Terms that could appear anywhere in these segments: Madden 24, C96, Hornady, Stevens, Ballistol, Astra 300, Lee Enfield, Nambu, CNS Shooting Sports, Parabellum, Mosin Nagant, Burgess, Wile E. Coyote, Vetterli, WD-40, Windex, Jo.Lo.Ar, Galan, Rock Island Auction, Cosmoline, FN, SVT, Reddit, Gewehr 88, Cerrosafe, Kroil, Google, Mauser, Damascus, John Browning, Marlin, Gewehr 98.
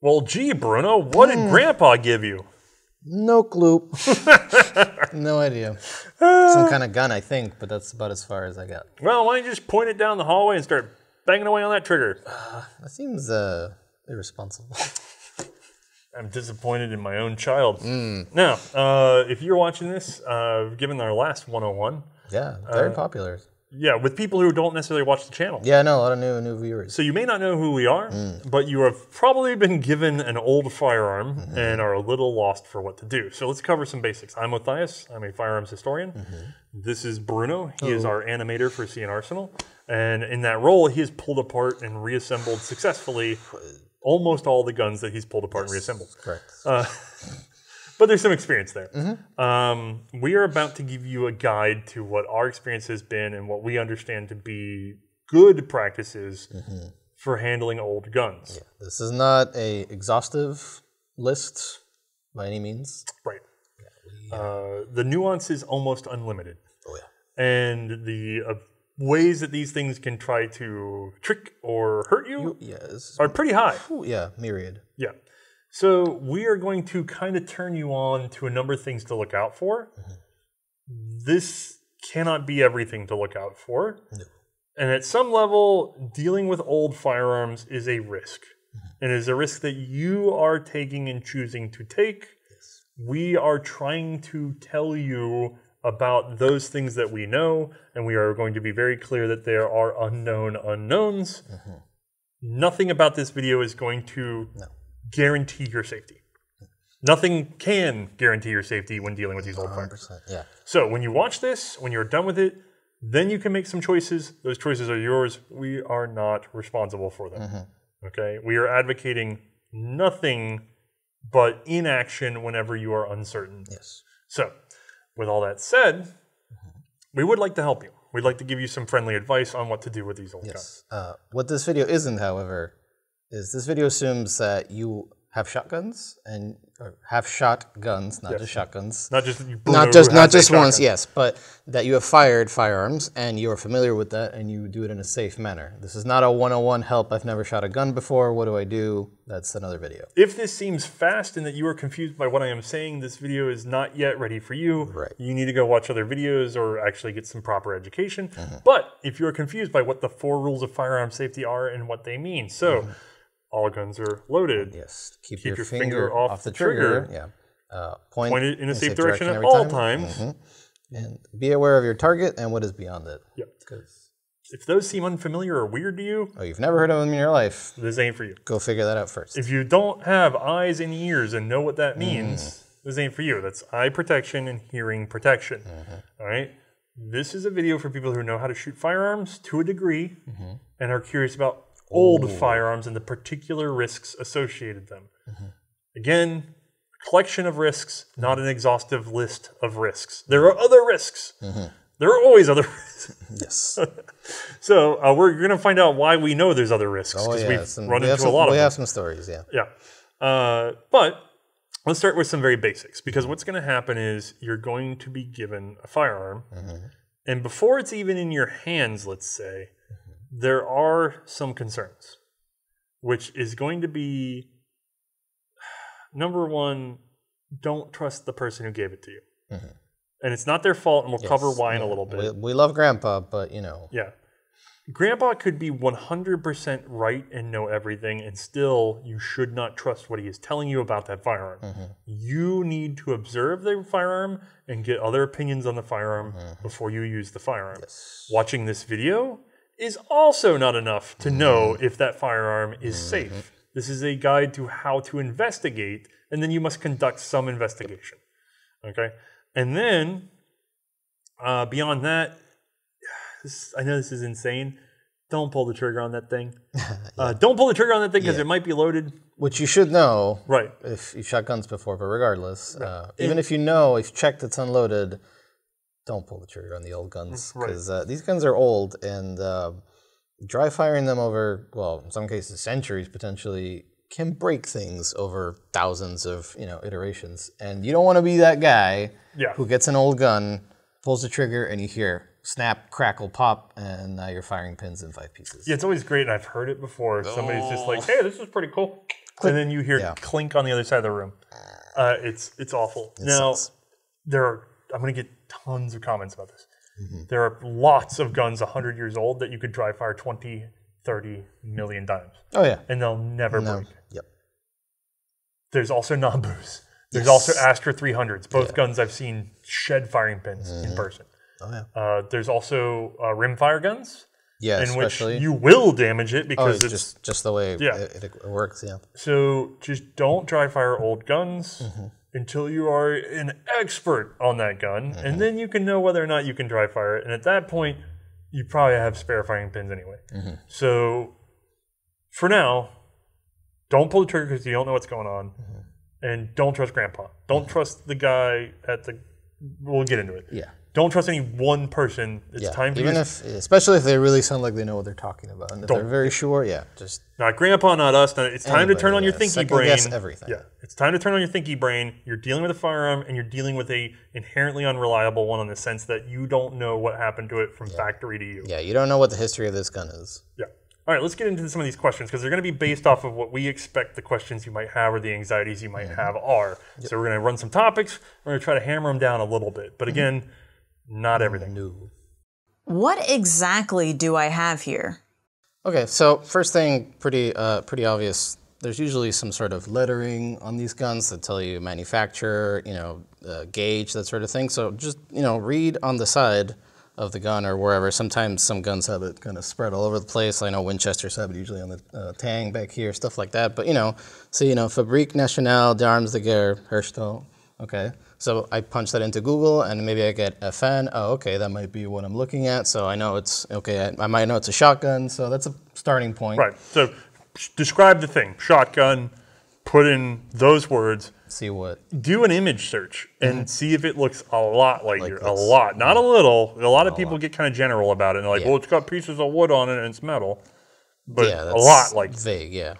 Well, gee, Bruno, what did Grandpa give you? No clue. No idea. Some kind of gun, I think, but that's about as far as I got. Well, why don't you just point it down the hallway and start banging away on that trigger? That seems irresponsible. I'm disappointed in my own child. Now, if you're watching this, given our last 101. Yeah, very popular. Yeah, with people who don't necessarily watch the channel. Yeah, I know, a lot of new viewers. So you may not know who we are, but you have probably been given an old firearm and are a little lost for what to do. So let's cover some basics. I'm Othais. I'm a firearms historian. This is Bruno. He is our animator for C&Rsenal. And in that role, he has pulled apart and reassembled successfully almost all the guns that he's pulled apart and reassembled. Correct. But there's some experience there. We are about to give you a guide to what our experience has been and what we understand to be good practices for handling old guns. Yeah, this is not an exhaustive list by any means. Right. Yeah, the nuance is almost unlimited. Oh, yeah. And the ways that these things can try to trick or hurt you are pretty high. Yeah, myriad. Yeah. So we are going to kind of turn you on to a number of things to look out for. This cannot be everything to look out for. No. And at some level, dealing with old firearms is a risk. And it is a risk that you are taking and choosing to take. Yes. We are trying to tell you about those things that we know, and we are going to be very clear that there are unknown unknowns. Nothing about this video is going to... guarantee your safety. Nothing can guarantee your safety when dealing with these old firearms. Yeah. So when you watch this, when you're done with it, then you can make some choices. Those choices are yours. We are not responsible for them. Okay? We are advocating nothing but inaction whenever you are uncertain. Yes. So with all that said, we would like to help you. We'd like to give you some friendly advice on what to do with these old guns. What this video isn't, however, is this video assumes that you have shotguns and not just shotguns, not just once, yes, but that you have fired firearms and you are familiar with that and you do it in a safe manner. This is not a 101 help. I've never shot a gun before. What do I do? That's another video. If this seems fast and that you are confused by what I am saying, this video is not yet ready for you. Right. You need to go watch other videos or actually get some proper education. But if you are confused by what the 4 rules of firearm safety are and what they mean, so. All guns are loaded. Yes. Keep your finger off the trigger. Yeah. Point it in a safe direction at all times. And be aware of your target and what is beyond it. Yep. If those seem unfamiliar or weird to you... Oh, you've never heard of them in your life. This ain't for you. Go figure that out first. If you don't have eyes and ears and know what that means, this ain't for you. That's eye protection and hearing protection. All right? This is a video for people who know how to shoot firearms to a degree and are curious about old firearms and the particular risks associated with them. Again, a collection of risks, not an exhaustive list of risks. There are other risks. There are always other risks. Yes. So we're going to find out why we know there's other risks, because we've run into a lot of them. We have some stories, yeah. Yeah. But let's start with some very basics, because what's going to happen is you're going to be given a firearm, and before it's even in your hands, let's say, there are some concerns, which is going to be, number one, don't trust the person who gave it to you. And it's not their fault, and we'll cover why in a little bit. We love Grandpa, but you know. Yeah. Grandpa could be 100% right and know everything, and still you should not trust what he is telling you about that firearm. You need to observe the firearm and get other opinions on the firearm before you use the firearm. Watching this video is also not enough to know if that firearm is safe. This is a guide to how to investigate, and then you must conduct some investigation. Okay? And then, beyond that, I know this is insane, don't pull the trigger on that thing. Don't pull the trigger on that thing because it might be loaded. Which you should know if you've shot guns before, but regardless, even if you know, if checked it's unloaded, don't pull the trigger on the old guns, because these guns are old, and dry firing them over, well, in some cases centuries potentially, can break things over thousands of iterations. And you don't want to be that guy who gets an old gun, pulls the trigger, and you hear snap, crackle, pop, and now you're firing pins in 5 pieces. Yeah, it's always great, and I've heard it before. Somebody's just like, hey, this is pretty cool. click. And then you hear clink on the other side of the room. It's awful. Now, there are, I'm going to get tons of comments about this. Mm-hmm. There are lots of guns 100 years old that you could dry fire 20, 30 million times. Oh, yeah. And they'll never break. Yep. There's also Nambus. There's also Astra 300s. Both guns I've seen shed firing pins in person. Oh, yeah. There's also rimfire guns. Yeah, in which you will damage it because it's just the way it works. Yeah. So just don't dry fire old guns until you are an expert on that gun, and then you can know whether or not you can dry fire it. And at that point, you probably have spare firing pins anyway. So for now, don't pull the trigger because you don't know what's going on, and don't trust Grandpa. Don't trust the guy at the. We'll get into it. Yeah. Don't trust any one person. It's time to especially if they really sound like they know what they're talking about. And if they're very sure, just not Grandpa, not us. Not, it's time to turn on your thinky brain. Second guess everything. Yeah, it's time to turn on your thinky brain. You're dealing with a firearm, and you're dealing with a inherently unreliable one in the sense that you don't know what happened to it from factory to you. Yeah, you don't know what the history of this gun is. Yeah. All right, let's get into some of these questions because they're going to be based off of what we expect the questions you might have or the anxieties you might have are. So we're going to run some topics. We're going to try to hammer them down a little bit, but again. Not everything. No. What exactly do I have here? Okay, so first thing, pretty obvious. There's usually some sort of lettering on these guns that tell you manufacturer, you know, gauge, that sort of thing. So just, you know, read on the side of the gun or wherever. Sometimes some guns have it kind of spread all over the place. I know Winchesters have it usually on the tang back here, stuff like that. But, you know, so, you know, Fabrique Nationale d'armes de guerre Herstal. Okay. So I punch that into Google, and maybe I get FN. Oh, okay, that might be what I'm looking at. So I know it's, okay, I might know it's a shotgun, so that's a starting point. Right, so describe the thing, shotgun, put in those words. See what? Do an image search, and see if it looks a lot like yours, a lot, not a little. A lot of people get kind of general about it, and they're like, well, it's got pieces of wood on it, and it's metal, but that's a lot like vague,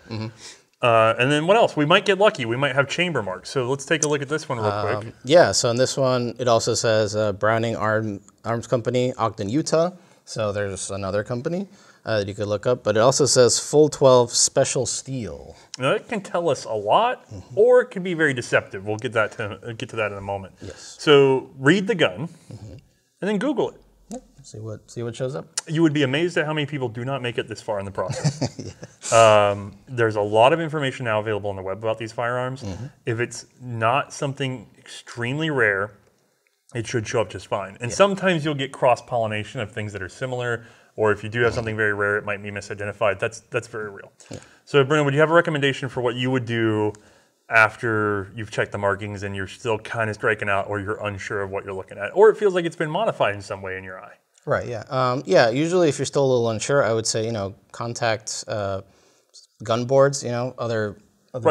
and then what else? We might get lucky. We might have chamber marks. So let's take a look at this one real quick. Yeah, so in this one, it also says Browning Arm, Arms Company, Ogden, Utah. So there's another company that you could look up. But it also says Full 12 Special Steel. Now, that can tell us a lot, or it can be very deceptive. We'll get that to, that in a moment. Yes. So read the gun, and then Google it. Yeah, see what shows up. You would be amazed at how many people do not make it this far in the process. There's a lot of information now available on the web about these firearms. If it's not something extremely rare, it should show up just fine. And sometimes you'll get cross-pollination of things that are similar, or if you do have something very rare, it might be misidentified. That's very real. So Bruno, would you have a recommendation for what you would do after you've checked the markings and you're still kind of striking out, or you're unsure of what you're looking at, or it feels like it's been modified in some way in your eye? Right, yeah. Yeah, usually if you're still a little unsure, I would say, you know, contact gun boards, you know, other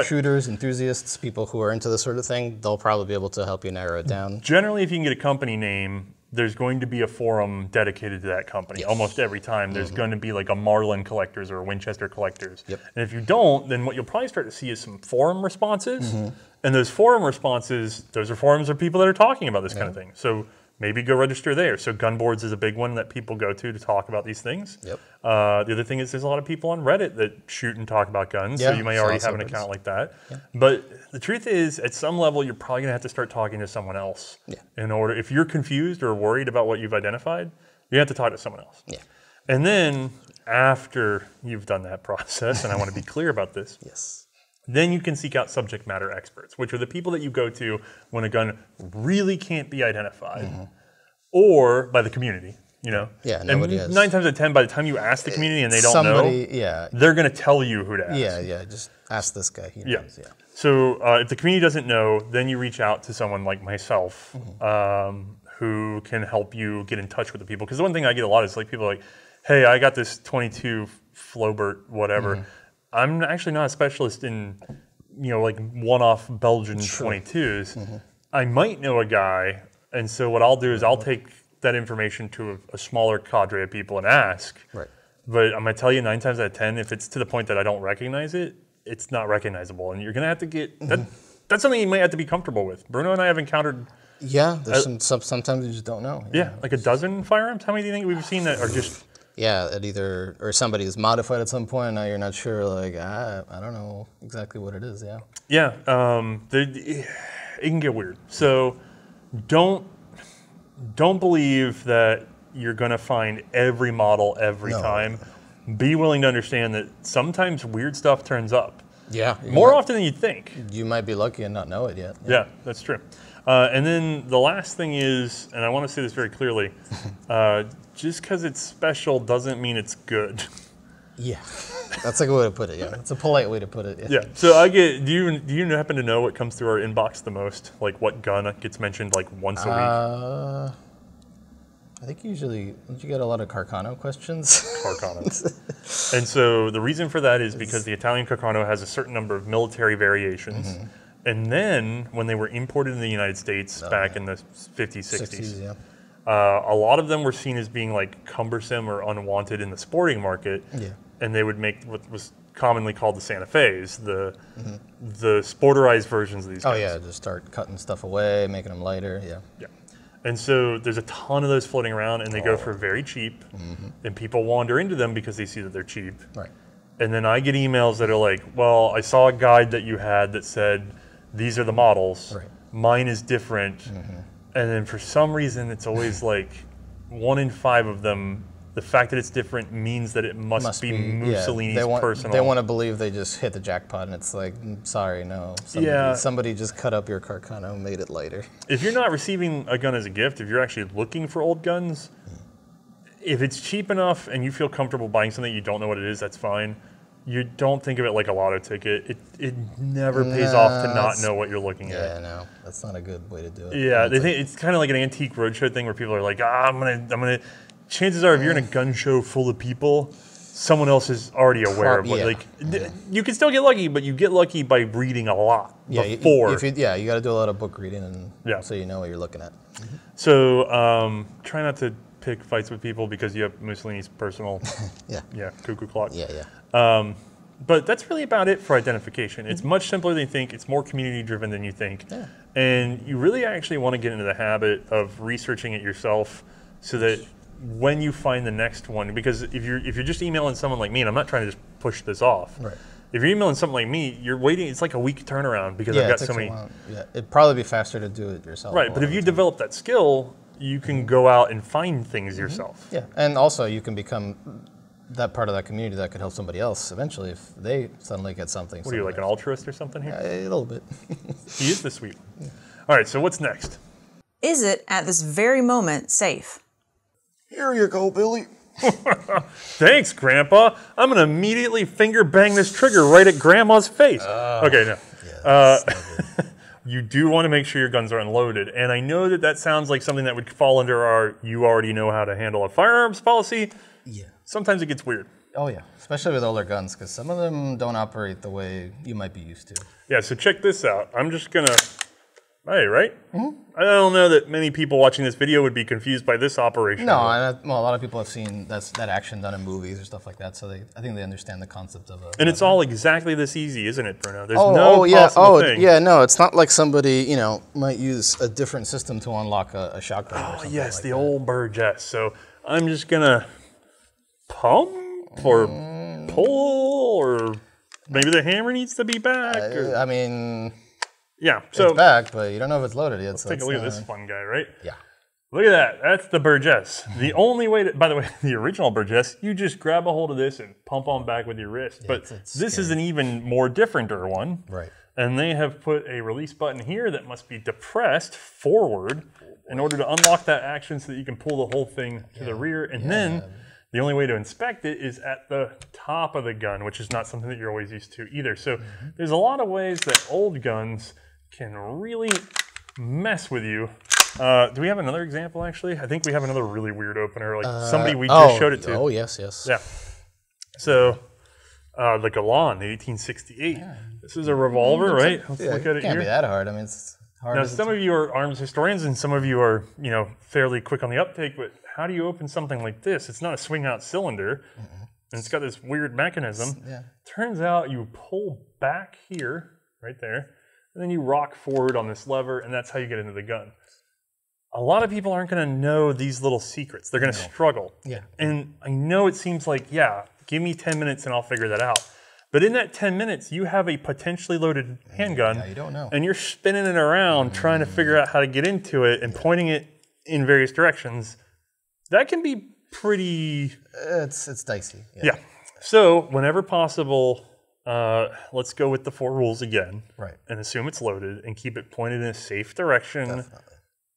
shooters, enthusiasts, people who are into this sort of thing. They'll probably be able to help you narrow it down. Generally, if you can get a company name, there's going to be a forum dedicated to that company. Almost every time there's going to be like a Marlin Collectors or a Winchester Collectors. And if you don't, then what you'll probably start to see is some forum responses. And those forum responses, those are forums of people that are talking about this kind of thing. So maybe go register there. So gun boards is a big one that people go to talk about these things. The other thing is there's a lot of people on Reddit that shoot and talk about guns. So you may already have an account like that. But the truth is, at some level, you're probably going to have to start talking to someone else. In order, if you're confused or worried about what you've identified, you have to talk to someone else. And then after you've done that process, and I want to be clear about this. Then you can seek out subject matter experts, which are the people that you go to when a gun really can't be identified, or by the community, you know? And 9 times out of 10, by the time you ask the community and they don't know, they're going to tell you who to ask. Just ask this guy. He knows, So if the community doesn't know, then you reach out to someone like myself who can help you get in touch with the people. Because the one thing I get a lot is like people are like, hey, I got this 22 Flaubert whatever. I'm actually not a specialist in, you know, like one-off Belgian 22s. I might know a guy, and so what I'll do is I'll take that information to a smaller cadre of people and ask. But I'm gonna tell you 9 times out of 10, if it's to the point that I don't recognize it, it's not recognizable, and you're gonna have to get that's something you might have to be comfortable with. Bruno and I have encountered. There's sometimes you just don't know. Like a dozen firearms. How many do you think we've seen that are just Yeah, it either, or somebody's modified at some point, and now you're not sure, like, I don't know exactly what it is, yeah. Yeah, it can get weird. So don't believe that you're gonna find every model every time. Be willing to understand that sometimes weird stuff turns up. Yeah. More often than you'd think. You might be lucky and not know it yet. Yeah, that's true. And then the last thing is, and I want to say this very clearly, just because it's special doesn't mean it's good. Yeah, that's a good way to put it. Yeah, it's a polite way to put it. Yeah. Yeah. So I get. Do you happen to know what comes through our inbox the most? Like what gun gets mentioned like once a week? I think usually you get a lot of Carcano questions. Carcano. And so the reason for that is because the Italian Carcano has a certain number of military variations. Mm-hmm. And then when they were imported in the United States back in the 50s, 60s, a lot of them were seen as being like cumbersome or unwanted in the sporting market. Yeah. And they would make what was commonly called the Santa Fe's, the sporterized versions of these guns. Oh yeah, just start cutting stuff away, making them lighter, yeah. Yeah. And so there's a ton of those floating around and they go for very cheap. Mm-hmm. And people wander into them because they see that they're cheap. Right. And then I get emails that are like, well, I saw a guide that you had that said, these are the models, mine is different. Mm-hmm. And then for some reason, it's always like 1 in 5 of them, the fact that it's different means that it must be Mussolini's personal. They want to believe they just hit the jackpot and it's like, sorry, no. Somebody just cut up your Carcano and made it lighter. If you're not receiving a gun as a gift, if you're actually looking for old guns, if it's cheap enough and you feel comfortable buying something you don't know what it is, that's fine. You don't think of it like a lotto ticket. It never pays off to not know what you're looking at. Yeah, no, that's not a good way to do it. Yeah, they think it's kind of like an antique roadshow thing where people are like, I'm gonna. Chances are, if you're in a gun show full of people, someone else is already aware of what. Like, you can still get lucky, but you get lucky by reading a lot before. You got to do a lot of book reading, and so you know what you're looking at. So try not to pick fights with people because you have Mussolini's personal, cuckoo clock. Yeah. But that's really about it for identification. It's much simpler than you think. It's more community driven than you think. Yeah. And you really actually want to get into the habit of researching it yourself so that when you find the next one, because if you're just emailing someone like me, and I'm not trying to just push this off. Right. If you're emailing something like me, you're waiting. It's like a week turnaround because I've got so many. Yeah, it'd probably be faster to do it yourself. Right, but if you develop that skill, you can go out and find things yourself. Yeah, and also you can become that part of that community that could help somebody else eventually if they suddenly get something. What are you, like an altruist or something here? A little bit. He is the sweet one. Yeah. All right, so what's next? Is it, at this very moment, safe? Here you go, Billy. Thanks, Grandpa. I'm going to immediately finger bang this trigger right at Grandma's face. Okay, no. Yeah, you do want to make sure your guns are unloaded. And I know that that sounds like something that would fall under our you already know how to handle a firearms policy. Yeah. Sometimes it gets weird. Oh yeah, especially with older guns, because some of them don't operate the way you might be used to. Yeah, so check this out. I'm just gonna, I don't know that many people watching this video would be confused by this operation. No, well, a lot of people have seen that action done in movies or stuff like that, so I think they understand the concept of it. And it's all exactly this easy, isn't it, Bruno? There's no possible thing. Yeah, no, it's not like somebody, you know, might use a different system to unlock a shotgun or something like the old Burgess. So I'm just gonna pump or pull, or maybe the hammer needs to be back. I mean, yeah, so it's back, but you don't know if it's loaded yet. Let's take a look at this fun guy, right? Yeah, look at that. That's the Burgess. The only way, by the way, the original Burgess, you just grab a hold of this and pump on back with your wrist. Yeah, but this is an even more differenter one, right? And they have put a release button here that must be depressed forward in order to unlock that action, so that you can pull the whole thing to the rear, and then. The only way to inspect it is at the top of the gun, which is not something that you're always used to either. So there's a lot of ways that old guns can really mess with you. Do we have another example, actually? I think we have another really weird opener, like somebody we just showed it to. Oh, yes, yes. Yeah. So the Galan, the 1868. Yeah. This is a revolver, right? Let's look at it here. It can't be that hard. I mean, it's hard. Now, some of you are arms historians, and some of you are, you know, fairly quick on the uptake, but how do you open something like this? It's not a swing-out cylinder, and it's got this weird mechanism. Yeah. Turns out you pull back here, right there, and then you rock forward on this lever, and that's how you get into the gun. a lot of people aren't going to know these little secrets. They're going to struggle. Yeah. And I know it seems like, yeah, give me 10 minutes and I'll figure that out. But in that 10 minutes, you have a potentially loaded handgun. Yeah, you don't know. And you're spinning it around trying to figure out how to get into it and pointing it in various directions. That can be pretty... It's dicey. Yeah. So whenever possible, let's go with the 4 rules again. Right. And assume it's loaded and keep it pointed in a safe direction. Definitely.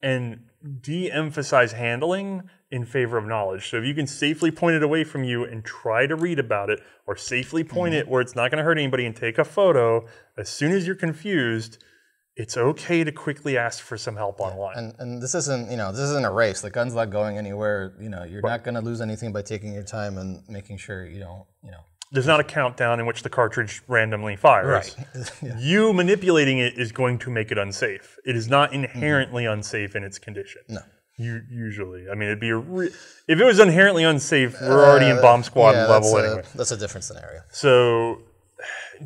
And de-emphasize handling in favor of knowledge. So if you can safely point it away from you and try to read about it, or safely point it where it's not going to hurt anybody and take a photo, as soon as you're confused, it's okay to quickly ask for some help online. And this isn't, you know, this isn't a race. The gun's not going anywhere. You know, you're not going to lose anything by taking your time and making sure you don't, you know. There's not a countdown in which the cartridge randomly fires. Right. You manipulating it is going to make it unsafe. It is not inherently unsafe in its condition. No. You usually, I mean, it'd be a if it was inherently unsafe, we're already in bomb squad level anyway. That's a different scenario. So,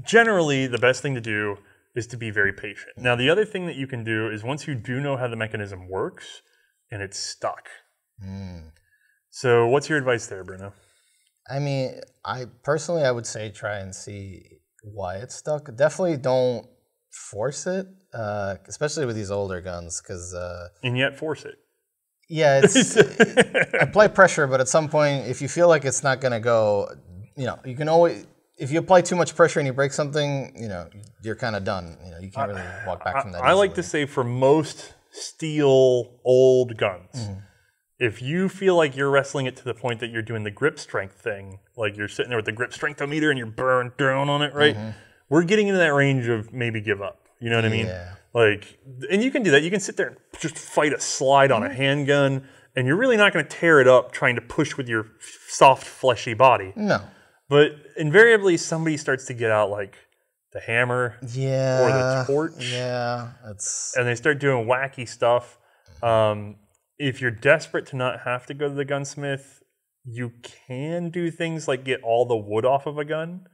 generally, the best thing to do is to be very patient. Now, the other thing that you can do is once you do know how the mechanism works, and it's stuck. So, what's your advice there, Bruno? I mean, I personally, I would say try and see why it's stuck. Definitely don't force it, especially with these older guns, because and yet force it. Yeah, it's, apply pressure, but at some point, if you feel like it's not going to go, you know, you can always, if you apply too much pressure and you break something, you know, you're kind of done. You know, you can't really walk back from that. I like to say for most steel old guns, if you feel like you're wrestling it to the point that you're doing the grip strength thing, like you're sitting there with the grip strengthometer and you're burned down on it, right? We're getting into that range of maybe give up. You know what I mean? Yeah. Like, and you can do that. You can sit there and just fight a slide on a handgun, and you're really not going to tear it up trying to push with your soft, fleshy body. No. But invariably, somebody starts to get out, like, the hammer or the torch. Yeah. That's... And they start doing wacky stuff. If you're desperate to not have to go to the gunsmith, you can do things like get all the wood off of a gun.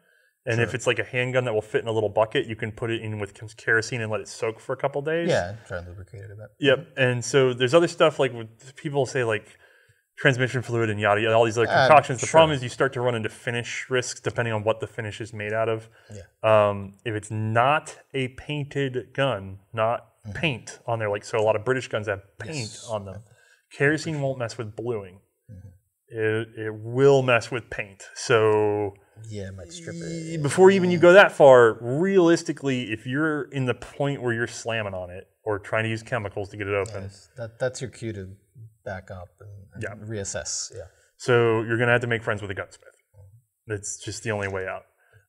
And if it's like a handgun that will fit in a little bucket, you can put it in with kerosene and let it soak for a couple days. Yeah, try and lubricate it a bit. Yep. And so there's other stuff like people say like transmission fluid and yada yada, all these other concoctions. The problem is you start to run into finish risks depending on what the finish is made out of. Yeah. If it's not a painted gun, not paint on there, like so a lot of British guns have paint on them. Kerosene won't mess with bluing. It will mess with paint. So... Yeah, it might strip it. Before even you go that far, realistically, if you're in the point where you're slamming on it or trying to use chemicals to get it open. That's your cue to back up and reassess. Yeah. So you're going to have to make friends with a gunsmith. That's just the only way out.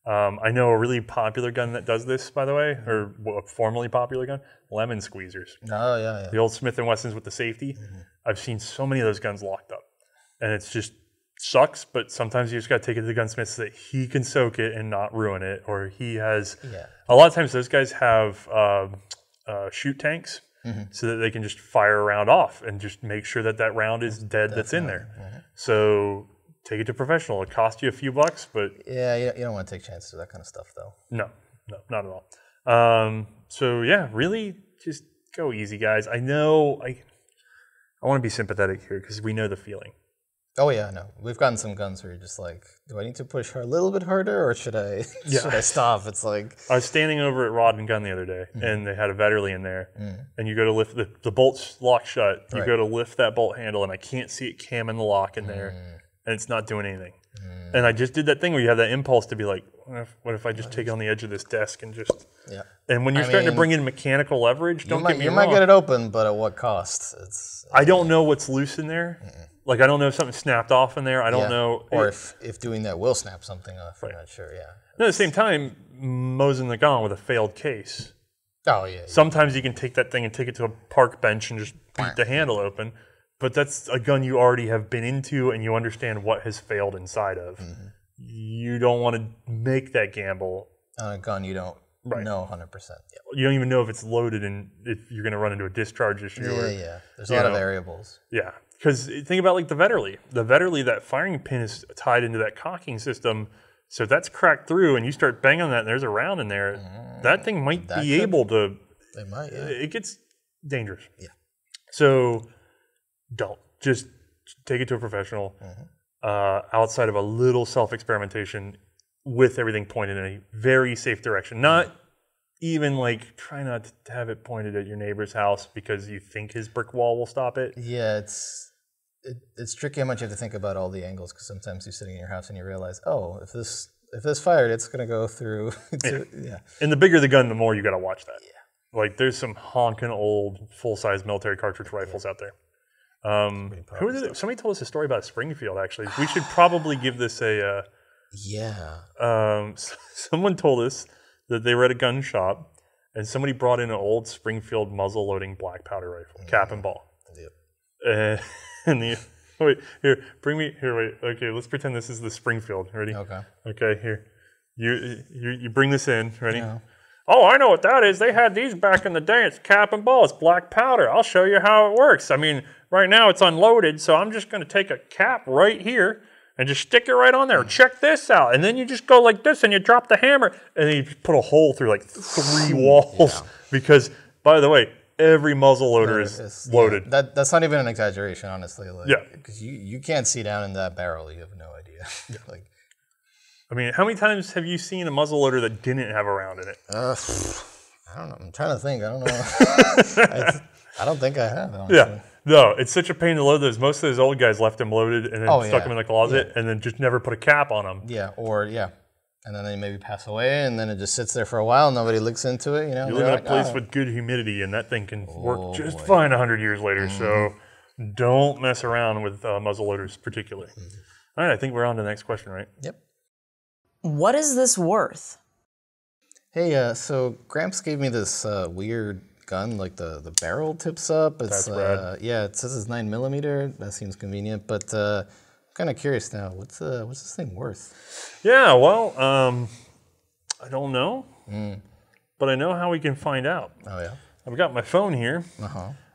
I know a really popular gun that does this, by the way, or a formerly popular gun, lemon squeezers. Oh, yeah. The old Smith & Wessons with the safety. I've seen so many of those guns locked up. And it's just... sucks, but sometimes you just got to take it to the gunsmith so that he can soak it and not ruin it, or he has a lot of times those guys have shoot tanks so that they can just fire a round off and just make sure that that round is dead that's in there. So take it to a professional. It costs you a few bucks, but you don't want to take chances with that kind of stuff though. No, not at all. So yeah, really just go easy, guys. I know I want to be sympathetic here because we know the feeling. Oh yeah, no. We've gotten some guns where you're just like, do I need to push her a little bit harder, or should I? Should I stop? It's like I was standing over at Rod and Gun the other day, and they had a Vetterli in there, and you go to lift the bolt's locked shut. You go to lift that bolt handle, and I can't see it camming the lock in there, and it's not doing anything. And I just did that thing where you have that impulse to be like, what if I just take it on the edge of this desk and just And when you're starting to bring in mechanical leverage, don't get me wrong. You might get it open, but at what cost? It's I don't know what's loose in there. Like, I don't know if something snapped off in there. I don't know. Or if doing that will snap something off. I'm not sure, No, at the same time, Mosin Nagant with a failed case. Oh, yeah. Sometimes you can take that thing and take it to a park bench and just beat the handle open. But that's a gun you already have been into and you understand what has failed inside of. You don't want to make that gamble. On a gun you don't know 100%. You don't even know if it's loaded and if you're going to run into a discharge issue. There's a lot of variables. Yeah. Because think about like the Vetterli. The Vetterli, that firing pin is tied into that cocking system. So if that's cracked through and you start banging on that and there's a round in there, that thing might be able to. They might, It gets dangerous. Yeah. So don't. Just take it to a professional. Mm-hmm. Outside of a little self-experimentation with everything pointed in a very safe direction. Not even like try not to have it pointed at your neighbor's house because you think his brick wall will stop it. Yeah, it's tricky how much you have to think about all the angles, because sometimes you're sitting in your house and you realize, oh, if this fired, it's gonna go through. Yeah. And the bigger the gun, the more you gotta watch that. Yeah. Like there's some honking old full-size military cartridge rifles out there. Who is it? Somebody told us a story about Springfield. Actually, we should probably give this a. Someone told us that they were at a gun shop, and somebody brought in an old Springfield muzzle-loading black powder rifle, cap and ball. Yep. Wait, here, bring me here. Wait, okay, let's pretend this is the Springfield. Ready? Okay. Okay, here, you bring this in. Ready? Yeah. Oh, I know what that is. They had these back in the day. It's cap and ball. It's black powder. I'll show you how it works. I mean, right now it's unloaded, so I'm just going to take a cap right here and just stick it right on there. Check this out. And then you just go like this, and you drop the hammer, and then you just put a hole through like 3 walls. Yeah. Because, by the way, every muzzle loader is loaded. Yeah, that's not even an exaggeration, honestly. Like, yeah. Because you can't see down in that barrel. You have no idea. Yeah. Like, I mean, how many times have you seen a muzzle loader that didn't have a round in it? I don't know. I'm trying to think. I don't know. I don't think I have, honestly. Yeah. No, it's such a pain to load those. Most of those old guys left them loaded and then stuck them in the closet and then just never put a cap on them. Yeah, and then they maybe pass away, and then it just sits there for a while. Nobody looks into it, you know. You live in a place with good humidity, and that thing can work just fine 100 years later. Mm-hmm. So don't mess around with muzzle loaders, particularly. Mm-hmm. All right, I think we're on to the next question, right? Yep. What is this worth? Hey, so Gramps gave me this weird gun, like the barrel tips up. It's, that's rad. Yeah, it says it's 9mm. That seems convenient, but I'm kind of curious now. What's this thing worth? Yeah, well, I don't know, but I know how we can find out. Oh yeah, I've got my phone here,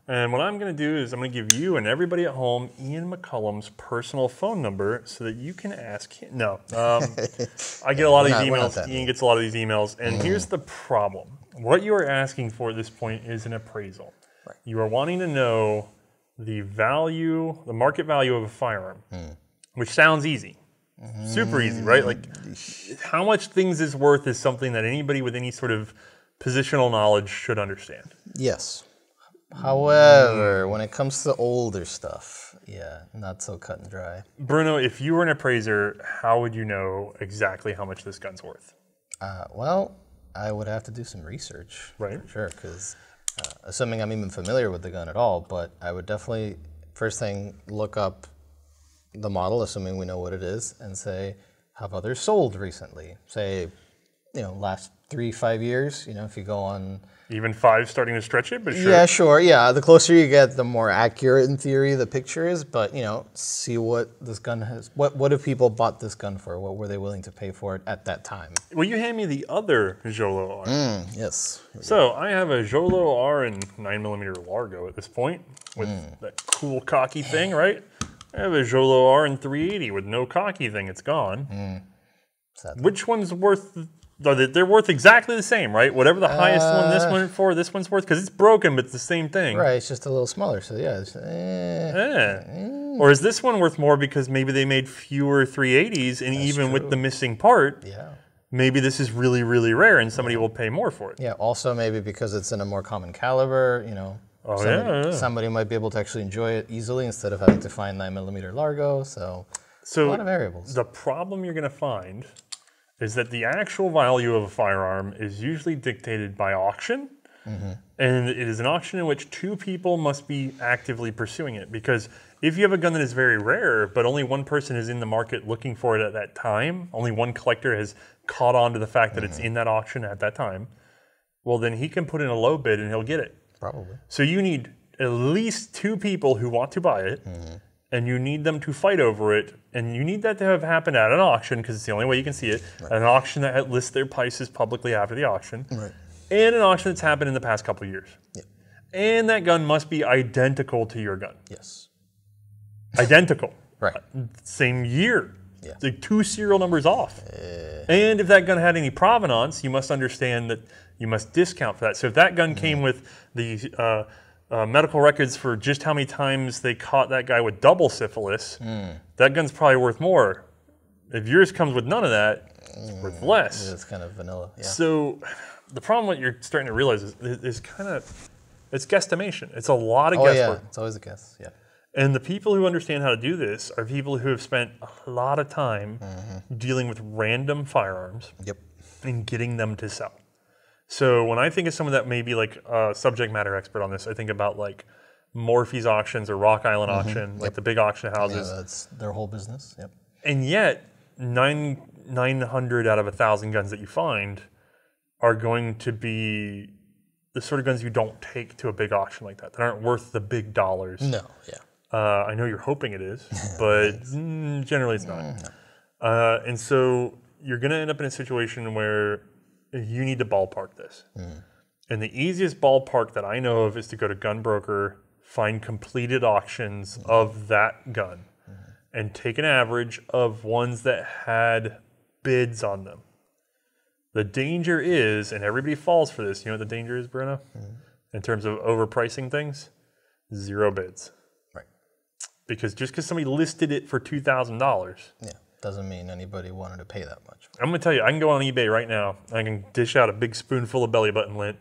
and what I'm going to do is I'm going to give you and everybody at home Ian McCullum's personal phone number so that you can ask him. No, I get a lot of these emails. Ian gets a lot of these emails, and here's the problem. What you are asking for at this point is an appraisal. Right. You are wanting to know the value, the market value of a firearm, which sounds easy, super easy, right? Like how much things is worth is something that anybody with any sort of positional knowledge should understand. Yes. However, when it comes to older stuff, yeah, not so cut and dry. Bruno, if you were an appraiser, how would you know exactly how much this gun's worth? Well, I would have to do some research, right? For sure, because assuming I'm even familiar with the gun at all, but I would definitely, first thing, look up the model, assuming we know what it is, and say, have others sold recently? Say, you know, last 3-5 years, you know, if you go on... Even 5 starting to stretch it, but sure. Yeah, sure, yeah. The closer you get, the more accurate, in theory, the picture is, but, you know, see what this gun has... What have people bought this gun for? What were they willing to pay for it at that time? Will you hand me the other Jo.Lo.Ar? Yes. So, I have a Jo.Lo.Ar and 9mm Largo at this point, with that cool cocky thing, right? I have a Jo.Lo.Ar and 380 with no cocky thing. It's gone. Which one's worth... They're worth exactly the same, right? Whatever the highest one this one for, this one's worth, because it's broken, but it's the same thing. Right, it's just a little smaller, so yeah. It's, Or is this one worth more because maybe they made fewer 380s, and even with the missing part, maybe this is really, really rare, and somebody will pay more for it. Yeah, also maybe because it's in a more common caliber, you know. Oh, somebody might be able to actually enjoy it easily instead of having to find 9mm Largo, so a lot of variables. The problem you're going to find... is that the actual value of a firearm is usually dictated by auction, and it is an auction in which 2 people must be actively pursuing it, because if you have a gun that is very rare, but only one person is in the market looking for it at that time, only one collector has caught on to the fact that it's in that auction at that time, well, then he can put in a low bid and he'll get it. Probably. So you need at least 2 people who want to buy it, and you need them to fight over it, and you need that to have happened at an auction, because it's the only way you can see it, an auction that lists their prices publicly after the auction, and an auction that's happened in the past couple of years. Yep. And that gun must be identical to your gun. Yes. Identical. Same year. Yeah. It's like 2 serial numbers off. And if that gun had any provenance, you must understand that you must discount for that. So if that gun came with the medical records for just how many times they caught that guy with double syphilis, that gun's probably worth more. If yours comes with none of that, it's worth less. It's kind of vanilla. Yeah. So the problem what you're starting to realize is kind of, it's guesstimation. It's a lot of guesswork. Yeah, it's always a guess, yeah. And the people who understand how to do this are people who have spent a lot of time dealing with random firearms and getting them to sell. So when I think of someone that may be like a subject matter expert on this, I think about like Morphe's auctions or Rock Island auction, like the big auction houses. Yeah, that's their whole business, And yet, 900 out of 1,000 guns that you find are going to be the sort of guns you don't take to a big auction like that. They aren't worth the big dollars. No, I know you're hoping it is, but generally it's not. And so you're going to end up in a situation where you need to ballpark this. And the easiest ballpark that I know of is to go to GunBroker, find completed auctions of that gun, and take an average of ones that had bids on them. The danger is, and everybody falls for this, you know what the danger is, Bruno? In terms of overpricing things? Zero bids. Right. Because just because somebody listed it for $2,000. Yeah, doesn't mean anybody wanted to pay that much. I'm gonna tell you, I can go on eBay right now, I can dish out a big spoonful of belly button lint,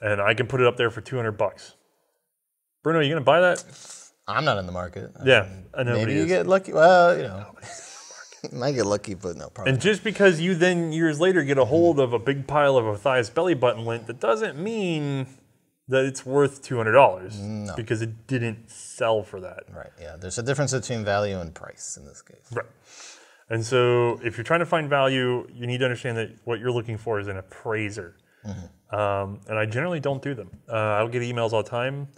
and I can put it up there for 200 bucks. Bruno, are you gonna buy that? I'm not in the market. I know. Maybe you get lucky, well, you know. Might get lucky, but no, probably. And just because you then years later get a hold of a big pile of Othais belly button lint, that doesn't mean that it's worth $200 because it didn't sell for that. Right. Yeah. There's a difference between value and price in this case. Right. And so if you're trying to find value, you need to understand that what you're looking for is an appraiser. And I generally don't do them. I'll get emails all the time.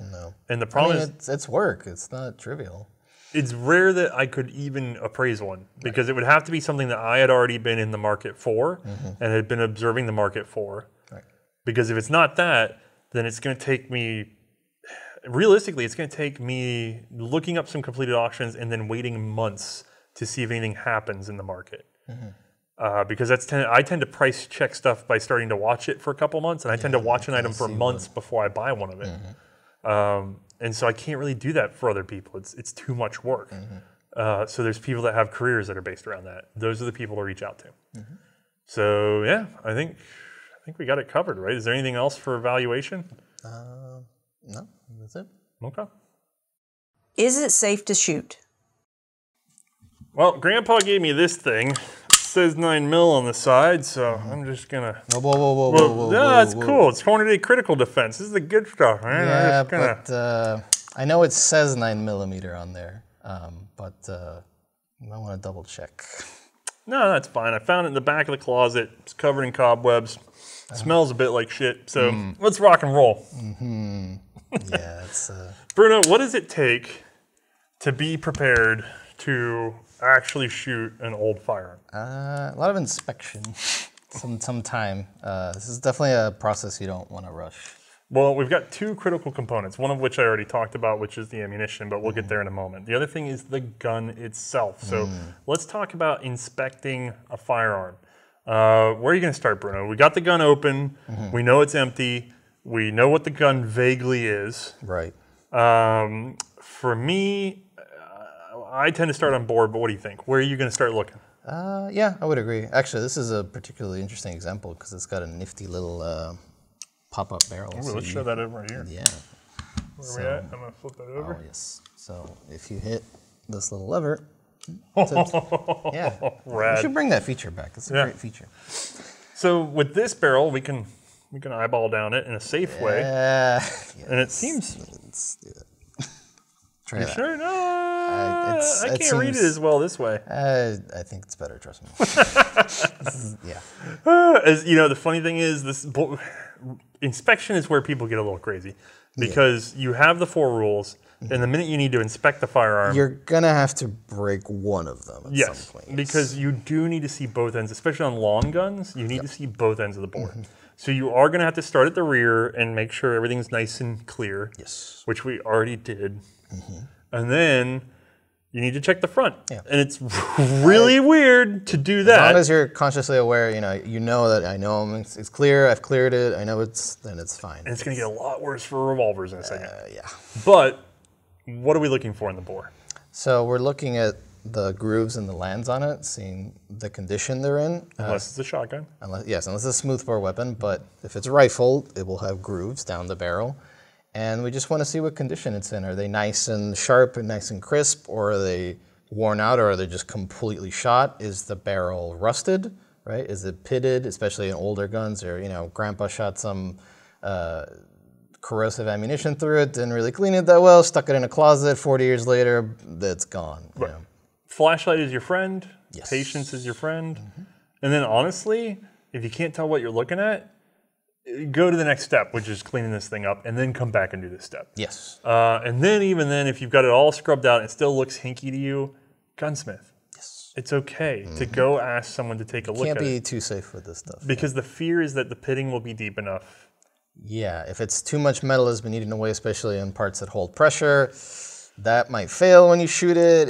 And the problem is it's work. It's not trivial. It's rare that I could even appraise one because it would have to be something that I had already been in the market for and had been observing the market for. Because if it's not that, then it's going to take me, realistically, it's going to take me looking up some completed auctions and then waiting months to see if anything happens in the market. Because that's I tend to price check stuff by starting to watch it for a couple months, and I tend to watch an item for months before I buy one of it. And so I can't really do that for other people. It's too much work. So there's people that have careers that are based around that. Those are the people to reach out to. So yeah, I think we got it covered, right? Is there anything else for evaluation? No, that's it. Okay. Is it safe to shoot? Well, Grandpa gave me this thing. It says 9mm on the side, so I'm just gonna. Whoa, whoa, whoa, whoa, whoa, whoa, that's cool. It's 400A critical defense. This is the good stuff, right? Yeah, but I know it says 9mm on there, but I want to double check. No, that's fine. I found it in the back of the closet. It's covered in cobwebs. It smells a bit like shit. So let's rock and roll. Yeah, it's. Bruno, what does it take to be prepared to actually shoot an old firearm? A lot of inspection, some time. This is definitely a process you don't want to rush. Well, we've got two critical components, one of which I already talked about, which is the ammunition, but we'll get there in a moment. The other thing is the gun itself. So let's talk about inspecting a firearm. Where are you going to start, Bruno? We got the gun open. We know it's empty. We know what the gun vaguely is. Right. For me, I tend to start on bore, but what do you think? Where are you going to start looking? Yeah, I would agree. Actually, this is a particularly interesting example because it's got a nifty little pop-up barrel. Ooh, so let's show that over here. Yeah. Where are we at? I'm going to flip that over. Oh, yes. So if you hit this little lever. Rad. We should bring that feature back. It's a great feature. So with this barrel, we can eyeball down it in a safe way. Yeah. And it seems... Let's do it. You sure? No, I can't read it as well this way. I think it's better, trust me. As you know, the funny thing is this inspection is where people get a little crazy because you have the four rules, and the minute you need to inspect the firearm, you're gonna have to break one of them at some point. Because you do need to see both ends, especially on long guns. You need to see both ends of the board. So you are gonna have to start at the rear and make sure everything's nice and clear. Yes, which we already did. And then you need to check the front. Yeah. And it's really weird to do that. As long as you're consciously aware, you know that I know them. It's clear. I've cleared it. I know it's, then it's fine. And it's going to get a lot worse for revolvers in a second. Yeah. But what are we looking for in the bore? So we're looking at the grooves and the lands on it, seeing the condition they're in. Unless it's a shotgun. Yes, unless it's a smooth bore weapon. But if it's rifled, it will have grooves down the barrel. And we just want to see what condition it's in. Are they nice and sharp and nice and crisp, or are they worn out, or are they just completely shot? Is the barrel rusted, right? Is it pitted, especially in older guns, or, you know, grandpa shot some corrosive ammunition through it, didn't really clean it that well, stuck it in a closet, 40 years later, that's gone. Right. You know? Flashlight is your friend, yes. Patience is your friend. Mm-hmm. And then honestly, if you can't tell what you're looking at, go to the next step, which is cleaning this thing up, and then come back and do this step. Yes. And then, even then, if you've got it all scrubbed out and it still looks hinky to you, gunsmith. Yes. It's okay to go ask someone to take a look at it. Can't be too safe with this stuff. Because the fear is that the pitting will be deep enough. Yeah, if it's too much metal has been eaten away, especially in parts that hold pressure, that might fail when you shoot it.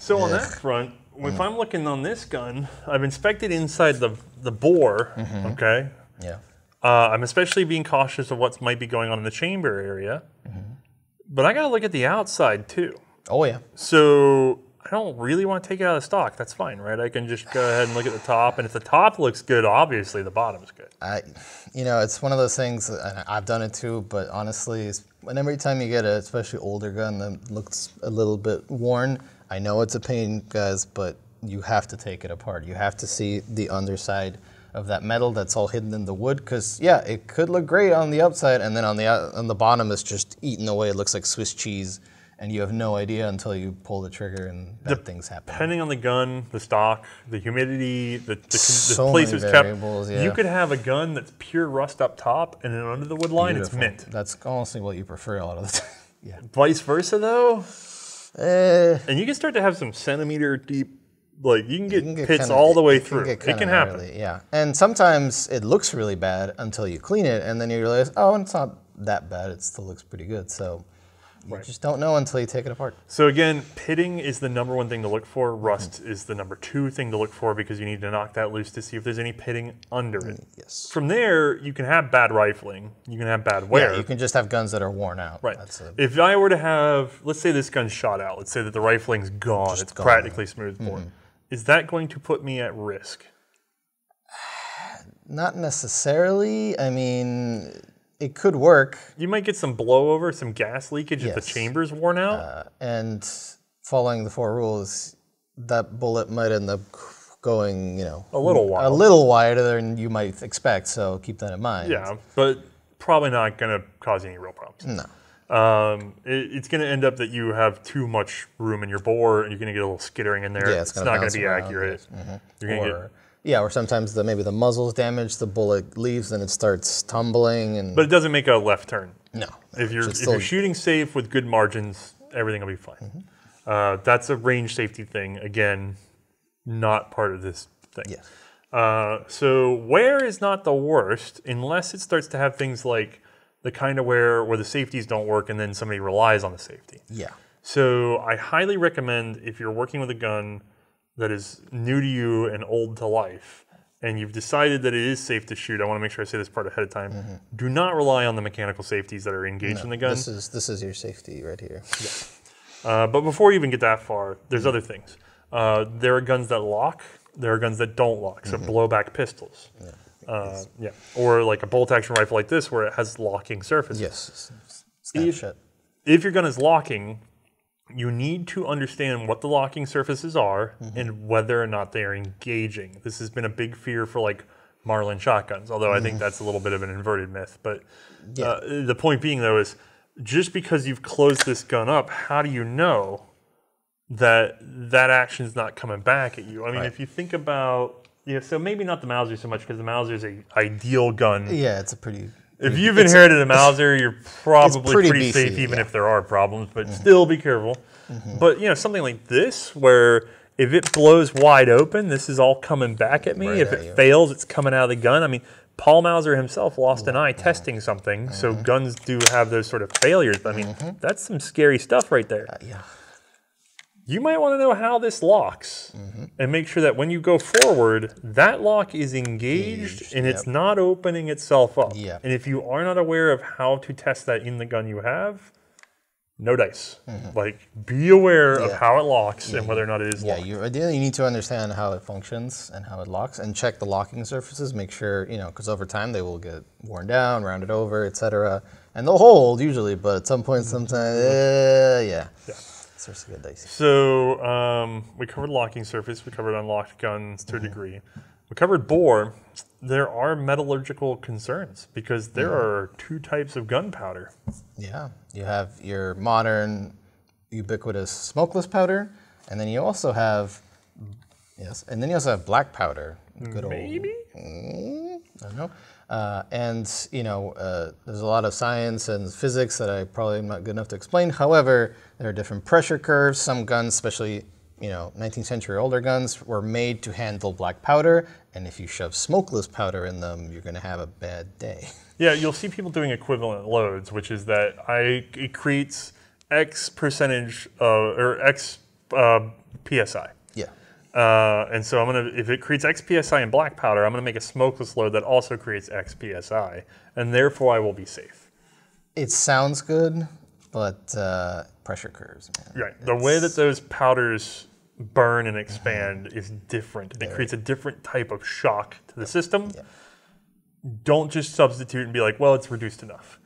So on that front, if I'm looking on this gun, I've inspected inside the bore, okay? Yeah, I'm especially being cautious of what might be going on in the chamber area, but I got to look at the outside too. Oh yeah. So I don't really want to take it out of stock. That's fine, right? I can just go ahead and look at the top, and if the top looks good, obviously the bottom's good. You know, it's one of those things. And I've done it too, but honestly, every time you get a especially older gun that looks a little bit worn, I know it's a pain, guys, but you have to take it apart. You have to see the underside of that metal that's all hidden in the wood, because yeah, it could look great on the outside, and then on the bottom it's just eaten away. It looks like Swiss cheese, and you have no idea until you pull the trigger and bad things happen. Depending on the gun, the stock, the humidity, the place it's kept, yeah. You could have a gun that's pure rust up top, and then under the wood line it's mint. That's honestly what you prefer a lot of the time. Yeah. Vice versa though, and you can start to have some centimeter deep. Like, you can get pits all the way through. It can happen. Yeah. And sometimes it looks really bad until you clean it, and then you realize, oh, it's not that bad. It still looks pretty good. So you just don't know until you take it apart. So again, pitting is the #1 thing to look for. Rust is the #2 thing to look for, because you need to knock that loose to see if there's any pitting under it. Yes. From there, you can have bad rifling. You can have bad wear. Yeah, you can just have guns that are worn out. Right. That's a, if I were to have, let's say this gun's shot out. Let's say that the rifling's gone. It's gone, practically smooth bore. Is that going to put me at risk? Not necessarily. I mean, it could work. You might get some blowover, some gas leakage if the chamber's worn out. And following the 4 rules, that bullet might end up going, you know, a little wider than you might expect. So keep that in mind. Yeah, but probably not going to cause any real problems. No. It's going to end up that you have too much room in your bore, and you're going to get a little skittering in there. Yeah, it's not going to be accurate. You're going to get, or sometimes maybe the muzzle's damaged, the bullet leaves, and it starts tumbling. But it doesn't make a left turn. No. If you're shooting safe with good margins, everything will be fine. That's a range safety thing. Again, not part of this thing. Yeah. So wear is not the worst, unless it starts to have things like the kind of wear where the safeties don't work and then somebody relies on the safety. Yeah. So I highly recommend, if you're working with a gun that is new to you and old to life, and you've decided that it is safe to shoot, I want to make sure I say this part ahead of time, do not rely on the mechanical safeties that are engaged in the gun. This is your safety right here. Yeah. But before you even get that far, there's other things. There are guns that lock. There are guns that don't lock, so blowback pistols. Yeah. Or like a bolt-action rifle like this, where it has locking surfaces. Yes. If your gun is locking, you need to understand what the locking surfaces are and whether or not they are engaging. This has been a big fear for like Marlin shotguns, although I think that's a little bit of an inverted myth. But the point being though is, just because you've closed this gun up, how do you know that that action is not coming back at you? I mean, if you think about... Yeah, so maybe not the Mauser so much, because the Mauser is an ideal gun. Yeah, it's a pretty... If you've inherited a Mauser, you're probably pretty safe, even if there are problems, but still be careful. But, you know, something like this, where if it blows wide open, this is all coming back at me. Right, if it fails, it's coming out of the gun. I mean, Paul Mauser himself lost an eye testing something, so guns do have those sort of failures. But, I mean, that's some scary stuff right there. Yeah. you might want to know how this locks and make sure that when you go forward, that lock is engaged and it's not opening itself up. And if you are not aware of how to test that in the gun you have, no dice. Like, be aware of how it locks and whether or not it is locked. Ideally, you need to understand how it functions and how it locks and check the locking surfaces. Make sure, you know, because over time they will get worn down, rounded over, etc. And they'll hold usually, but at some point, sometimes, seriously dicey. So we covered locking surface, we covered unlocked guns to a degree. We covered bore. There are metallurgical concerns because there are two types of gunpowder. You have your modern ubiquitous smokeless powder, and then you also have black powder. Good old, I don't know. And you know, there's a lot of science and physics that I probably am not good enough to explain. However, there are different pressure curves. Some guns, especially, you know, 19th century older guns, were made to handle black powder. And if you shove smokeless powder in them, you're going to have a bad day. Yeah, you'll see people doing equivalent loads, which is that it creates X percentage or X PSI. And so I'm gonna, if it creates XPSI in black powder, I'm gonna make a smokeless load that also creates XPSI, and therefore I will be safe. It sounds good, but pressure curves, man. Right, the way that those powders burn and expand is different. It creates a different type of shock to the system. Don't just substitute and be like, well, it's reduced enough.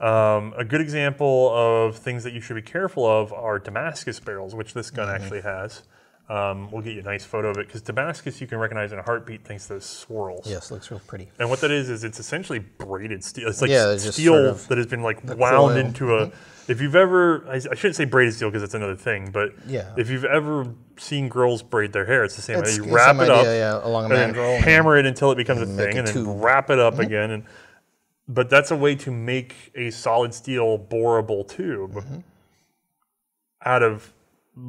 A good example of things that you should be careful of are Damascus barrels, which this gun actually has. We'll get you a nice photo of it, because Damascus, you can recognize in a heartbeat thanks to those swirls. Yes, looks real pretty. And what that is it's essentially braided steel. It's like steel sort of that has been like wound into a, if you've ever, I shouldn't say braided steel because it's another thing, but if you've ever seen girls braid their hair, it's the same way. You wrap it up along a mandrel and hammer it until it becomes a thing, and then wrap it up again. But that's a way to make a solid steel borable tube out of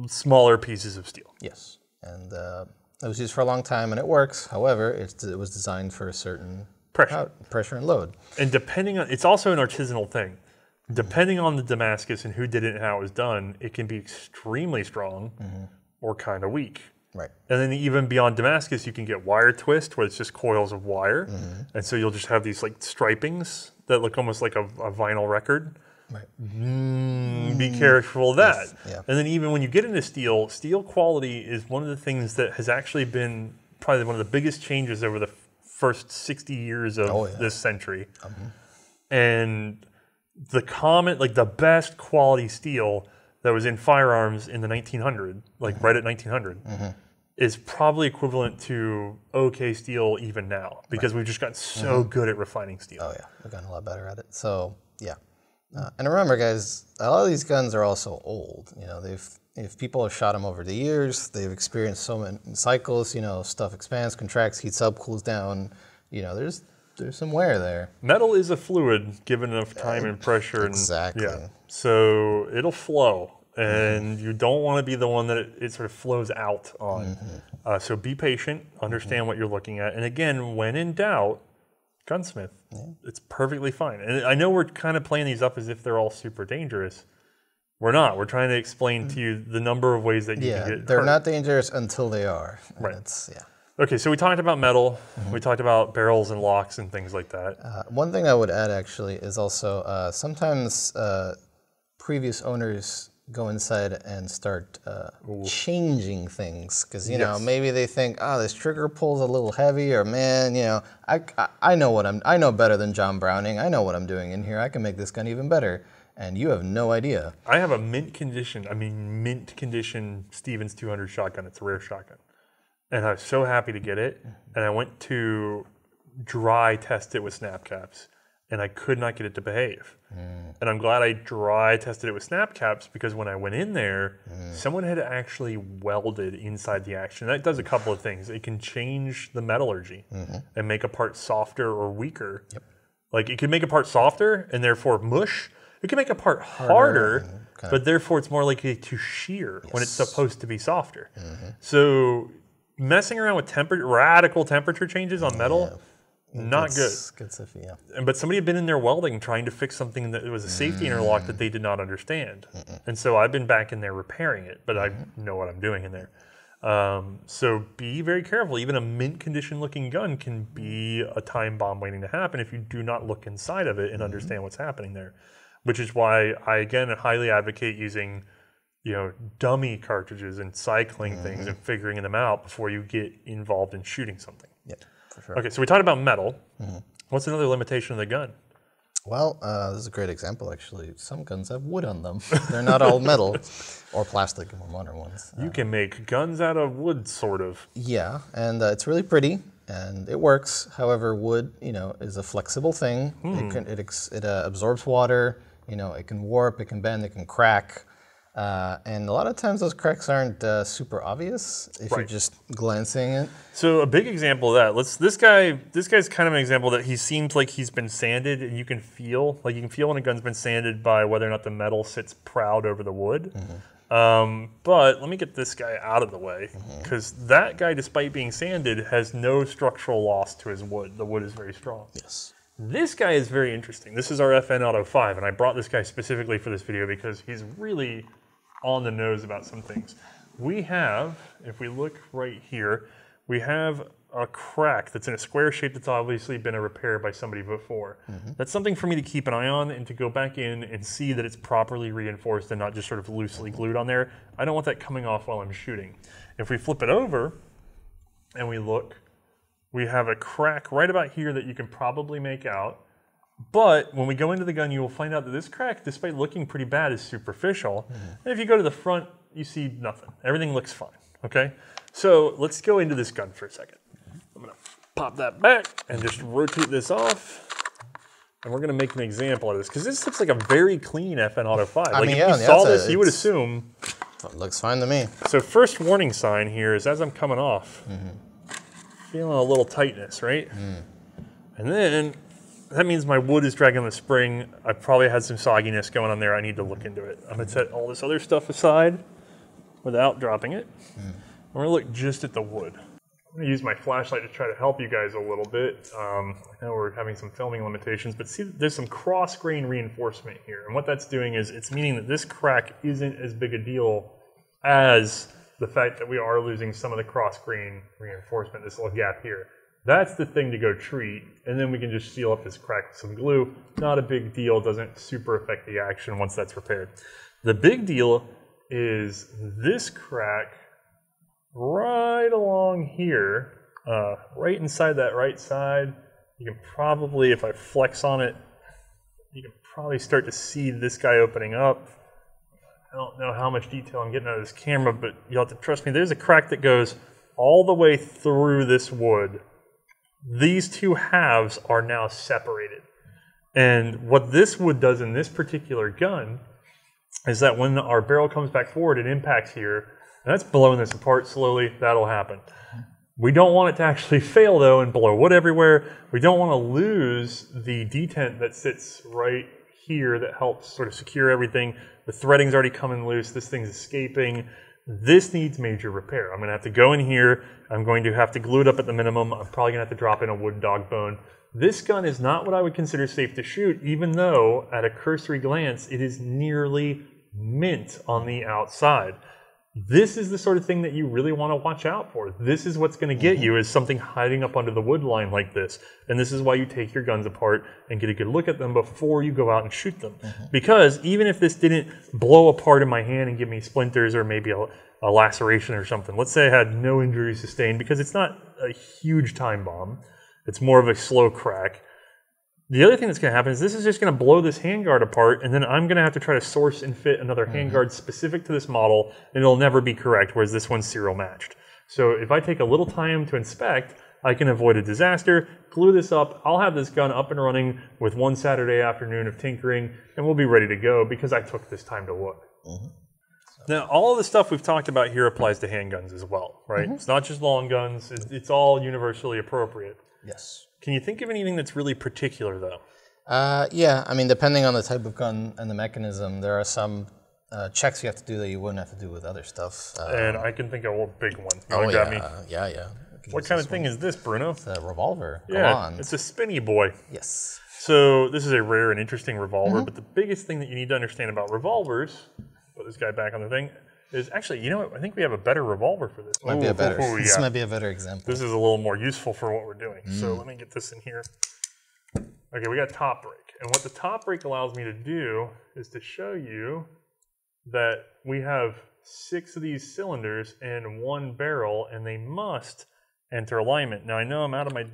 smaller pieces of steel. Yes, and it was used for a long time, and it works. However, it was designed for a certain pressure and load. And depending on, it's also an artisanal thing. Depending on the Damascus and who did it and how it was done, it can be extremely strong or kind of weak. Right. And then even beyond Damascus, you can get wire twist, where it's just coils of wire, and so you'll just have these like stripings that look almost like a vinyl record. Be careful of that. And then even when you get into steel, steel quality is one of the things that has actually been probably one of the biggest changes over the first 60 years of this century. And the common, like the best quality steel that was in firearms in the 1900s, like right at 1900, is probably equivalent to okay steel even now, because we've just gotten so good at refining steel. We've gotten a lot better at it. So and remember, guys, a lot of these guns are also old. You know, if people have shot them over the years, they've experienced so many cycles. You know, stuff expands, contracts, heats up, cools down. You know, there's some wear there. Metal is a fluid, given enough time and pressure. Exactly. And, so it'll flow, and you don't want to be the one that it sort of flows out on. So be patient, understand what you're looking at, and again, when in doubt, gunsmith. It's perfectly fine. And I know we're kind of playing these up as if they're all super dangerous. We're not. We're trying to explain to you the number of ways that you can get hurt. Not dangerous until they are. Right. Okay, so we talked about metal. We talked about barrels and locks and things like that. One thing I would add, actually, is also sometimes previous owners go inside and start changing things, because, you know, maybe they think, oh, this trigger pull's a little heavy, or man, you know, I know what I know better than John Browning. I know what I'm doing in here. I can make this gun even better. And you have no idea. I have a mint condition, Stevens 200 shotgun. It's a rare shotgun. And I was so happy to get it. And I went to dry test it with snap caps, and I could not get it to behave. And I'm glad I dry tested it with snap caps, because when I went in there, someone had actually welded inside the action. That does a couple of things. It can change the metallurgy and make a part softer or weaker. Like, it can make a part softer and therefore mush. It can make a part harder, but therefore it's more likely to shear when it's supposed to be softer. So messing around with radical temperature changes on metal Not good. Good stuff, yeah. But somebody had been in there welding trying to fix something that it was a safety interlock that they did not understand. And so I've been back in there repairing it, but I know what I'm doing in there. So be very careful. Even a mint condition looking gun can be a time bomb waiting to happen if you do not look inside of it and understand what's happening there. Which is why I, again, highly advocate using, you know, dummy cartridges and cycling things and figuring them out before you get involved in shooting something. Yeah. For sure. Okay, so we talked about metal. What's another limitation of the gun? Well, this is a great example, actually. Some guns have wood on them. They're not all metal or plastic, more modern ones. You can make guns out of wood, sort of. Yeah, and it's really pretty, and it works. However, wood, you know, is a flexible thing. It absorbs water. You know, it can warp, it can bend, it can crack. And a lot of times those cracks aren't super obvious if you're just glancing at it. So a big example of that, this guy's kind of an example that he seems like he's been sanded, and you can feel, like you can feel when a gun's been sanded by whether or not the metal sits proud over the wood. But let me get this guy out of the way, because that guy, despite being sanded, has no structural loss to his wood. The wood is very strong. Yes. This guy is very interesting. This is our FN Auto 5, and I brought this guy specifically for this video because he's really on the nose about some things. We have, if we look right here, we have a crack that's in a square shape that's obviously been a repair by somebody before. That's something for me to keep an eye on and to go back in and see that it's properly reinforced and not just sort of loosely glued on there. I don't want that coming off while I'm shooting. If we flip it over and we look, we have a crack right about here that you can probably make out. But when we go into the gun, you will find out that this crack, despite looking pretty bad, is superficial. And if you go to the front, you see nothing. Everything looks fine, okay? So let's go into this gun for a second. I'm gonna pop that back and just rotate this off. And we're gonna make an example of this, because this looks like a very clean FN Auto 5. I mean, if you saw this, you would assume. It looks fine to me. So first warning sign here is as I'm coming off, feeling a little tightness, right? And then that means my wood is dragging the spring. I probably had some sogginess going on there. I need to look into it. I'm gonna set all this other stuff aside without dropping it. I'm gonna look just at the wood. I'm gonna use my flashlight to try to help you guys a little bit. I know we're having some filming limitations, but see, there's some cross-grain reinforcement here. And what that's doing is it's meaning that this crack isn't as big a deal as the fact that we are losing some of the cross-grain reinforcement, this little gap here. That's the thing to go treat, and then we can just seal up this crack with some glue. Not a big deal, doesn't super affect the action once that's repaired. The big deal is this crack right along here, right inside that right side. You can probably, if I flex on it, you can probably start to see this guy opening up. I don't know how much detail I'm getting out of this camera, but you'll have to trust me. There's a crack that goes all the way through this wood. These two halves are now separated. And what this wood does in this particular gun is that when our barrel comes back forward, it impacts here. And that's blowing this apart slowly. That'll happen. We don't want it to actually fail, though, and blow wood everywhere. We don't want to lose the detent that sits right here that helps sort of secure everything. The threading's already coming loose. This thing's escaping. This needs major repair. I'm going to have to go in here. I'm going to have to glue it up at the minimum. I'm probably going to have to drop in a wood dog bone. This gun is not what I would consider safe to shoot, even though at a cursory glance, it is nearly mint on the outside. This is the sort of thing that you really want to watch out for. This is what's going to get you, is something hiding up under the wood line like this. And this is why you take your guns apart and get a good look at them before you go out and shoot them. Because even if this didn't blow apart in my hand and give me splinters or maybe a laceration or something, let's say I had no injuries sustained, because it's not a huge time bomb. It's more of a slow crack. The other thing that's going to happen is this is just going to blow this handguard apart, and then I'm going to have to try to source and fit another handguard specific to this model, and it'll never be correct, whereas this one's serial matched. So if I take a little time to inspect, I can avoid a disaster, glue this up. I'll have this gun up and running with one Saturday afternoon of tinkering, and we'll be ready to go because I took this time to look. Now, all of the stuff we've talked about here applies to handguns as well, right? It's not just long guns. It's all universally appropriate. Yes. Can you think of anything that's really particular, though? Yeah, I mean, depending on the type of gun and the mechanism, there are some checks you have to do that you wouldn't have to do with other stuff. And I can think of a big one. You know, yeah, yeah. What kind of thing is this, Bruno? It's a revolver. Yeah, it's a spinny boy. Yes. So this is a rare and interesting revolver, but the biggest thing that you need to understand about revolvers, put this guy back on the thing, is actually, you know what, I think we have a better revolver for this. Might be a better, this might be a better example. This is a little more useful for what we're doing. So let me get this in here. Okay, we got top break. And what the top break allows me to do is to show you that we have 6 of these cylinders in 1 barrel, and they must enter alignment. Now I know I'm out of my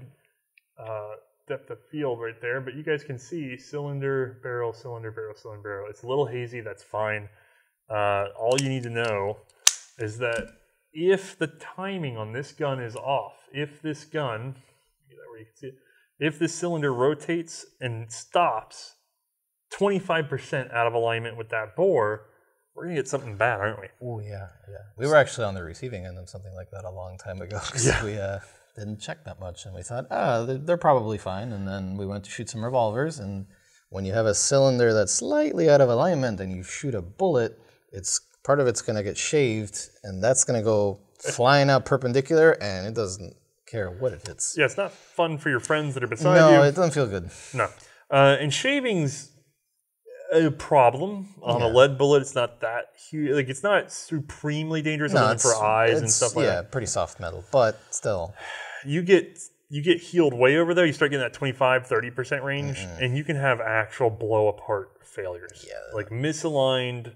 depth of field right there, but you guys can see cylinder, barrel, cylinder, barrel, cylinder, barrel. It's a little hazy, that's fine. All you need to know is that if the timing on this gun is off, if this gun, get that where you can see it, if this cylinder rotates and stops 25% out of alignment with that bore, we're going to get something bad, aren't we? Oh, yeah, yeah. We were actually on the receiving end of something like that a long time ago because we didn't check that much. And we thought, oh, they're probably fine. And then we went to shoot some revolvers. And when you have a cylinder that's slightly out of alignment and you shoot a bullet, it's part of it's going to get shaved. And that's going to go flying out perpendicular. And it doesn't care what it hits. Yeah, it's not fun for your friends that are beside you. No, it doesn't feel good. No. And shavings... a problem on a lead bullet. It's not that huge. Like, it's not supremely dangerous for eyes and stuff like that. Yeah, pretty soft metal, but still. You get healed way over there. You start getting that 25, 30% range, and you can have actual blow apart failures. Yeah. Like misaligned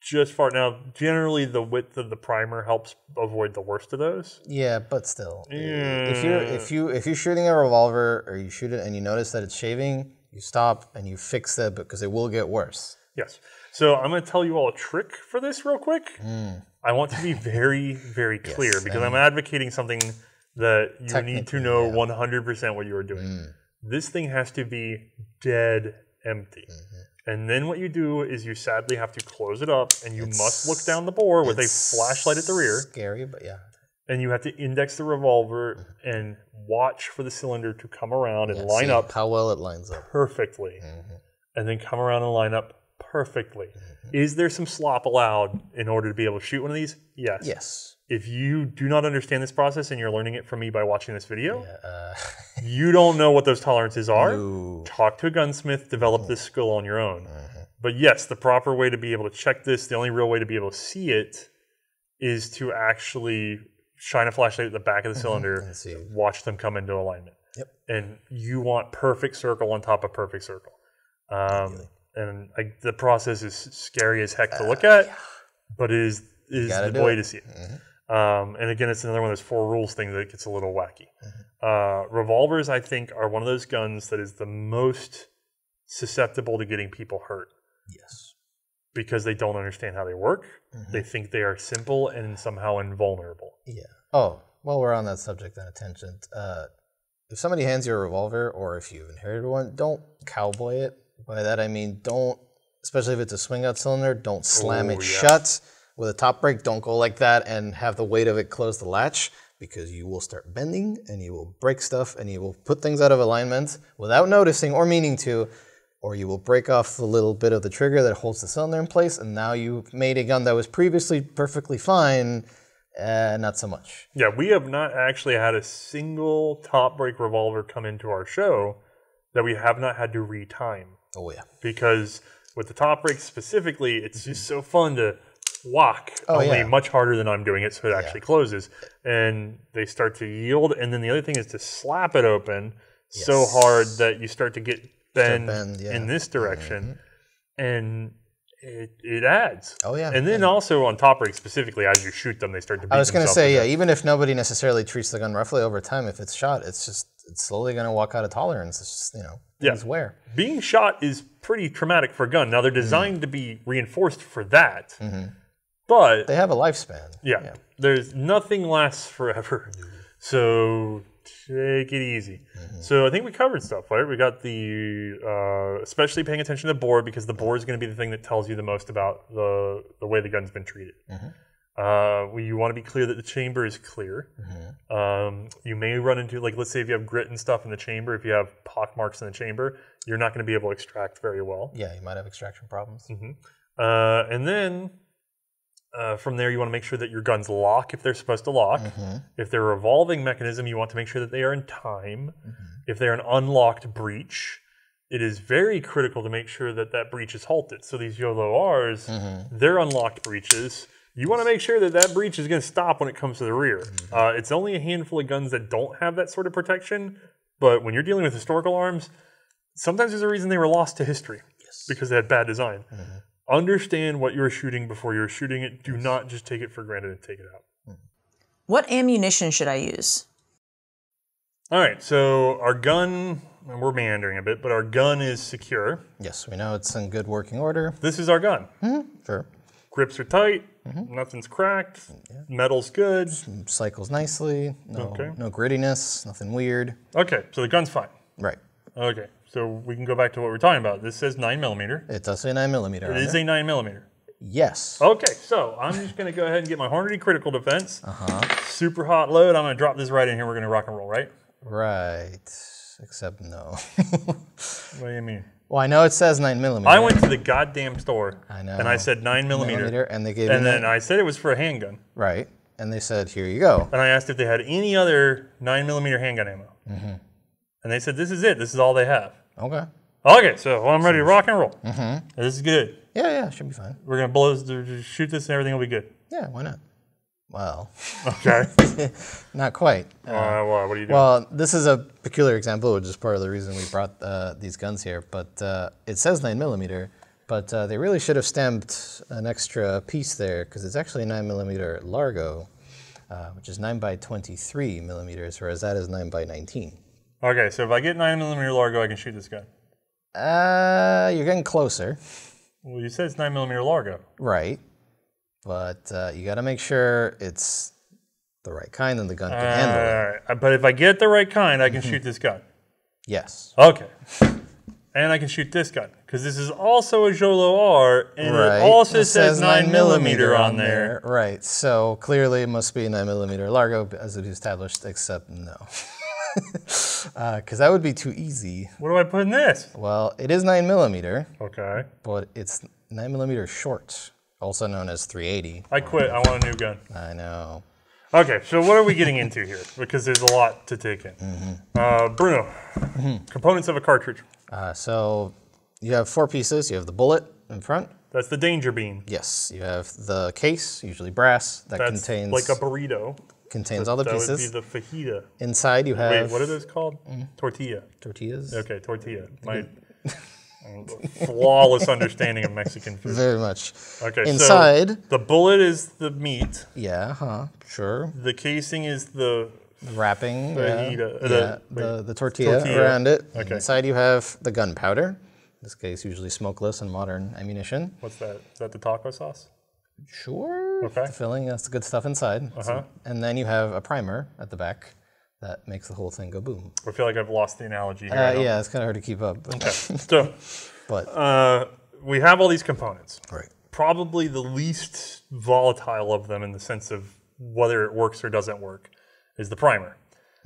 just far. Now, generally the width of the primer helps avoid the worst of those. Yeah, but still. Yeah. If you're shooting a revolver or you shoot it and you notice that it's shaving, you stop and you fix that because it will get worse. Yes. So I'm going to tell you all a trick for this real quick. I want to be very, very clear because I'm advocating something that you need to know 100% what you are doing. This thing has to be dead empty. And then what you do is you sadly have to close it up and you must look down the bore with a flashlight at the rear. Scary, but yeah. And you have to index the revolver and watch for the cylinder to come around and line up. How well it lines up. Perfectly. And then come around and line up perfectly. Is there some slop allowed in order to be able to shoot one of these? Yes. Yes. If you do not understand this process and you're learning it from me by watching this video, you don't know what those tolerances are. No. Talk to a gunsmith, develop this skill on your own. But yes, the proper way to be able to check this, the only real way to be able to see it, is to actually shine a flashlight at the back of the cylinder, watch them come into alignment. And you want perfect circle on top of perfect circle. And the process is scary as heck to look at, but it is the way to see it. And again, it's another one of those 4 rules thing that gets a little wacky. Revolvers, I think, are one of those guns that is the most susceptible to getting people hurt. Yes. Because they don't understand how they work. They think they are simple and somehow invulnerable. Yeah. Oh, well, we're on that subject on a tangent. If somebody hands you a revolver, or if you've inherited one, don't cowboy it. By that I mean don't, especially if it's a swing-out cylinder, don't slam it shut. With a top break, don't go like that and have the weight of it close the latch, because you will start bending, and you will break stuff, and you will put things out of alignment without noticing or meaning to. Or you will break off the little bit of the trigger that holds the cylinder in place, and now you've made a gun that was previously perfectly fine, not so much. Yeah, we have not actually had a single top break revolver come into our show that we have not had to retime. Oh, yeah. Because with the top break specifically, it's just so fun to whack, much harder than I'm doing it, so it actually closes. And they start to yield, and then the other thing is to slap it open so hard that you start to get... bend in this direction, and it adds. Oh, yeah. And then also on top break specifically, as you shoot them, they start to beat themselves. I was going to say, even if nobody necessarily treats the gun roughly over time, if it's shot, it's slowly going to walk out of tolerance. It's just, things wear. Being shot is pretty traumatic for a gun. Now, they're designed to be reinforced for that, but... they have a lifespan. Yeah. There's nothing lasts forever. So... take it easy. So I think we covered stuff, right? We got the, especially paying attention to bore, because the bore is going to be the thing that tells you the most about the way the gun's been treated. You want to be clear that the chamber is clear. You may run into, like, let's say if you have grit and stuff in the chamber, if you have pock marks in the chamber, you're not going to be able to extract very well. Yeah, you might have extraction problems. And then From there, you want to make sure that your guns lock if they're supposed to lock. Mm-hmm. If they're a revolving mechanism, you want to make sure that they are in time. Mm-hmm. If they're an unlocked breech, it is very critical to make sure that that breech is halted. So these Jo.Lo.Ars, mm-hmm. they're unlocked breeches. You want to make sure that that breech is going to stop when it comes to the rear. Mm-hmm. It's only a handful of guns that don't have that sort of protection. But when you're dealing with historical arms, sometimes there's a reason they were lost to history. Yes. Because they had bad design. Mm-hmm. Understand what you're shooting before you're shooting it. Do not just take it for granted and take it out. What ammunition should I use? All right, so our gun, and we're meandering a bit, but our gun is secure. Yes, we know it's in good working order. This is our gun. Mm-hmm. Sure. Grips are tight, mm-hmm. nothing's cracked, yeah. metal's good. Cycles nicely, no grittiness, nothing weird. Okay, so the gun's fine. Right. Okay. So we can go back to what we're talking about. This says 9mm. It does say 9mm. It is a 9mm. Yes. Okay, so I'm just going to go ahead and get my Hornady critical defense. Uh-huh. Super hot load. I'm going to drop this right in here. We're going to rock and roll, right? Right. Except no. What do you mean? Well, I know it says 9mm. I went to the goddamn store. I know. And I said 9mm. And they gave me. And then I said it was for a handgun. Right. And they said, here you go. And I asked if they had any other 9mm handgun ammo. Mm-hmm. And they said, this is it. This is all they have. Okay. Okay, so I'm ready to rock and roll. Mm-hmm. This is good. Yeah, yeah, should be fine. We're going to blow this, shoot this, and everything will be good. Yeah, why not? Well. Okay. Not quite. Well, what are you doing? Well, this is a peculiar example, which is part of the reason we brought these guns here. But it says 9mm, but they really should have stamped an extra piece there, because it's actually 9mm Largo, which is 9 by 23mm, whereas that is 9 by 19. Okay, so if I get 9mm Largo, I can shoot this gun. You're getting closer. Well, you said it's 9mm Largo. Right. But you got to make sure it's the right kind and the gun can handle it. But if I get the right kind, I can shoot this gun. Yes. Okay. And I can shoot this gun, because this is also a Jo.Lo.Ar, and right. It also says 9mm on there. Right, so clearly it must be 9mm Largo, as it is established, except no. Because that would be too easy. What do I put in this? Well, it is 9mm. Okay. But it's 9mm short, also known as 380. I quit. I want a new gun. I know. Okay, so what are we getting into here? Because there's a lot to take in. Mm-hmm. Bruno, mm-hmm. components of a cartridge. So you have four pieces. You have the bullet in front. That's the danger beam. Yes. You have the case, usually brass, that contains... like a burrito. Contains all the pieces. That would be the fajita. Inside you have... Wait, what are those called? Mm. Tortilla. Tortillas? Okay, tortilla. My flawless understanding of Mexican food. Very much. Okay, inside, so the bullet is the meat. Yeah, huh, sure. The casing is the... wrapping. Fajita. Yeah, the tortilla around it. Okay. Inside you have the gunpowder. In this case, usually smokeless and modern ammunition. What's that? Is that the taco sauce? Sure. Okay. The filling, that's the good stuff inside. Uh-huh. And then you have a primer at the back that makes the whole thing go boom. I feel like I've lost the analogy here. Yeah, it's kind of hard to keep up. Okay. So, but we have all these components. Right. Probably the least volatile of them in the sense of whether it works or doesn't work is the primer.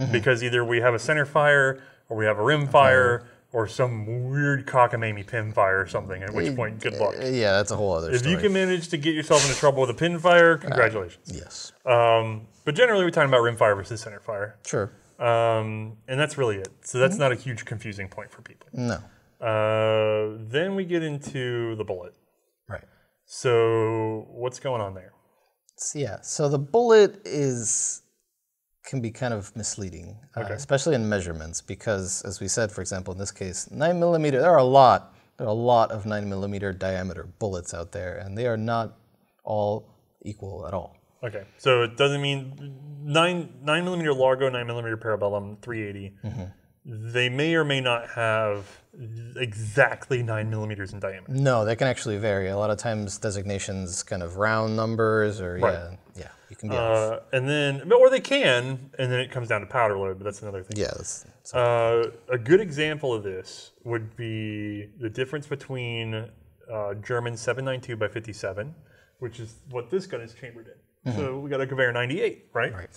Mm-hmm. Because either we have a center fire or we have a rim fire. Or some weird cockamamie pin fire or something, at which point, good luck. Yeah, that's a whole other story. If you can manage to get yourself into trouble with a pin fire, congratulations. Yes. But generally, we're talking about rim fire versus center fire. Sure. And that's really it. So that's not a huge confusing point for people. No. Then we get into the bullet. Right. So what's going on there? Yeah, so the bullet can be kind of misleading, especially in measurements, because as we said, for example, in this case, 9mm, there are a lot of 9mm diameter bullets out there, and they are not all equal at all. Okay, so it doesn't mean 9mm Largo, 9mm Parabellum, 380, they may or may not have exactly 9mm in diameter. No, they can actually vary. A lot of times designations kind of round numbers or, yeah, you can be off. Or they can, and then it comes down to powder load, but that's another thing. Yeah. A good example of this would be the difference between German 792 by 57, which is what this gun is chambered in. Mm-hmm. So we got a Gewehr 98, right? Right.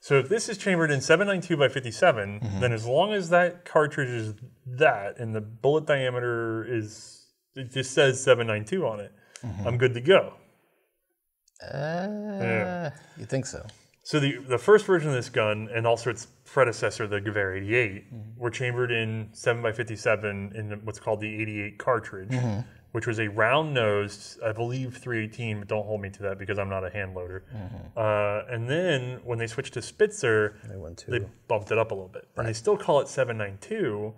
So if this is chambered in 792 by 57, then as long as that cartridge is that and the bullet diameter is, it just says 792 on it, I'm good to go. Yeah. You think so? So the first version of this gun, and also its predecessor, the Gewehr 88, mm-hmm. were chambered in 7x57 in what's called the 88 cartridge, mm-hmm. which was a round-nosed, I believe 318, but don't hold me to that because I'm not a hand loader. Mm-hmm. And then when they switched to Spitzer, they bumped it up a little bit. Right. And they still call it 792.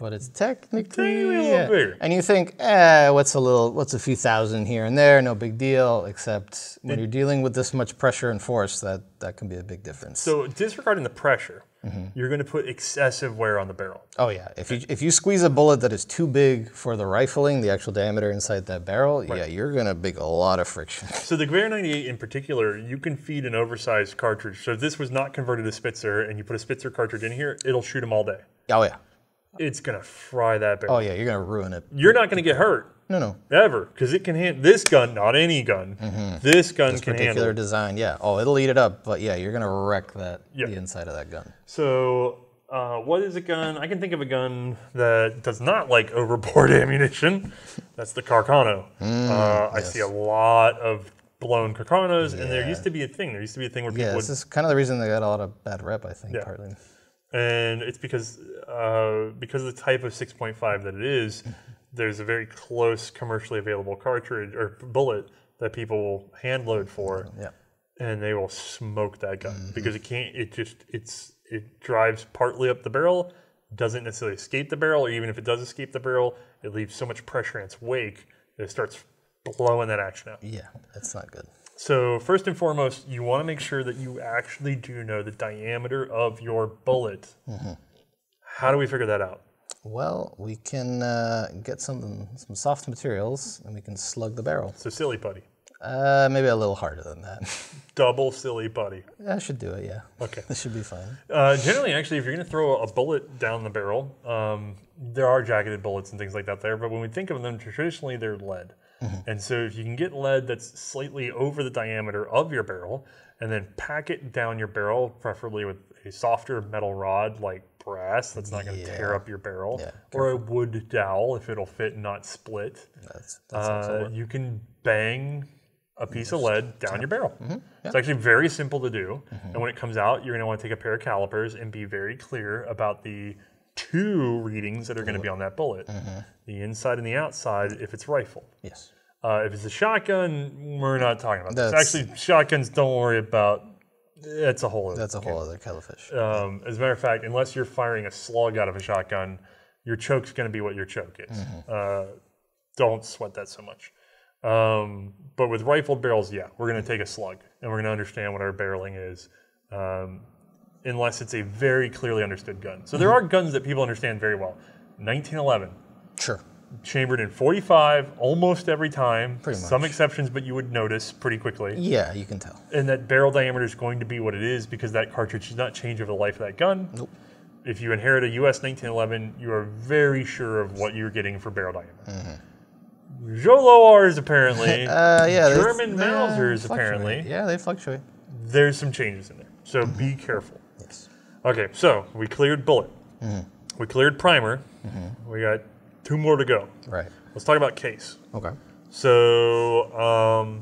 But it's technically a little bigger. And you think, what's a few thousand here and there, no big deal, except when you're dealing with this much pressure and force, that can be a big difference. So disregarding the pressure, mm-hmm. you're going to put excessive wear on the barrel. Oh yeah, if you squeeze a bullet that is too big for the rifling, the actual diameter inside that barrel, right. yeah, you're going to make a lot of friction. So the Gewehr 98 in particular, you can feed an oversized cartridge. So if this was not converted to Spitzer and you put a Spitzer cartridge in here, it'll shoot them all day. Oh yeah. It's gonna fry that barrel. Oh yeah, you're gonna ruin it. You're not gonna get hurt. No, no, ever, because it can handle this gun. Not any gun. Mm-hmm. This gun can handle. This particular design, yeah. Oh, it'll eat it up, but yeah, you're gonna wreck that the inside of that gun. So, what is a gun? I can think of a gun that does not like overboard ammunition. That's the Carcano. I see a lot of blown Carcanos, and there used to be a thing. There used to be a thing where people. Yeah, this is kind of the reason they got a lot of bad rep, I think, partly. And it's because of the type of 6.5 that it is, there's a very close commercially available cartridge or bullet that people will hand load for, and they will smoke that gun because it can't. It drives partly up the barrel, doesn't necessarily escape the barrel, or even if it does escape the barrel, it leaves so much pressure in its wake that it starts blowing that action out. Yeah, that's not good. So first and foremost, you want to make sure that you actually do know the diameter of your bullet. Mm-hmm. How do we figure that out? Well, we can get some soft materials and we can slug the barrel. So silly putty. Maybe a little harder than that. Double silly putty. I should do it, yeah. Okay. This should be fine. Generally, actually, if you're going to throw a bullet down the barrel, there are jacketed bullets and things like that there, but when we think of them, traditionally they're lead. Mm-hmm. And so if you can get lead that's slightly over the diameter of your barrel and then pack it down your barrel, preferably with a softer metal rod like brass that's not going to tear up your barrel, or a wood dowel if it'll fit and not split, you can bang a piece of lead down your barrel. Mm-hmm. Yeah. It's actually very simple to do. Mm-hmm. And when it comes out, you're going to want to take a pair of calipers and be very clear about the two readings that are going to be on that bullet, the inside and the outside, if it's rifled. Yes. If it's a shotgun, we're not talking about this. Actually, shotguns, don't worry about. That's a whole other. That's a whole other kettle of fish. As a matter of fact, unless you're firing a slug out of a shotgun, your choke's going to be what your choke is. Don't sweat that so much. But with rifled barrels, yeah, we're going to take a slug and we're going to understand what our barreling is. Unless it's a very clearly understood gun. So there are guns that people understand very well. 1911. Sure. Chambered in 45 almost every time. Pretty much. Some exceptions, but you would notice pretty quickly. Yeah, you can tell. And that barrel diameter is going to be what it is because that cartridge does not change over the life of that gun. Nope. If you inherit a U.S. 1911, you are very sure of what you're getting for barrel diameter. Jo.Lo.Ar's apparently. German Mausers apparently. Yeah, they fluctuate. There's some changes in there, so be careful. Yes. Okay, so we cleared bullet. We cleared primer. We got two more to go. Right. Let's talk about case. Okay. So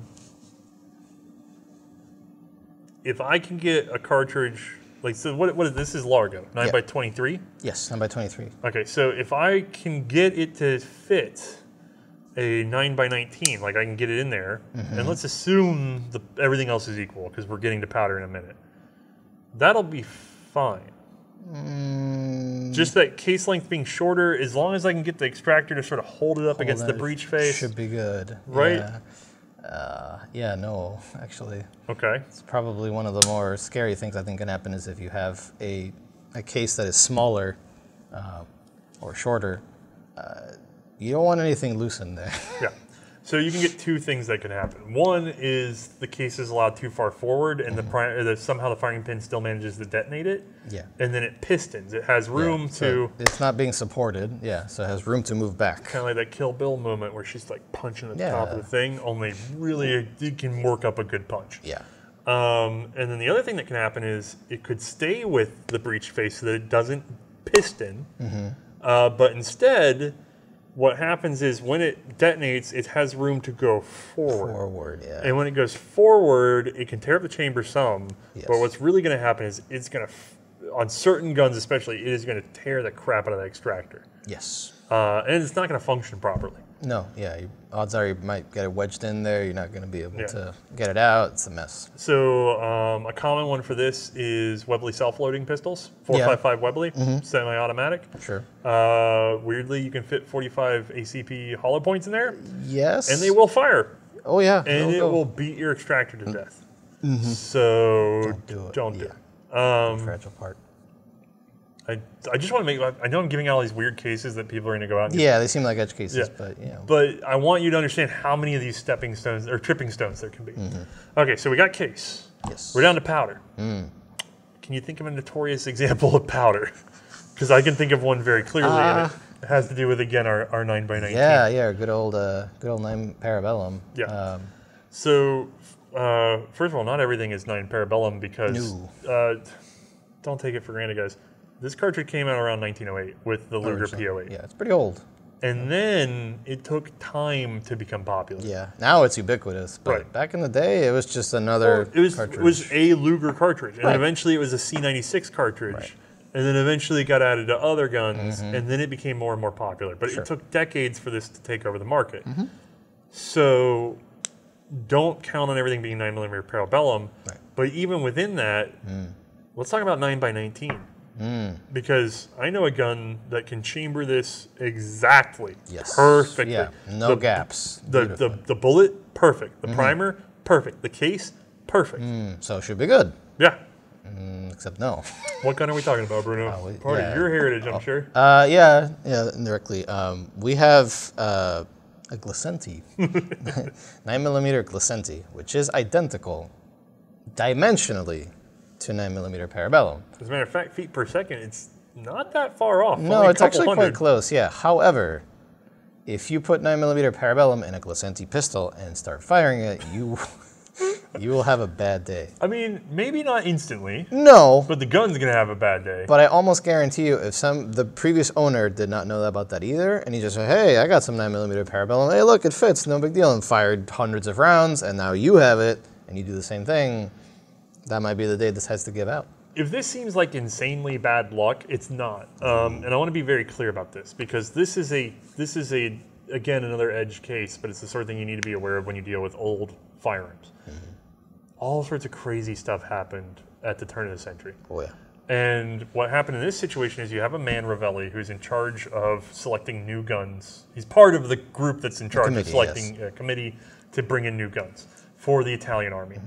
if I can get a cartridge, like, so what is this is Largo, 9x23? Yes, 9x23. Okay, so if I can get it to fit a 9x19, like I can get it in there, and let's assume everything else is equal because we're getting to powder in a minute. That'll be fine. Just that case length being shorter, as long as I can get the extractor to sort of hold it up against the breech face. Should be good. Right? Yeah. No, actually. Okay. It's probably one of the more scary things I think can happen is if you have a case that is smaller or shorter, you don't want anything loose in there. Yeah. So you can get two things that can happen. One is the case is allowed too far forward, and somehow the firing pin still manages to detonate it. Yeah. And then it pistons. It has room to. It's not being supported. Yeah. So it has room to move back. Kind of like that Kill Bill moment where she's like punching the top of the thing. Only really it can work up a good punch. Yeah. And then the other thing that can happen is it could stay with the breech face so that it doesn't piston, but instead what happens is when it detonates, it has room to go forward. Yeah. And when it goes forward, it can tear up the chamber some. Yes. But what's really going to happen is it's going to, on certain guns especially, it is going to tear the crap out of the extractor. Yes. And it's not going to function properly. No, yeah. Odds are you might get it wedged in there. You're not going to be able to get it out. It's a mess. So a common one for this is Webley self-loading pistols, 455 Webley, semi-automatic. Sure. Weirdly, you can fit 45 ACP hollow points in there. Yes. And they will fire. Oh, yeah. And it will beat your extractor to death. So don't do it. Fragile part. I just want to make, I know I'm giving out all these weird cases that people are going to go out and get. Yeah, they seem like edge cases, but you know. But I want you to understand how many of these stepping stones or tripping stones there can be. Okay, so we got case. Yes. We're down to powder. Can you think of a notorious example of powder? Because I can think of one very clearly, and it has to do with, again, our 9x19. Yeah, yeah, good old 9 Parabellum. Yeah. So, first of all, not everything is 9 Parabellum because, don't take it for granted, guys. This cartridge came out around 1908 with the Luger P08. Yeah, it's pretty old. And then it took time to become popular. Yeah, now it's ubiquitous. But back in the day, it was just another cartridge. It was a Luger cartridge. And eventually it was a C96 cartridge. And then eventually it got added to other guns. And then it became more and more popular. But it took decades for this to take over the market. So don't count on everything being 9mm Parabellum. But even within that, let's talk about 9x19. Because I know a gun that can chamber this exactly, perfectly. Yeah, no gaps. The bullet, perfect. The primer, perfect. The case, perfect. So it should be good. Yeah. Except no. What gun are we talking about, Bruno? Part of your heritage, I'm sure. Yeah, indirectly. We have a Glisenti, 9mm Glisenti, which is identical dimensionally to 9mm Parabellum. As a matter of fact, feet per second, it's not that far off. No, it's actually quite close, yeah. However, if you put 9mm Parabellum in a Glisenti pistol and start firing it, you will have a bad day. I mean, maybe not instantly. No. But the gun's going to have a bad day. But I almost guarantee you, if the previous owner did not know about that either, and he just said, hey, I got some 9mm Parabellum. Hey, look, it fits. No big deal. And fired hundreds of rounds, and now you have it, and you do the same thing. That might be the day this has to give out. If this seems like insanely bad luck, it's not. And I want to be very clear about this because this is again another edge case, but it's the sort of thing you need to be aware of when you deal with old firearms. All sorts of crazy stuff happened at the turn of the century. Oh yeah. And what happened in this situation is you have a man, Ravelli, who's in charge of selecting new guns. He's part of the group that's in charge of selecting a committee to bring in new guns for the Italian army.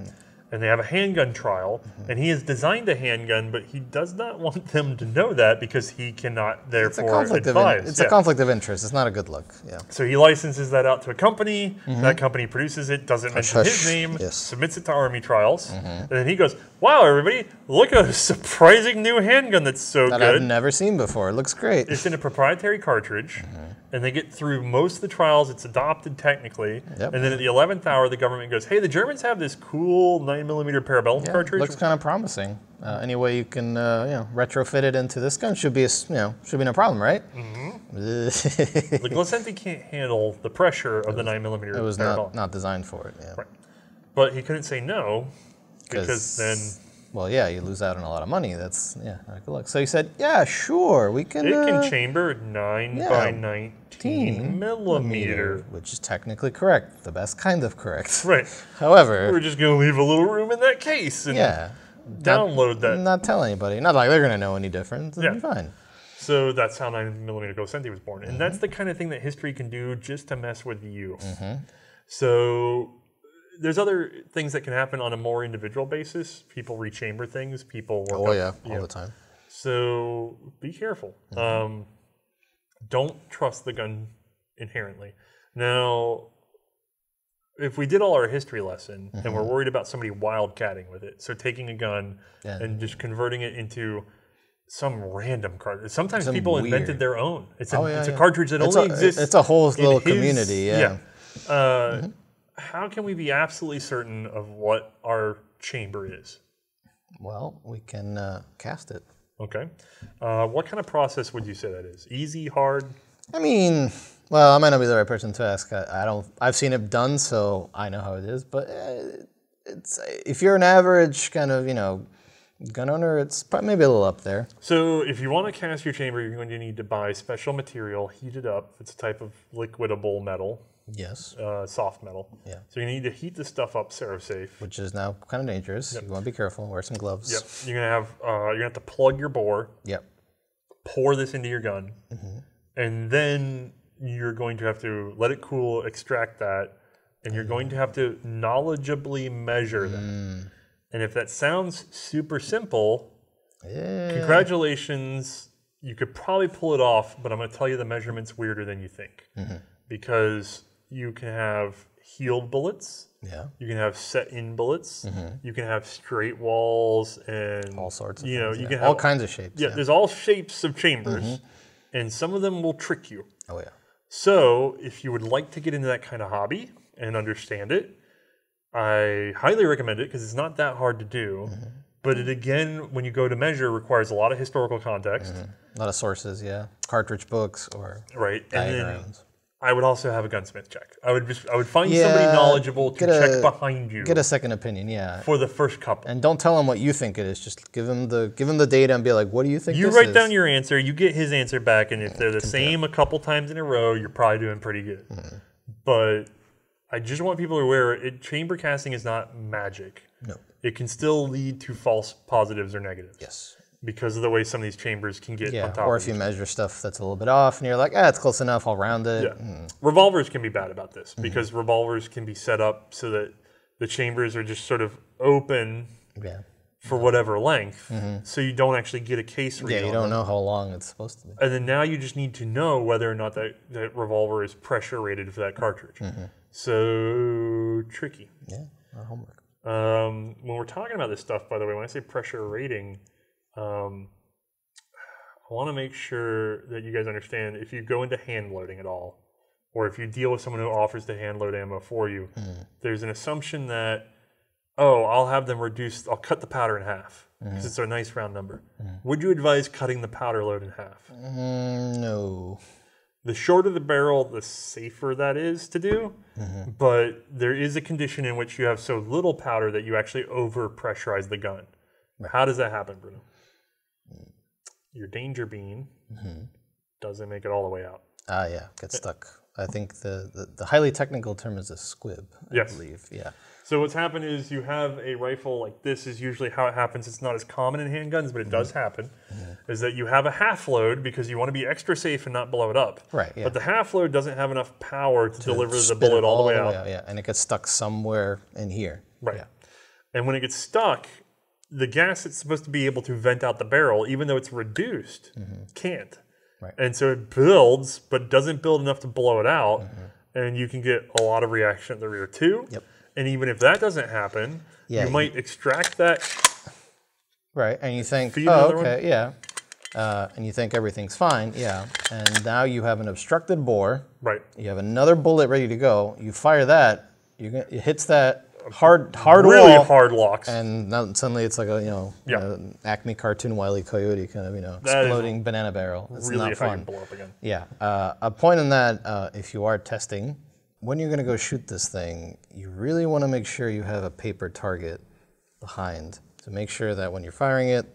And they have a handgun trial, and he has designed a handgun, but he does not want them to know that because he cannot therefore advise. It's a conflict of interest. It's not a good look. Yeah. So he licenses that out to a company. That company produces it, doesn't mention his name, submits it to army trials. And then he goes, wow, everybody, look at a surprising new handgun that's so good. I've never seen before. It looks great. It's in a proprietary cartridge. And they get through most of the trials. It's adopted technically. And then at the 11th hour, the government goes, hey, the Germans have this cool 9mm Parabellum cartridge. Looks kind of promising. Any way you can retrofit it into this gun should be should be no problem, right? The Glisenti can't handle the pressure of the 9mm Parabellum. It was not designed for it. Yeah. Right. But he couldn't say no because then... Well, yeah, you lose out on a lot of money. That's not good luck. So he said, "Yeah, sure, we can." It can chamber 9 by 19 millimeter, which is technically correct, the best kind of correct. Right. However, we're just going to leave a little room in that case and download that. Not tell anybody. Not like they're going to know any difference. It'll be fine. So that's how 9mm Glisenti was born, and that's the kind of thing that history can do just to mess with you. So. There's other things that can happen on a more individual basis. People rechamber things. People work all the time. So be careful. Don't trust the gun inherently. Now, if we did all our history lesson and we're worried about somebody wildcatting with it, so taking a gun and just converting it into some random cartridge. Sometimes people invented their own. It's a cartridge that only exists. It's a whole little community. How can we be absolutely certain of what our chamber is? Well, we can cast it. Okay. What kind of process would you say that is? Easy, hard? I mean, Well, I might not be the right person to ask. I don't. I've seen it done, so I know how it is. But it's if you're an average kind of gun owner, it's probably maybe a little up there. So if you want to cast your chamber, you're going to need to buy special material, heat it up. It's a type of liquidable metal. Yes. Soft metal. Yeah. So you need to heat this stuff up Cerrosafe. Which is now kind of dangerous. Yep. You want to be careful. Wear some gloves. Yep. You're gonna have you're gonna have to plug your bore. Yep. Pour this into your gun, and then you're going to have to let it cool, extract that, and you're going to have to knowledgeably measure that. And if that sounds super simple, congratulations, you could probably pull it off, but I'm going to tell you the measurement's weirder than you think. Because you can have heeled bullets. Yeah. You can have set-in bullets. You can have straight walls and all sorts of things, you can have all kinds of shapes. Yeah, there's all shapes of chambers, and some of them will trick you. Oh yeah. So if you would like to get into that kind of hobby and understand it, I highly recommend it because it's not that hard to do. But it, again, when you go to measure, requires a lot of historical context. A lot of sources, cartridge books or diagrams. I would also have a gunsmith check. I would find somebody knowledgeable to check behind you. Get a second opinion, for the first couple. And don't tell him what you think it is. Just give him the data and be like, what do you think this is? You write down your answer, you get his answer back, and if they're the same a couple times in a row, you're probably doing pretty good. But I just want people to aware, chamber casting is not magic. No. It can still lead to false positives or negatives. Yes. Because of the way some of these chambers can get on top or if you measure stuff that's a little bit off and you're like, it's close enough, I'll round it. Revolvers can be bad about this because revolvers can be set up so that the chambers are just sort of open for whatever length. So you don't actually get a case read. Yeah, you don't know how long it's supposed to be. And then now you just need to know whether or not that revolver is pressure rated for that cartridge. So tricky. Yeah, our homework. When we're talking about this stuff, by the way, when I say pressure rating, I want to make sure that you guys understand if you go into hand loading at all, or if you deal with someone who offers to hand load ammo for you, there's an assumption that, I'll have them reduce, I'll cut the powder in half because it's a nice round number. Would you advise cutting the powder load in half? No. The shorter the barrel, the safer that is to do, but there is a condition in which you have so little powder that you actually over-pressurize the gun. How does that happen, Bruno? Your danger bean doesn't make it all the way out. Ah, yeah, gets stuck. I think the highly technical term is a squib, I believe. Yeah. So what's happened is you have a rifle like this is usually how it happens. It's not as common in handguns, but it does happen, is that you have a half load because you want to be extra safe and not blow it up. Right, yeah. But the half load doesn't have enough power to deliver the bullet all the way out. Yeah, and it gets stuck somewhere in here. Right. Yeah. And when it gets stuck, the gas that's supposed to be able to vent out the barrel, even though it's reduced, can't. Right. And so it builds, but doesn't build enough to blow it out. And you can get a lot of reaction at the rear too. Yep. And even if that doesn't happen, you might extract that. Right. And you think, and you think everything's fine. Yeah. And now you have an obstructed bore. Right. You have another bullet ready to go. You fire that. It hits that. Hard locks, and now suddenly it's like a Acme cartoon Wile E. Coyote kind of exploding banana barrel. It's really not fun. Blow up again. Yeah, a point on that. If you are testing, when you're going to go shoot this thing, you really want to make sure you have a paper target behind to make sure that when you're firing it,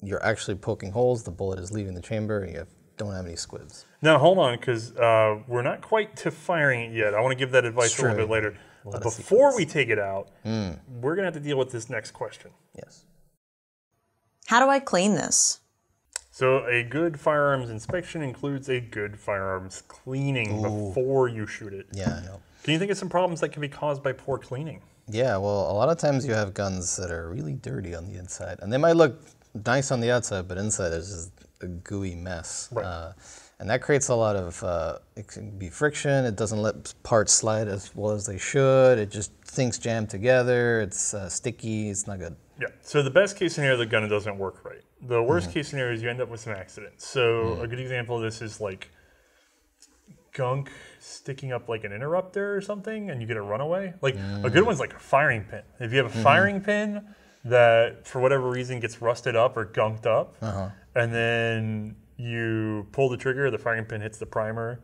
you're actually poking holes. The bullet is leaving the chamber. And you don't have any squibs. Now hold on, because we're not quite to firing it yet. I want to give that advice a little bit later. Before we take it out, we're going to have to deal with this next question. Yes. How do I clean this? So a good firearms inspection includes a good firearms cleaning before you shoot it. Yeah, I know. Can you think of some problems that can be caused by poor cleaning? Yeah, well, a lot of times you have guns that are really dirty on the inside. And they might look nice on the outside, but inside is just a gooey mess. Right. And that creates a lot of, it can be friction, it doesn't let parts slide as well as they should, it just things jam together, it's sticky, it's not good. Yeah, so the best case scenario, the gun doesn't work right. The worst case scenario is you end up with some accident. So a good example of this is like gunk sticking up like an interrupter or something and you get a runaway. Like a good one's like a firing pin. If you have a firing pin that for whatever reason gets rusted up or gunked up, and then you pull the trigger, the firing pin hits the primer,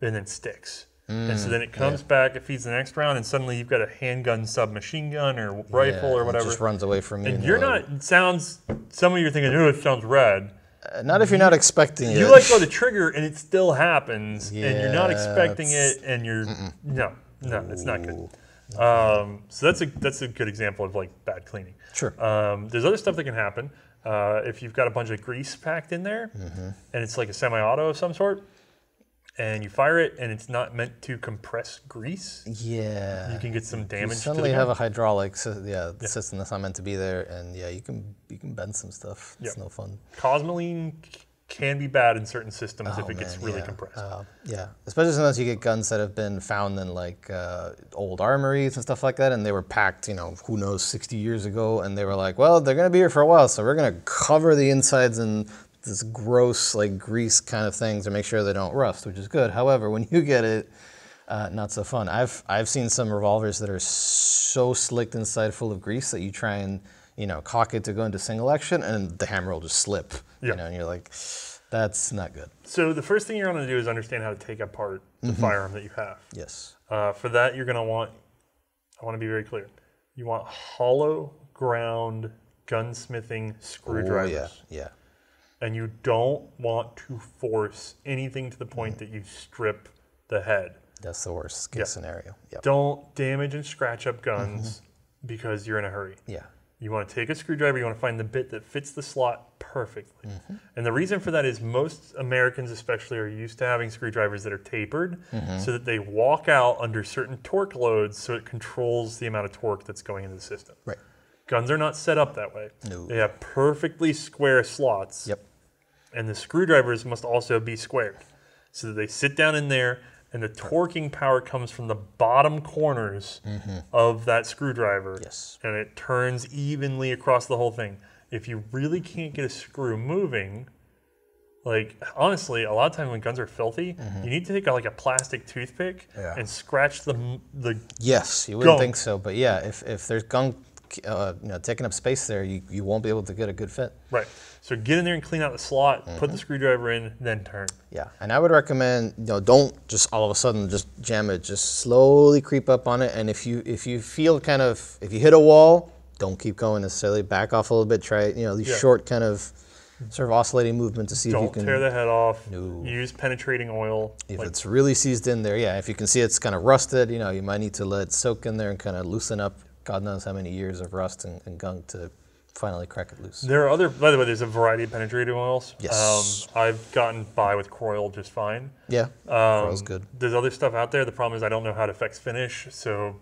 then it sticks. And so then it comes back, it feeds the next round, and suddenly you've got a handgun, submachine gun, or rifle, or whatever. It just runs away from you. And you're not, it sounds, some of you are thinking, oh, it sounds rad. Not if you're not expecting it. You let go of the trigger, and it still happens, and you're not expecting it, and you're, no, it's not good. So that's a good example of like bad cleaning. Sure. There's other stuff that can happen. If you've got a bunch of grease packed in there, and it's like a semi-auto of some sort, and you fire it, and it's not meant to compress grease. Yeah, you can get some damage. You suddenly have a hydraulic, system that's not meant to be there, and you can bend some stuff. It's no fun. Cosmoline can be bad in certain systems if it gets really compressed. Especially sometimes you get guns that have been found in like old armories and stuff like that, and they were packed, you know, who knows, 60 years ago, and they were like, well, they're gonna be here for a while, so we're gonna cover the insides and this gross like grease kind of things to make sure they don't rust, which is good. However, when you get it, not so fun. I've seen some revolvers that are so slicked inside, full of grease, that you try and cock it to go into single action, and the hammer will just slip. Yeah. And you're like, that's not good. So the first thing you're going to do is understand how to take apart the firearm that you have. Yes. For that, you're going to want. I want to be very clear. You want hollow ground gunsmithing screwdrivers. And you don't want to force anything to the point that you strip the head. That's the worst case scenario. Don't damage and scratch up guns because you're in a hurry. You want to take a screwdriver, you want to find the bit that fits the slot perfectly. And the reason for that is most Americans especially are used to having screwdrivers that are tapered so that they walk out under certain torque loads so it controls the amount of torque that's going into the system. Right. Guns are not set up that way. No. They have perfectly square slots. And the screwdrivers must also be squared so that they sit down in there, and the torquing power comes from the bottom corners of that screwdriver. And it turns evenly across the whole thing. If you really can't get a screw moving, like honestly, a lot of times when guns are filthy, you need to take like a plastic toothpick and scratch the you wouldn't think so, but if there's gunk taking up space there, you won't be able to get a good fit. Right. So get in there and clean out the slot, put the screwdriver in, then turn. And I would recommend, don't just all of a sudden just jam it. Just slowly creep up on it, and if you feel kind of, if you hit a wall, don't keep going necessarily. Back off a little bit. Try these short kind of sort of oscillating movement to see if you can. Don't tear the head off. No. Use penetrating oil. If it's really seized in there, if you can see it's kind of rusted, you might need to let it soak in there and kind of loosen up. God knows how many years of rust and gunk to finally crack it loose. There are other, by the way, there's a variety of penetrating oils. Yes. I've gotten by with Kroil just fine. Kroil's good. There's other stuff out there. The problem is I don't know how it affects finish, so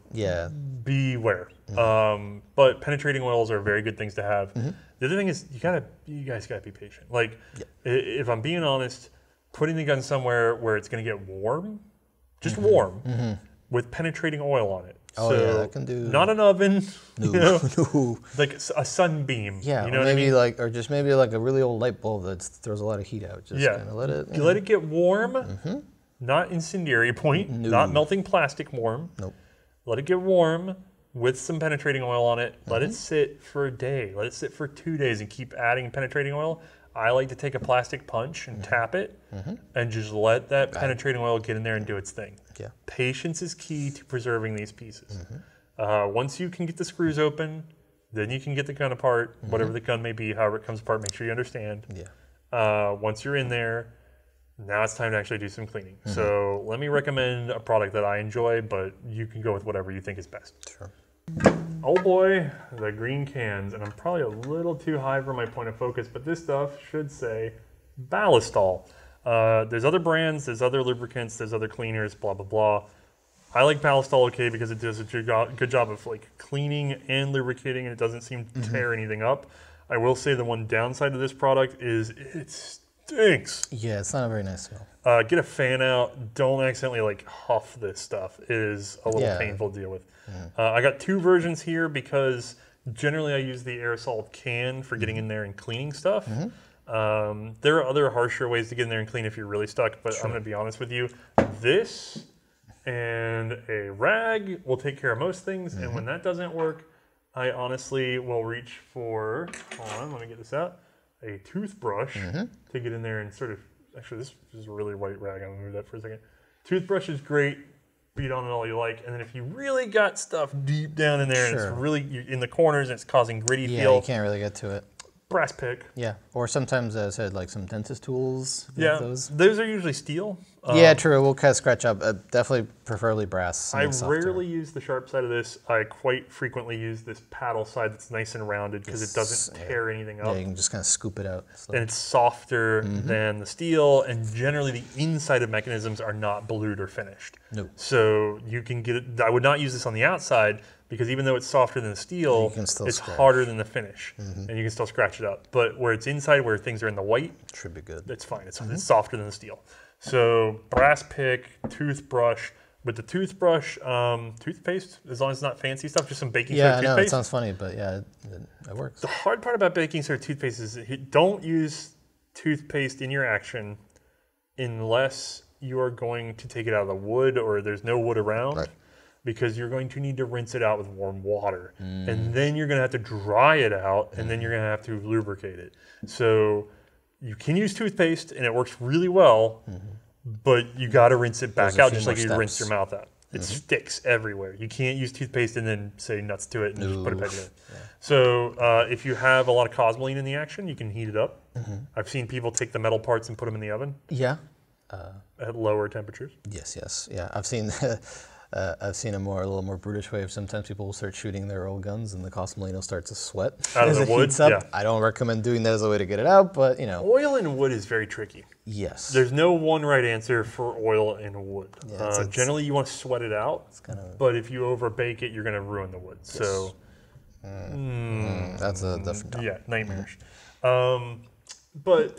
beware. But penetrating oils are very good things to have. The other thing is you guys gotta be patient. Like if I'm being honest, putting the gun somewhere where it's gonna get warm, just warm, with penetrating oil on it. Oh, so that can do. Not an oven. No. No. Like a sunbeam. Maybe what I mean? Like, or just maybe like a really old light bulb that throws a lot of heat out. Just kind of let it. You let it get warm. Not incendiary point. No. Not melting plastic warm. Nope. Let it get warm with some penetrating oil on it. Let it sit for a day. Let it sit for 2 days and keep adding penetrating oil. I like to take a plastic punch and tap it and just let that penetrating oil get in there and do its thing. Patience is key to preserving these pieces. Once you can get the screws open, then you can get the gun apart, whatever the gun may be, however it comes apart, make sure you understand. Once you're in there, now it's time to actually do some cleaning. So let me recommend a product that I enjoy, but you can go with whatever you think is best. Sure. Oh boy, the green cans, and I'm probably a little too high for my point of focus, but this stuff should say Ballistol. There's other brands, there's other lubricants, there's other cleaners, blah, blah, blah. I like Ballistol okay because it does a good job of like cleaning and lubricating, and it doesn't seem to tear anything up. I will say the one downside of this product is it stinks. Yeah, it's not a very nice smell. Get a fan out. Don't accidentally like huff this stuff. It is a little painful to deal with. I got two versions here because generally I use the aerosol can for getting in there and cleaning stuff. There are other harsher ways to get in there and clean if you're really stuck, but I'm going to be honest with you. This and a rag will take care of most things, and when that doesn't work, I honestly will reach for, hold on, let me get this out, a toothbrush to get in there and sort of, actually this is a really white rag, I'm going to move that for a second. Toothbrush is great, beat on it all you like, and then if you really got stuff deep down in there, sure, and it's really in the corners and it's causing gritty feel. Yeah, you can't really get to it. Brass pick. Yeah, or sometimes, as I said, like some dentist tools. Yeah, those are usually steel. Yeah, true. We'll kind of scratch up. Definitely, preferably brass. I rarely use the sharp side of this. I quite frequently use this paddle side that's nice and rounded because it doesn't tear anything up. Yeah, you can just kind of scoop it out. It's like, and it's softer than the steel, and generally the inside of mechanisms are not blued or finished. No. So you can get it. I would not use this on the outside, because even though it's softer than the steel, it's harder than the finish, and you can still scratch it up. But where it's inside, where things are in the white, it should be good. It's fine. It's, it's softer than the steel. So brass pick, toothbrush. With the toothbrush, toothpaste, as long as it's not fancy stuff, just some baking soda toothpaste. Yeah, it sounds funny, but yeah, it works. The hard part about baking soda toothpaste is don't use toothpaste in your action unless you are going to take it out of the wood or there's no wood around. Right. Because you're going to need to rinse it out with warm water. And then you're going to have to dry it out, and then you're going to have to lubricate it. So you can use toothpaste, and it works really well, but you got to rinse it back out just like you rinse your mouth out. It sticks everywhere. You can't use toothpaste and then say nuts to it and just put it back in. Yeah. So if you have a lot of cosmoline in the action, you can heat it up. I've seen people take the metal parts and put them in the oven. Yeah. At lower temperatures. Yes, yes. Yeah, I've seen... I've seen a little more brutish way of sometimes people will start shooting their old guns and the cosmoline will start to sweat out of the wood. Yeah. I don't recommend doing that as a way to get it out, but you know. Oil and wood is very tricky. Yes. There's no one right answer for oil and wood. Yeah, generally, you want to sweat it out, but if you overbake it, you're going to ruin the wood. Yes. So that's a different topic. Yeah, nightmarish. But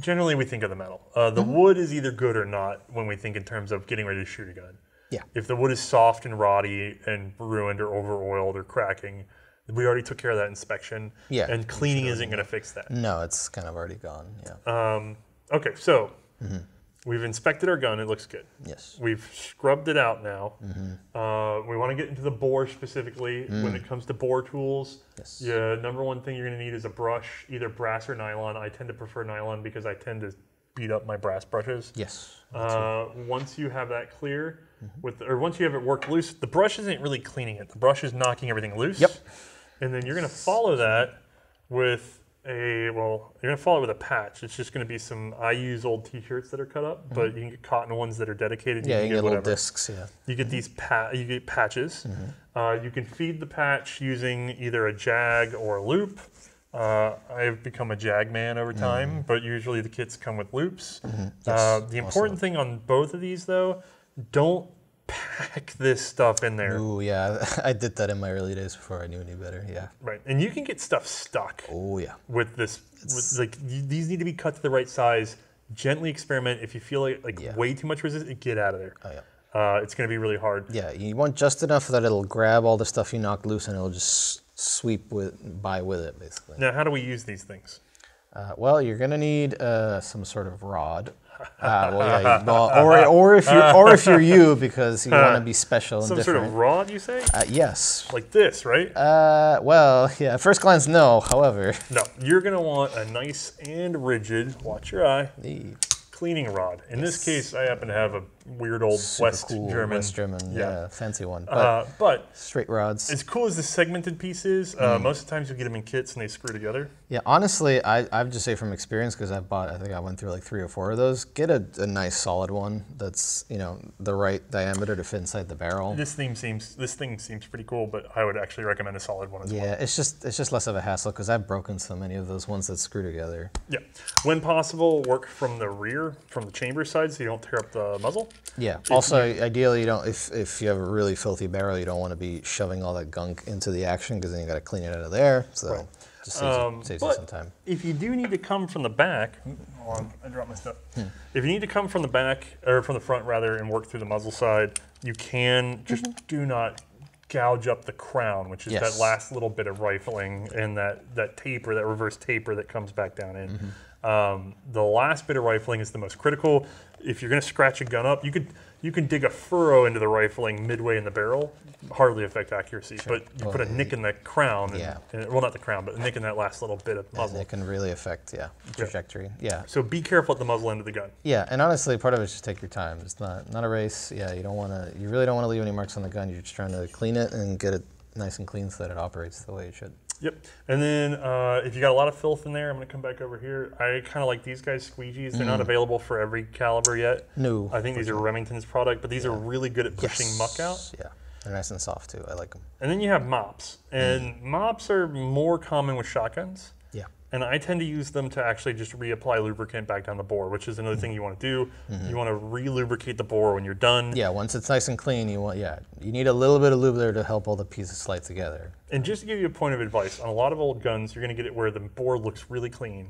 generally, we think of the metal. The wood is either good or not when we think in terms of getting ready to shoot a gun. Yeah. If the wood is soft and rotty and ruined or over-oiled or cracking, we already took care of that inspection. Yeah. And cleaning isn't going to fix that. No, it's kind of already gone. Yeah. Okay, so we've inspected our gun. It looks good. Yes. We've scrubbed it out now. We want to get into the bore specifically. When it comes to bore tools, yes. Yeah, number one thing you're going to need is a brush, either brass or nylon. I tend to prefer nylon because I tend to beat up my brass brushes. Yes. Once you have that clear, once you have it worked loose, the brush isn't really cleaning it. The brush is knocking everything loose. Yep. And then you're going to follow that with a patch. It's just going to be some, I use old t-shirts that are cut up, but you can get cotton ones that are dedicated. Yeah, you can get little discs, yeah. You get these patches. You can feed the patch using either a jag or a loop. I've become a jag man over time, but usually the kits come with loops. Yes. The important thing on both of these, though, don't pack this stuff in there. Ooh, yeah. I did that in my early days before I knew any better, yeah. Right, and you can get stuff stuck. Oh, yeah. With this, these need to be cut to the right size. Gently experiment. If you feel like way too much resistance, get out of there. Oh, yeah. It's going to be really hard. Yeah, you want just enough that it'll grab all the stuff you knock loose and it'll just sweep by with it, basically. Now, how do we use these things? Well, you're going to need some sort of rod. Or if you're you, because you want to be special and different. Some sort of rod, you say? Yes. Like this, right? Well, yeah. At first glance, no. However, no. You're gonna want a nice and rigid. Watch your eye. Cleaning rod. In this case, I happen to have a weird old West German, yeah, fancy one. But straight rods. As cool as the segmented piece is, most of the times you get them in kits and they screw together. Yeah, honestly, I've just say from experience, because I think I went through like 3 or 4 of those. Get a nice solid one that's the right diameter to fit inside the barrel. This thing seems pretty cool, but I would actually recommend a solid one as well. Yeah, it's just less of a hassle because I've broken so many of those ones that screw together. Yeah, when possible, work from the rear. From the chamber side, so you don't tear up the muzzle. Yeah. Ideally, you don't. If you have a really filthy barrel, you don't want to be shoving all that gunk into the action because then you got to clean it out of there. So right. Just saves you some time. If you do need to come from the back, hold on, I dropped my stuff. If you need to come from the back or from the front rather, and work through the muzzle side, you can. Just do not gouge up the crown, which is that last little bit of rifling and that taper, that reverse taper that comes back down in. The last bit of rifling is the most critical. If you're going to scratch a gun up, you can dig a furrow into the rifling midway in the barrel, hardly affect accuracy. Sure. But you put a nick in the crown, well, not the crown, but a nick in that last little bit of muzzle. And it can really affect, trajectory. Yeah. So be careful at the muzzle end of the gun. Yeah, and honestly, part of it is just take your time. It's not a race. Yeah, you really don't want to leave any marks on the gun. You're just trying to clean it and get it nice and clean so that it operates the way it should. Yep. And then if you got a lot of filth in there, I'm going to come back over here. I kind of like these guys, squeegees. They're not available for every caliber yet. No. I think these are Remington's product, but these are really good at pushing muck out. Yeah. They're nice and soft too. I like them. And then you have mops. And mops are more common with shotguns. Yeah. And I tend to use them to actually just reapply lubricant back down the bore, which is another thing you want to do. You want to re-lubricate the bore when you're done. Yeah, once it's nice and clean, you need a little bit of lube there to help all the pieces slide together. And just to give you a point of advice, on a lot of old guns, you're going to get it where the bore looks really clean,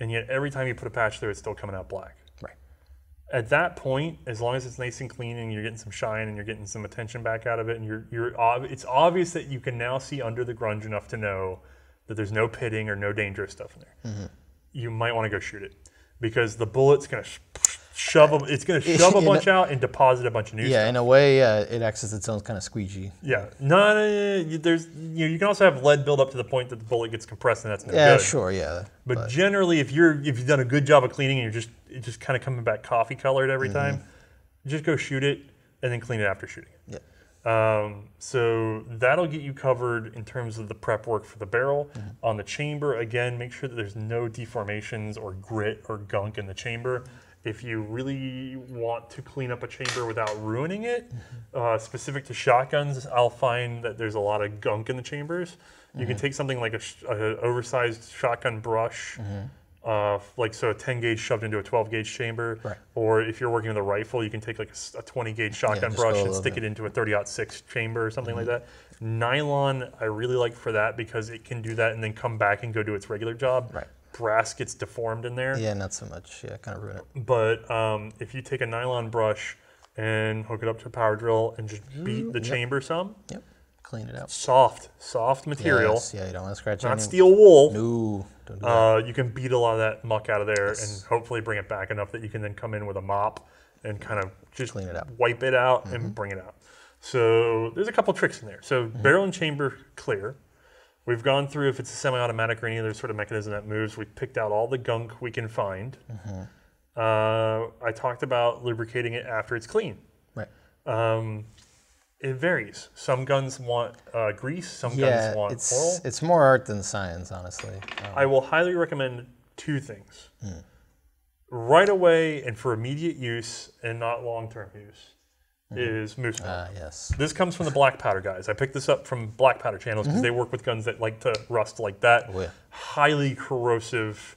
and yet every time you put a patch there, it's still coming out black. Right. At that point, as long as it's nice and clean and you're getting some shine and you're getting some attention back out of it, and it's obvious that you can now see under the grunge enough to know that there's no pitting or no dangerous stuff in there. You might want to go shoot it because the bullet's going to shove a bunch out and deposit a bunch of new stuff. Yeah, in a way, it acts as its own kind of squeegee. Yeah, you can also have lead build up to the point that the bullet gets compressed, and that's no good. Yeah, sure, yeah. But generally, if you've done a good job of cleaning and it's just kind of coming back coffee colored every time, just go shoot it and then clean it after shooting it. Yeah. So that'll get you covered in terms of the prep work for the barrel. On the chamber, again, make sure that there's no deformations or grit or gunk in the chamber. If you really want to clean up a chamber without ruining it, specific to shotguns, I'll find that there's a lot of gunk in the chambers. You can take something like an oversized shotgun brush, like so a 10 gauge shoved into a 12 gauge chamber, or if you're working with a rifle, you can take like a 20 gauge shotgun brush and stick it into a 30-06 chamber or something like that. Nylon, I really like for that because it can do that and then come back and go do its regular job. Right. Brass gets deformed in there. Yeah, not so much. Yeah, kind of ruin it. But if you take a nylon brush and hook it up to a power drill and just beat the chamber some. Yep. Clean it out. Soft material. Yes. Yeah, you don't want to scratch it. Not steel wool. No. Don't do that. You can beat a lot of that muck out of there and hopefully bring it back enough that you can then come in with a mop and kind of just clean it out, wipe it out, and bring it out. So there's a couple tricks in there. So barrel and chamber clear. We've gone through, if it's a semi-automatic or any other sort of mechanism that moves, we've picked out all the gunk we can find. I talked about lubricating it after it's clean. Right. It varies. Some guns want grease, some guns want oil. It's more art than science, honestly. I will highly recommend two things. Right away and for immediate use and not long-term use is moose metal. Yes. This comes from the black powder guys. I picked this up from black powder channels because they work with guns that like to rust like that. Oh, yeah. Highly corrosive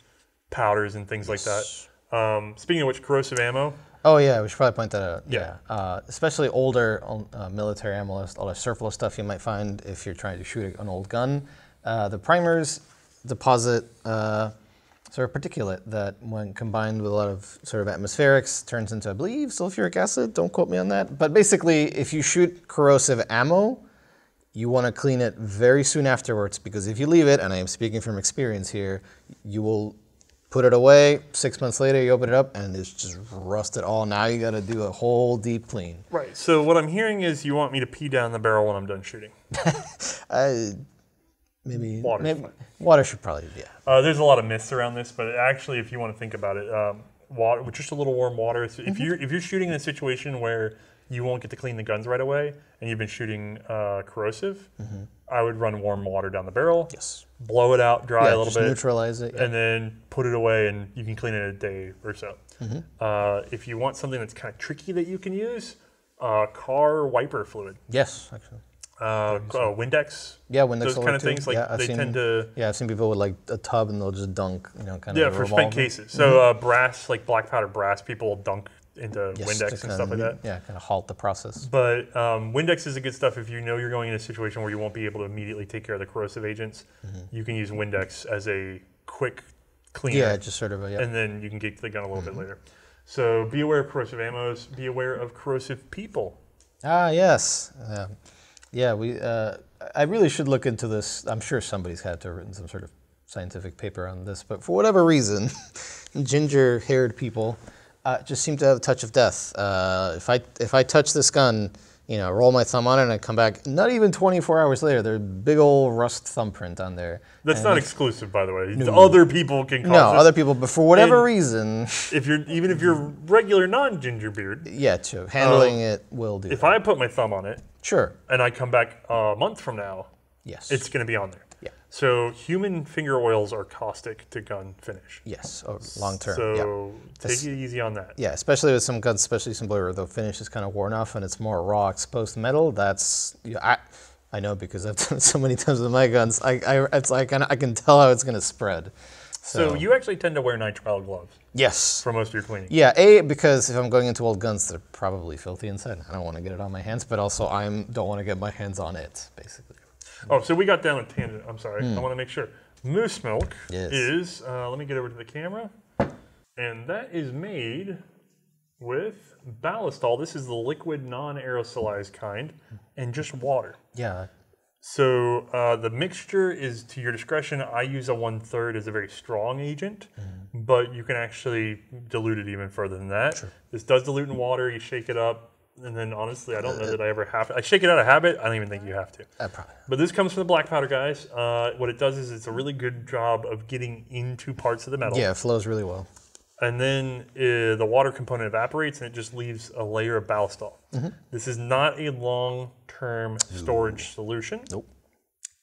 powders and things like that. Speaking of which, corrosive ammo. Oh yeah, we should probably point that out. Yeah. Especially older military ammo, all the surplus stuff you might find if you're trying to shoot an old gun. The primers deposit sort of particulate that, when combined with a lot of sort of atmospherics, turns into, I believe, sulfuric acid. Don't quote me on that. But basically, if you shoot corrosive ammo, you want to clean it very soon afterwards, because if you leave it, and I am speaking from experience here, you will put it away, 6 months later you open it up and it's just rusted all. Now you gotta do a whole deep clean. Right, so what I'm hearing is you want me to pee down the barrel when I'm done shooting. Maybe water should probably, yeah. There's a lot of myths around this, but actually if you want to think about it, water, just a little warm water. If you're shooting in a situation where you won't get to clean the guns right away and you've been shooting corrosive, I would run warm water down the barrel. Yes. Blow it out, dry a little bit. Neutralize it. Yeah. And then put it away, and you can clean it in a day or so. If you want something that's kind of tricky that you can use, car wiper fluid. Yes, actually. Windex. Yeah, Windex. Those kind of things. Like I've seen people with like a tub and they'll just dunk, kind of. Yeah, for spent cases. So brass, like black powder brass, people dunk into Windex and stuff like that. Yeah, kind of halt the process. But Windex is a good stuff if you know you're going in a situation where you won't be able to immediately take care of the corrosive agents. You can use Windex as a quick cleaner. Yeah, just sort of a, and then you can get to the gun a little bit later. So be aware of corrosive ammos. Be aware of corrosive people. Ah, yes. Yeah, I really should look into this. I'm sure somebody's had to have written some sort of scientific paper on this, but for whatever reason, ginger-haired people just seem to have a touch of death. If I touch this gun, you know, roll my thumb on it and I come back, not even 24 hours later, there's a big old rust thumbprint on there. That's not exclusive, by the way. No, other people can cause this. Other people, but for whatever reason. If you're, even if you're regular non-ginger beard. Yeah, too. Handling it will do. If I put my thumb on it. Sure. And I come back a month from now. Yes. It's going to be on there. Yeah. So human finger oils are caustic to gun finish. Yes, long term. So take it easy on that. Yeah, especially with some guns, especially some blue, the finish is kind of worn off and it's more raw exposed metal. That's, you know, I know because I've done it so many times with my guns. It's like I can tell how it's going to spread. So you actually tend to wear nitrile gloves. Yes. For most of your cleaning. Yeah, A, because if I'm going into old guns, they're probably filthy inside. I don't want to get it on my hands, but also I don't want to get my hands on it, basically. Oh, so we got down a tangent. I'm sorry. I want to make sure. Moose milk is, let me get over to the camera, and that is made with Ballistol. This is the liquid, non-aerosolized kind, and just water. Yeah. So the mixture is to your discretion. I use a 1/3 as a very strong agent, but you can actually dilute it even further than that. Sure. This does dilute in water. You shake it up. And then honestly, I don't know that I ever have to. I shake it out of habit. I don't even think you have to. Probably. But this comes from the black powder, guys. What it does is it's a really good job of getting into parts of the metal. Yeah, it flows really well. And then the water component evaporates and it just leaves a layer of Ballistol. This is not a long-term storage solution. Nope.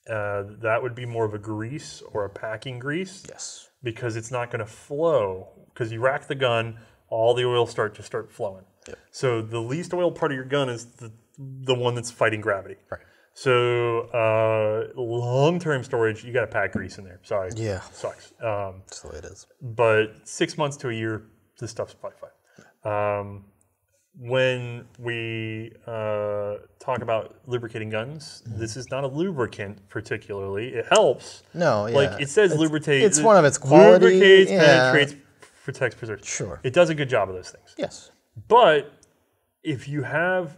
That would be more of a grease or a packing grease. Yes. Because it's not going to flow. Because you rack the gun, all the oil just start flowing. Yep. So the least oil part of your gun is the one that's fighting gravity. Right. So long-term storage, you got to pack grease in there. Sorry. Yeah. Sucks. So it is. But 6 months to a year, this stuff's probably fine. When we talk about lubricating guns, this is not a lubricant particularly. It helps. No. Yeah. Like it says, lubricate. It's one of its qualities. Lubricates, penetrates, protects, preserves. Sure. It does a good job of those things. Yes. But if you have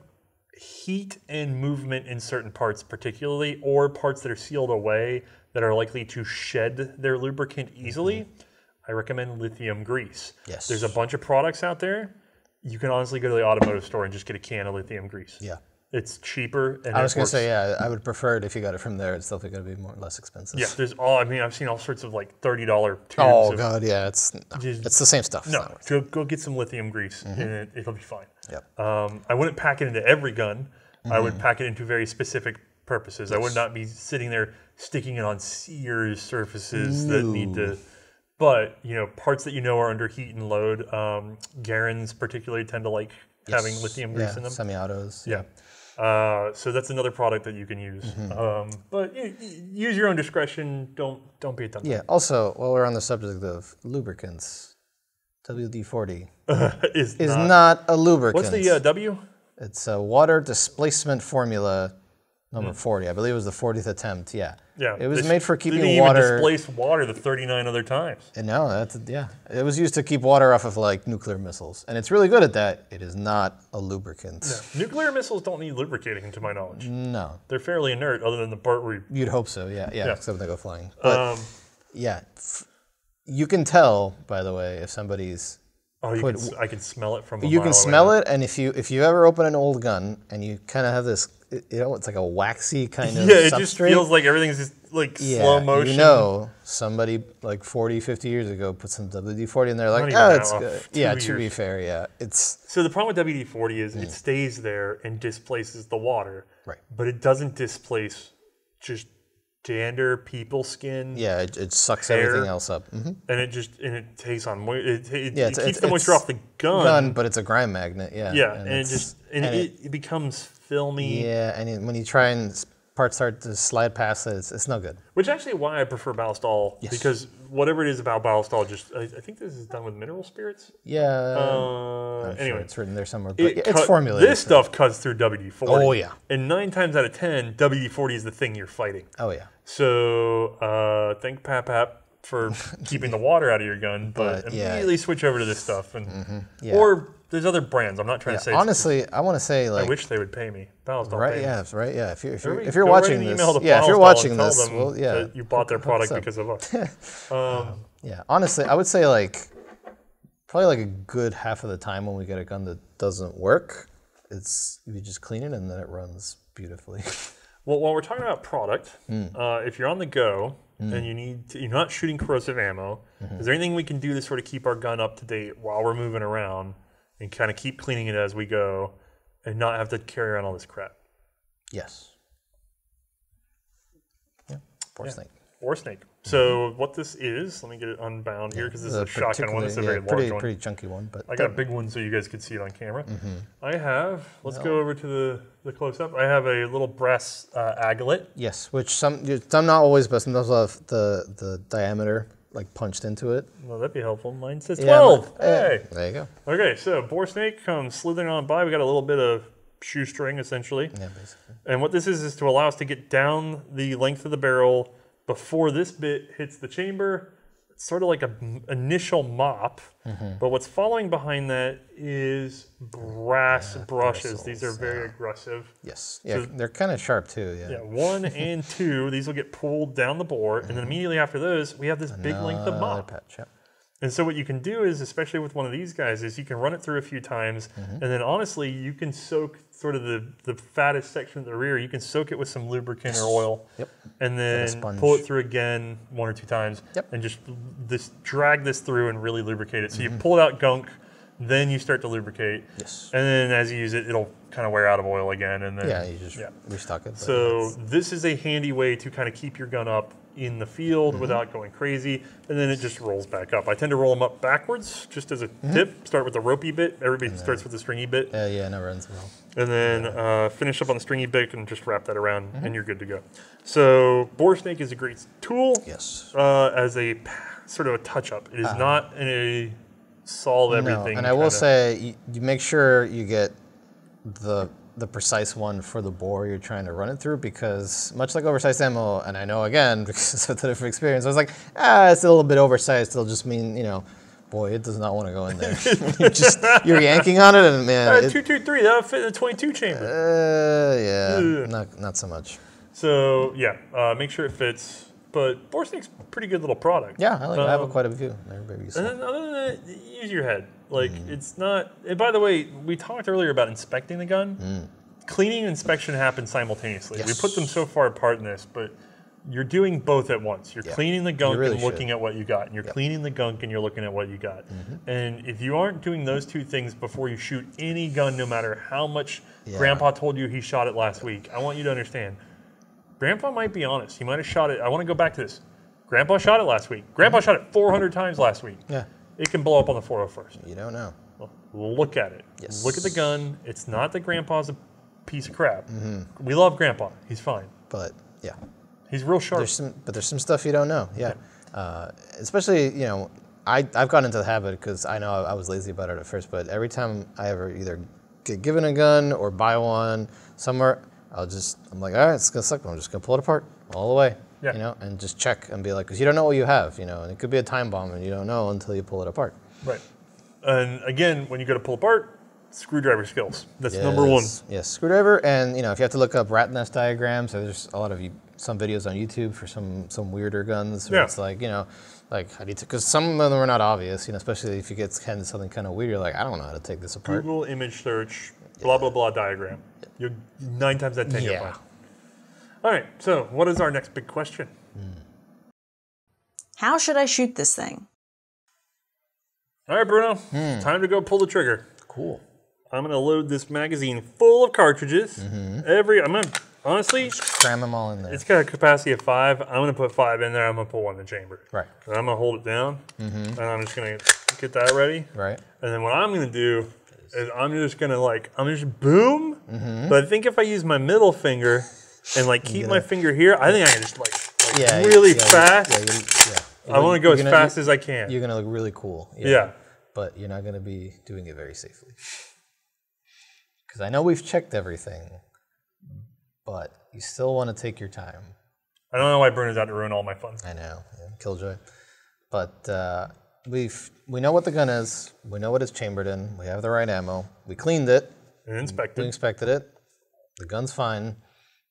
heat and movement in certain parts particularly, or parts that are sealed away that are likely to shed their lubricant easily, I recommend lithium grease. Yes. There's a bunch of products out there. You can honestly go to the automotive store and just get a can of lithium grease. Yeah. It's cheaper. And I was going to say, yeah, I would prefer it if you got it from there. It's definitely going to be less expensive. Yeah, there's all. I mean, I've seen all sorts of like $30 tubes. Oh god, yeah, it's the same stuff. No, go get some lithium grease, and it'll be fine. Yep. I wouldn't pack it into every gun. I would pack it into very specific purposes. Yes. I would not be sitting there sticking it on sears surfaces that need to. But you know, parts that you know are under heat and load. Garands particularly tend to like having lithium grease in them. Semi-autos. Yeah. So that's another product that you can use, but use your own discretion. Don't be a dumb. Yeah. Also, while we're on the subject of lubricants, WD-40 is not a lubricant. What's the W? It's a water displacement formula number 40. I believe it was the 40th attempt. Yeah. Yeah. It was made for keeping water. They didn't even displace water the 39 other times. And no, that's it was used to keep water off of like nuclear missiles, and it's really good at that. It is not a lubricant. No. Nuclear missiles don't need lubricating, to my knowledge. No, they're fairly inert, other than the part where you'd hope so. Yeah, yeah, except they go flying. But yeah, you can tell, by the way, if somebody's. Oh, I can smell it from. You can smell it, and if you ever open an old gun and you kind of have this. You know, it's like a waxy kind of substrate. It just feels like everything's just like slow motion. You know, somebody like 40, 50 years ago put some WD-40 in there like, oh, it's good. Yeah, to be fair, yeah. So the problem with WD-40 is it stays there and displaces the water. Right. But it doesn't displace just dander, people skin. Yeah, it sucks everything else up. And it just, it takes on, it keeps the moisture off the gun. But it's a grime magnet, yeah. Yeah, and it becomes filmy. Yeah, and when you try and parts start to slide past it, it's no good. Which actually why I prefer Ballistol, because whatever it is about Ballistol, I think this is done with mineral spirits. Yeah. Anyway, it's written there somewhere, but it's formulated. This stuff cuts through WD-40. Oh, yeah. And 9 times out of 10, WD-40 is the thing you're fighting. Oh, yeah. So thank Pap for keeping the water out of your gun, but immediately switch over to this stuff. And Or There's other brands. I'm not trying to say. Honestly, I want to say like. I wish they would pay me. Ballistol. Right? Yeah. Right. Yeah. If you're watching this, if you're watching this, well, yeah, you bought their product because of us. Yeah. Honestly, I would say like probably like a good half of the time when we get a gun that doesn't work, it's you just clean it and then it runs beautifully. Well, while we're talking about product, if you're on the go and you need to, you're not shooting corrosive ammo, is there anything we can do to sort of keep our gun up to date while we're moving around and kind of keep cleaning it as we go and not have to carry around all this crap? Yes. Yeah. Or snake. Or snake. So what this is, let me get it unbound here because this is a shotgun one. It's a very large one. Pretty chunky one. But I got a big one so you guys could see it on camera. I have, let's go over to the close-up. I have a little brass aglet. Yes, which some not always, but sometimes I'll have the diameter like punched into it. Well, that'd be helpful. Mine says 12. Yeah, hey. There you go. Okay, so boar snake comes slithering on by. We got a little bit of shoestring essentially. Yeah, basically. And what this is to allow us to get down the length of the barrel before this bit hits the chamber. It's sort of like an initial mop, but what's following behind that is brass brushes. Bristles. These are very aggressive. Yes, yeah, so they're kind of sharp too. Yeah, one and two. These will get pulled down the bore, and then immediately after those, we have this big length of mop. Patch, yeah. And so what you can do is, especially with one of these guys, is you can run it through a few times, and then honestly, you can soak sort of the fattest section of the rear. You can soak it with some lubricant or oil, and then pull it through again one or two times, and just drag this through and really lubricate it. So you pull out gunk, then you start to lubricate, and then as you use it, it'll kind of wear out of oil again, and then you just restock it. So this is a handy way to kind of keep your gun up in the field without going crazy, and then it just rolls back up. I tend to roll them up backwards just as a tip. Start with the ropey bit. Everybody starts with the stringy bit. Yeah, and it runs well. And then finish up on the stringy bit and just wrap that around, and you're good to go. So boar snake is a great tool. Yes. As a sort of a touch-up. It is not a solve everything. No. And I will say, you make sure you get the precise one for the bore you're trying to run it through, because much like oversized ammo, and I know again because of the different experience, I was like, it's a little bit oversized. It'll just mean, you know, boy, it does not want to go in there. you're yanking on it, and man, 223, that'll fit in the 22 chamber. Yeah, not so much. So yeah, make sure it fits. But boar snake's a pretty good little product. Yeah, I like it. I have quite a few. And then other than that, use your head. Like it's not. And by the way, we talked earlier about inspecting the gun. Cleaning and inspection happen simultaneously. Yes. We put them so far apart in this, but you're doing both at once. You're cleaning the gunk and looking at what you got, and you're cleaning the gunk and you're looking at what you got. And if you aren't doing those two things before you shoot any gun, no matter how much Grandpa told you he shot it last week, I want you to understand. Grandpa might be honest. He might have shot it. I want to go back to this. Grandpa shot it last week. Grandpa shot it 400 times last week. Yeah. It can blow up on the 401st. You don't know. Well, look at it. Yes. Look at the gun. It's not that Grandpa's a piece of crap. We love Grandpa. He's fine. But, yeah. He's real sharp. But there's some stuff you don't know. Yeah. Especially, you know, I've gotten into the habit because I know I was lazy about it at first, but every time I ever either get given a gun or buy one somewhere, I'm like, all right, it's gonna suck, but I'm just gonna pull it apart all the way, you know, and just check and be like, because you don't know what you have, you know, and it could be a time bomb and you don't know until you pull it apart. Right. And again, when you go to pull apart, screwdriver skills. That's number one. Yes, screwdriver, and you know, if you have to look up rat nest diagrams, there's a lot of some videos on YouTube for some weirder guns. Where it's like, you know, like how do you, because some of them are not obvious, you know, especially if you get into something kind of weird, you're like, I don't know how to take this apart. Google image search. Blah, blah, blah diagram. You're 9 times out of 10 you're fine. All right, so what is our next big question? How should I shoot this thing? All right, Bruno, time to go pull the trigger. Cool. I'm gonna load this magazine full of cartridges. I'm gonna, honestly, just cram them all in there. It's got a capacity of 5. I'm gonna put 5 in there. I'm gonna put 1 in the chamber. Right. And I'm gonna hold it down, and I'm just gonna get that ready. Right. And then what I'm gonna do, I'm just gonna like, boom, but I think if I use my middle finger and like keep my finger here, I think I can just like really fast. I wanna go as fast as I can. You're gonna look really cool. Yeah. But you're not gonna be doing it very safely. Because I know we've checked everything, but you still wanna take your time. I don't know why Bruno's out to ruin all my fun. I know, yeah, killjoy. But we know what the gun is. We know what it's chambered in. We have the right ammo. We cleaned it. And inspected. We inspected it. The gun's fine.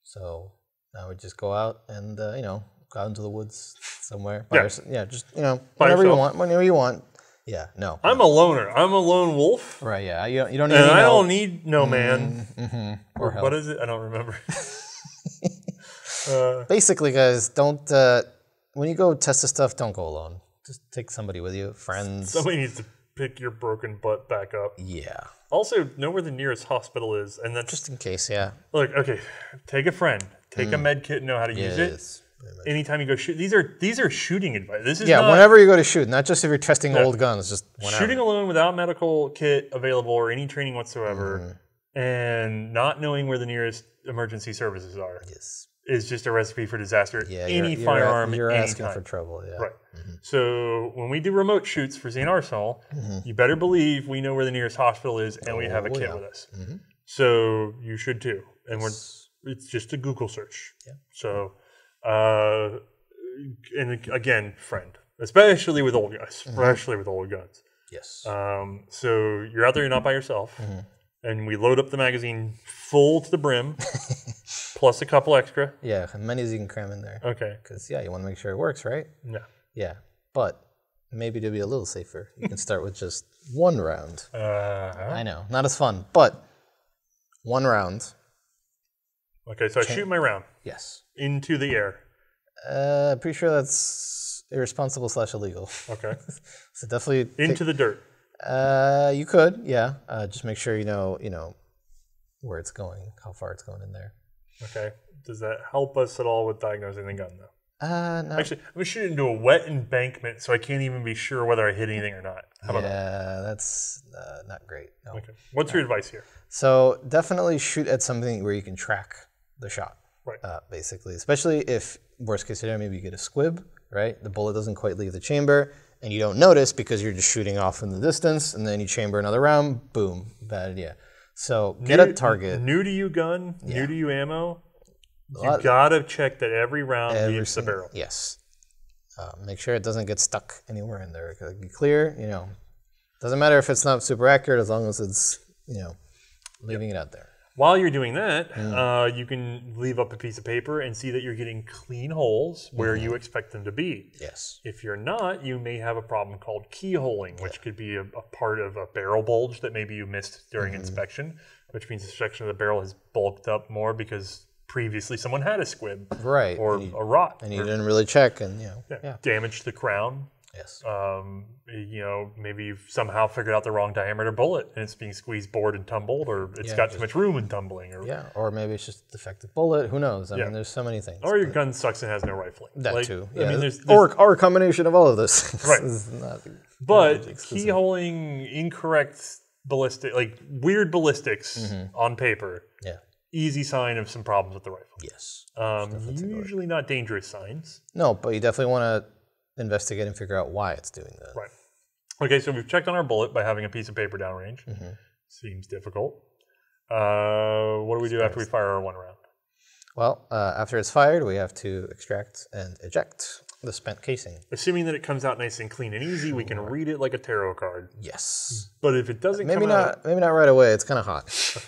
So now we just go out and you know, go out into the woods somewhere. Yeah. Yeah. Just by whenever yourself. You want. Whenever you want. Yeah. No. I'm a loner. I'm a lone wolf. Right. Yeah. You don't need. And I don't need no man. Mm-hmm. Or help. What is it? I don't remember. Basically, guys, don't when you go test this stuff, don't go alone. Just take somebody with you, friends. Somebody needs to pick your broken butt back up. Yeah. Also, know where the nearest hospital is, and that's just in case. Yeah. Look, okay, take a friend, take a med kit, know how to use it. Anytime you go shoot, these are shooting advice. This is not, whenever you go to shoot, not just if you're testing old guns, just whenever. Shooting alone without medical kit available or any training whatsoever, and not knowing where the nearest emergency services are. Yes. Is just a recipe for disaster. Yeah, any firearm, you're asking for trouble. Yeah. Right. Mm-hmm. So when we do remote shoots for C&Rsenal, you better believe we know where the nearest hospital is, and we have a kit with us. Mm-hmm. So you should too. And it's just a Google search. Yeah. So, and again, friend, especially with old guys, especially with old guns. Yes. So you're out there, you're not by yourself, and we load up the magazine full to the brim. Plus a couple extra. Yeah, as many as you can cram in there. Okay. Because, yeah, you want to make sure it works, right? Yeah. Yeah, but maybe to be a little safer, you can start with just one round. I know, not as fun, but one round. Okay, so I shoot my round. Yes. Into the air. Pretty sure that's irresponsible/illegal. Okay. So definitely... Into the dirt. You could, yeah. Just make sure you know where it's going, how far it's going in there. Okay. Does that help us at all with diagnosing the gun, though? No. Actually, I'm going to shoot into a wet embankment, so I can't even be sure whether I hit anything or not. How about that? Yeah, that's not great. No. Okay. What's your advice here? So definitely shoot at something where you can track the shot, right? Basically. Especially if, worst case scenario, maybe you get a squib, right? The bullet doesn't quite leave the chamber, and you don't notice because you're just shooting off in the distance, and then you chamber another round, boom, bad idea. So get a target. New to you gun, new to you ammo, you gotta check that every round leaves the barrel. Yes. Make sure it doesn't get stuck anywhere in there. Be clear, Doesn't matter if it's not super accurate as long as it's, leaving it out there. While you're doing that, you can leave up a piece of paper and see that you're getting clean holes where you expect them to be. Yes. If you're not, you may have a problem called keyholing, which could be a part of a barrel bulge that maybe you missed during inspection, which means the section of the barrel has bulked up more because previously someone had a squib or a rot. And you didn't really check and, damaged the crown. Yes. Maybe you've somehow figured out the wrong diameter bullet and it's being squeezed bored and tumbled, or it's got too much room and tumbling. Or, or maybe it's just a defective bullet. Who knows? I mean, there's so many things. Or your gun sucks and has no rifling. That too. Yeah. I mean, or a combination of all of those things. Right. Is not, but keyholing incorrect ballistic, like weird ballistics on paper. Yeah. Easy sign of some problems with the rifle. Yes. Usually not dangerous signs. No, but you definitely want to investigate and figure out why it's doing that. Right. Okay, so we've checked on our bullet by having a piece of paper downrange. Seems difficult. What do we do after we fire our one round? Well, after it's fired, we have to extract and eject the spent casing. Assuming that it comes out nice and clean and easy, we can read it like a tarot card. Yes. But if it doesn't maybe not right away. It's kind of hot.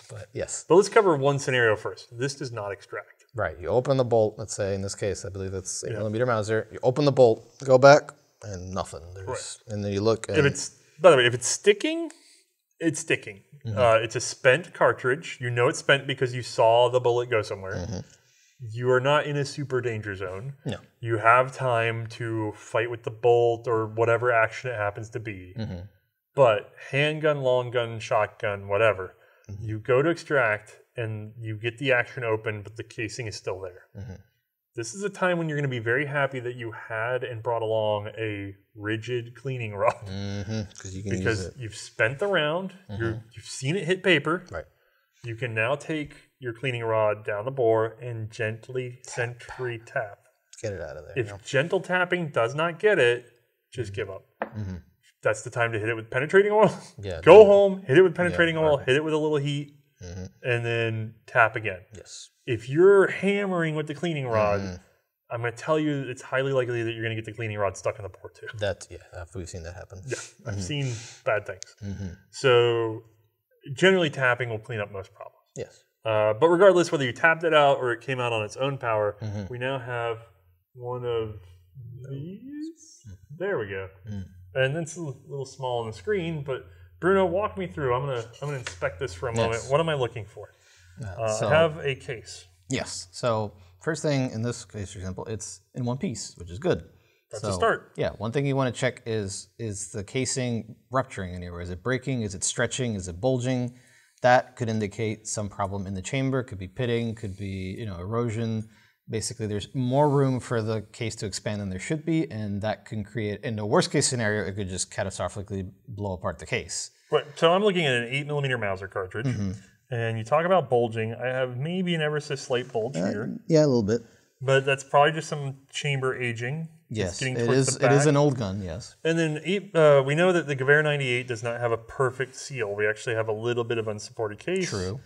But yes. But let's cover one scenario first. This does not extract. Right, you open the bolt, let's say, in this case, I believe that's 8mm Mauser. You open the bolt, go back, and nothing. And then you look. And by the way, if it's sticking, it's sticking. It's a spent cartridge. You know it's spent because you saw the bullet go somewhere. You are not in a super danger zone. No. You have time to fight with the bolt or whatever action it happens to be. But handgun, long gun, shotgun, whatever, you go to extract, and you get the action open, but the casing is still there. This is a time when you're going to be very happy that you had and brought along a rigid cleaning rod. Because you've spent the round, you've seen it hit paper. Right. You can now take your cleaning rod down the bore and gently sentry tap. Get it out of there. If gentle tapping does not get it, just give up. That's the time to hit it with penetrating oil. Go home, hit it with penetrating oil, hit it with a little heat. And then tap again. Yes. If you're hammering with the cleaning rod, I'm going to tell you it's highly likely that you're going to get the cleaning rod stuck in the bore too. That, yeah, we've seen that happen. Yeah, I've seen bad things. So generally tapping will clean up most problems. Yes. But regardless whether you tapped it out or it came out on its own power, we now have one of these. There we go. And it's a little small on the screen, but Bruno, walk me through. I'm gonna inspect this for a moment. Yes. What am I looking for? So, I have a case. Yes. So first thing in this case, for example, it's in one piece, which is good. That's a start. Yeah. One thing you want to check is the casing rupturing anywhere? Is it breaking? Is it stretching? Is it bulging? That could indicate some problem in the chamber. Could be pitting. Could be erosion. Basically, there's more room for the case to expand than there should be, and that can create, in the worst case scenario, it could just catastrophically blow apart the case. Right, so I'm looking at an 8mm Mauser cartridge, and you talk about bulging. I have maybe an ever so slight bulge here. Yeah, a little bit. But that's probably just some chamber aging. Yes, it is an old gun, yes. And then we know that the Gewehr 98 does not have a perfect seal. We actually have a little bit of unsupported case. True.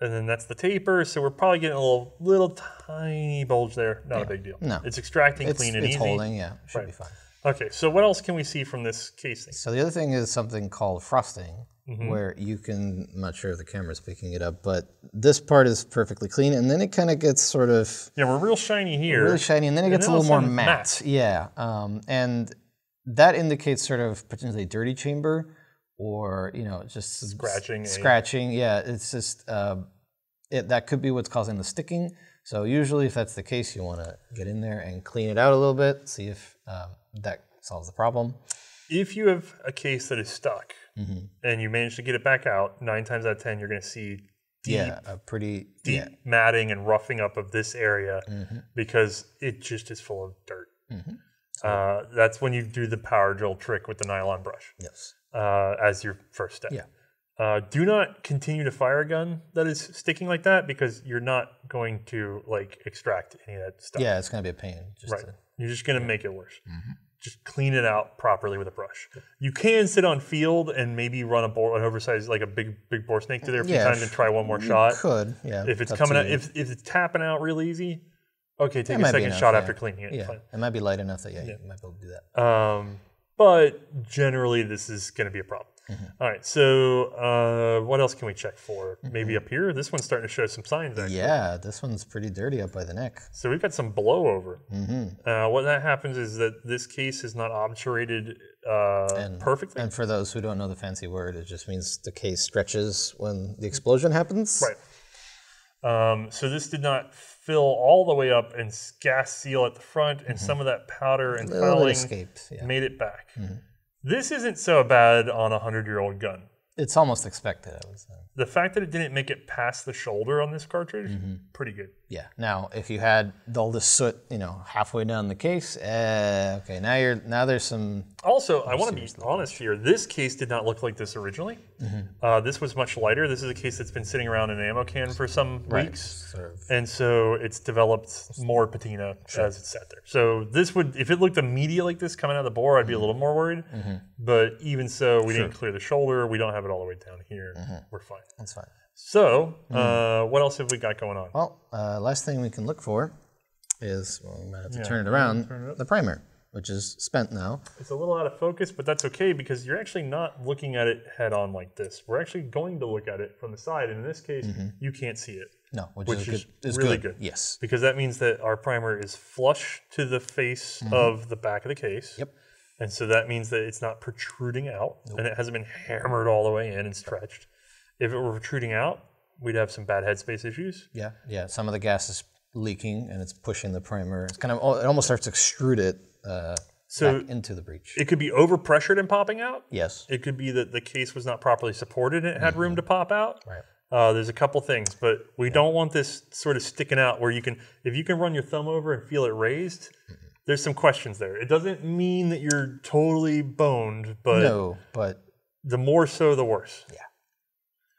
And then that's the taper, so we're probably getting a little tiny bulge there. Not a big deal. No. It's extracting clean and easy. It's holding, yeah. Should be fine. Okay, so what else can we see from this casing? So the other thing is something called frosting, where you can, I'm not sure if the camera's picking it up, but this part is perfectly clean, and then it kind of gets sort of... Yeah, we're real shiny here. Really shiny, and then it gets a little more matte. Yeah, and that indicates sort of potentially dirty chamber, or just scratching. Yeah, it's just that could be what's causing the sticking. So usually, if that's the case, you want to get in there and clean it out a little bit, see if that solves the problem. If you have a case that is stuck and you manage to get it back out, 9 times out of 10, you're going to see deep, a pretty deep matting and roughing up of this area because it just is full of dirt. That's when you do the power drill trick with the nylon brush. Yes. As your first step. Yeah. Do not continue to fire a gun that is sticking like that because you're not going to extract any of that stuff. Yeah, it's going to be a pain. You're just going to make it worse. Just clean it out properly with a brush. You can sit on field and maybe run an oversized, like a big bore snake to there a few times and try one more shot. You could, yeah. If it's coming out, if it's tapping out real easy, okay, take a second shot after cleaning it. Yeah, it might be light enough that you might be able to do that. But generally, this is going to be a problem. All right, so what else can we check for? Maybe up here? This one's starting to show some signs, actually. Yeah, this one's pretty dirty up by the neck. So we've got some blow over. What that happens is that this case is not obturated perfectly. And for those who don't know the fancy word, it just means the case stretches when the explosion happens. Right. So this did not fill all the way up and gas seal at the front, and some of that powder and fouling made it back. This isn't so bad on a 100-year-old gun. It's almost expected, I would say. The fact that it didn't make it past the shoulder on this cartridge, pretty good. Yeah. Now, if you had all this soot, halfway down the case, okay. Now there's some. Also, I want to be honest here. This case did not look like this originally. This was much lighter. This is a case that's been sitting around in an ammo can for some weeks, and so it's developed more patina as it sat there. So this would, if it looked immediate like this coming out of the bore, I'd be a little more worried. But even so, we didn't clear the shoulder. We don't have it all the way down here. We're fine. That's fine. So, what else have we got going on? Well, last thing we can look for is, we might have to turn it around, the primer, which is spent now. It's a little out of focus, but that's okay because you're actually not looking at it head on like this. We're actually going to look at it from the side, and in this case, you can't see it. No, which is really good. Yes. Because that means that our primer is flush to the face of the back of the case. Yep. And so that means that it's not protruding out, and it hasn't been hammered all the way in and stretched. If it were protruding out, we'd have some bad headspace issues. Yeah, yeah. Some of the gas is leaking, and it's pushing the primer. It's kind of, it almost starts to extrude it back into the breech. It could be overpressured and popping out. Yes. It could be that the case was not properly supported and it had room to pop out. Right. There's a couple things, but we don't want this sort of sticking out where you can, if you can run your thumb over and feel it raised, there's some questions there. It doesn't mean that you're totally boned, but no, but the more so, the worse. Yeah.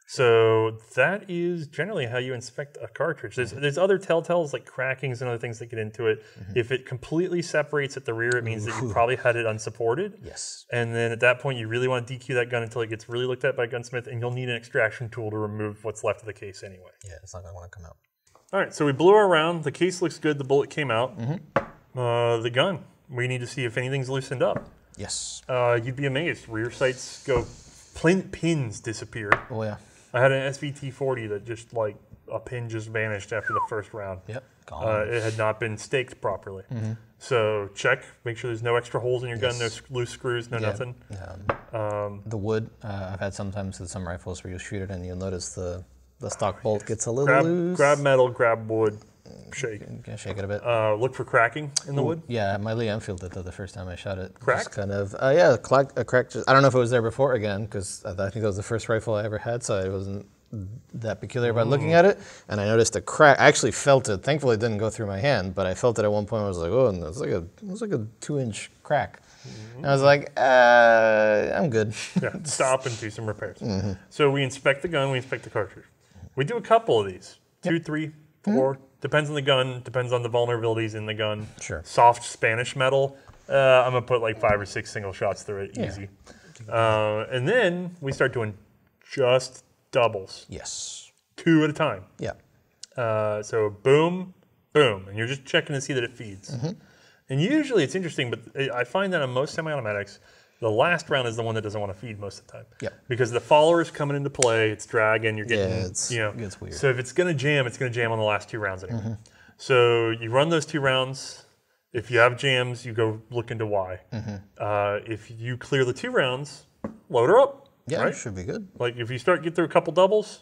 So that is generally how you inspect a cartridge. There's other telltales like crackings and other things that get into it. If it completely separates at the rear, it means that you probably had it unsupported. Yes. And then at that point, you really want to DQ that gun until it gets really looked at by a gunsmith, and you'll need an extraction tool to remove what's left of the case anyway. Yeah, it's not going to want to come out. All right, so we blew around. The case looks good. The bullet came out. the gun. We need to see if anything's loosened up. Yes. You'd be amazed. Rear sights go, pins disappear. Oh, yeah. I had an SVT 40 that just, like, a pin just vanished after the first round. Yep. Gone. It had not been staked properly. Mm-hmm. So check, make sure there's no extra holes in your gun, no loose screws, no nothing. The wood, I've had sometimes with some rifles where you'll shoot it and you'll notice the stock bolt gets a little loose. Grab metal, grab wood, shake. Shake it a bit. Look for cracking in the wood. Yeah, my Lee Enfield did that the first time I shot it. Crack? Just kind of, yeah, a crack. Just, I don't know if it was there before again, because I think that was the first rifle I ever had, so it wasn't that peculiar about looking at it, and I noticed a crack. I actually felt it. Thankfully, it didn't go through my hand, but I felt it at one point. I was like, oh, and it was like a 2-inch crack. And I was like, I'm good. Yeah, stop and do some repairs. So we inspect the gun, we inspect the cartridge. We do a couple of these, 2, 3, 4, depends on the gun, depends on the vulnerabilities in the gun. Sure. Soft Spanish metal, I'm gonna put like 5 or 6 single shots through it, easy. And then we start doing just doubles. Yes. 2 at a time. Yeah. So boom, boom. And you're just checking to see that it feeds. And usually it's interesting, but I find that on most semi-automatics, the last round is the one that doesn't want to feed most of the time. Yeah. Because the follower's coming into play, it's dragging, you're getting, you know. It's weird. So if it's going to jam on the last 2 rounds anyway. So you run those 2 rounds. If you have jams, you go look into why. If you clear the 2 rounds, load her up. Yeah, right? It should be good. Like if you start get through a couple doubles,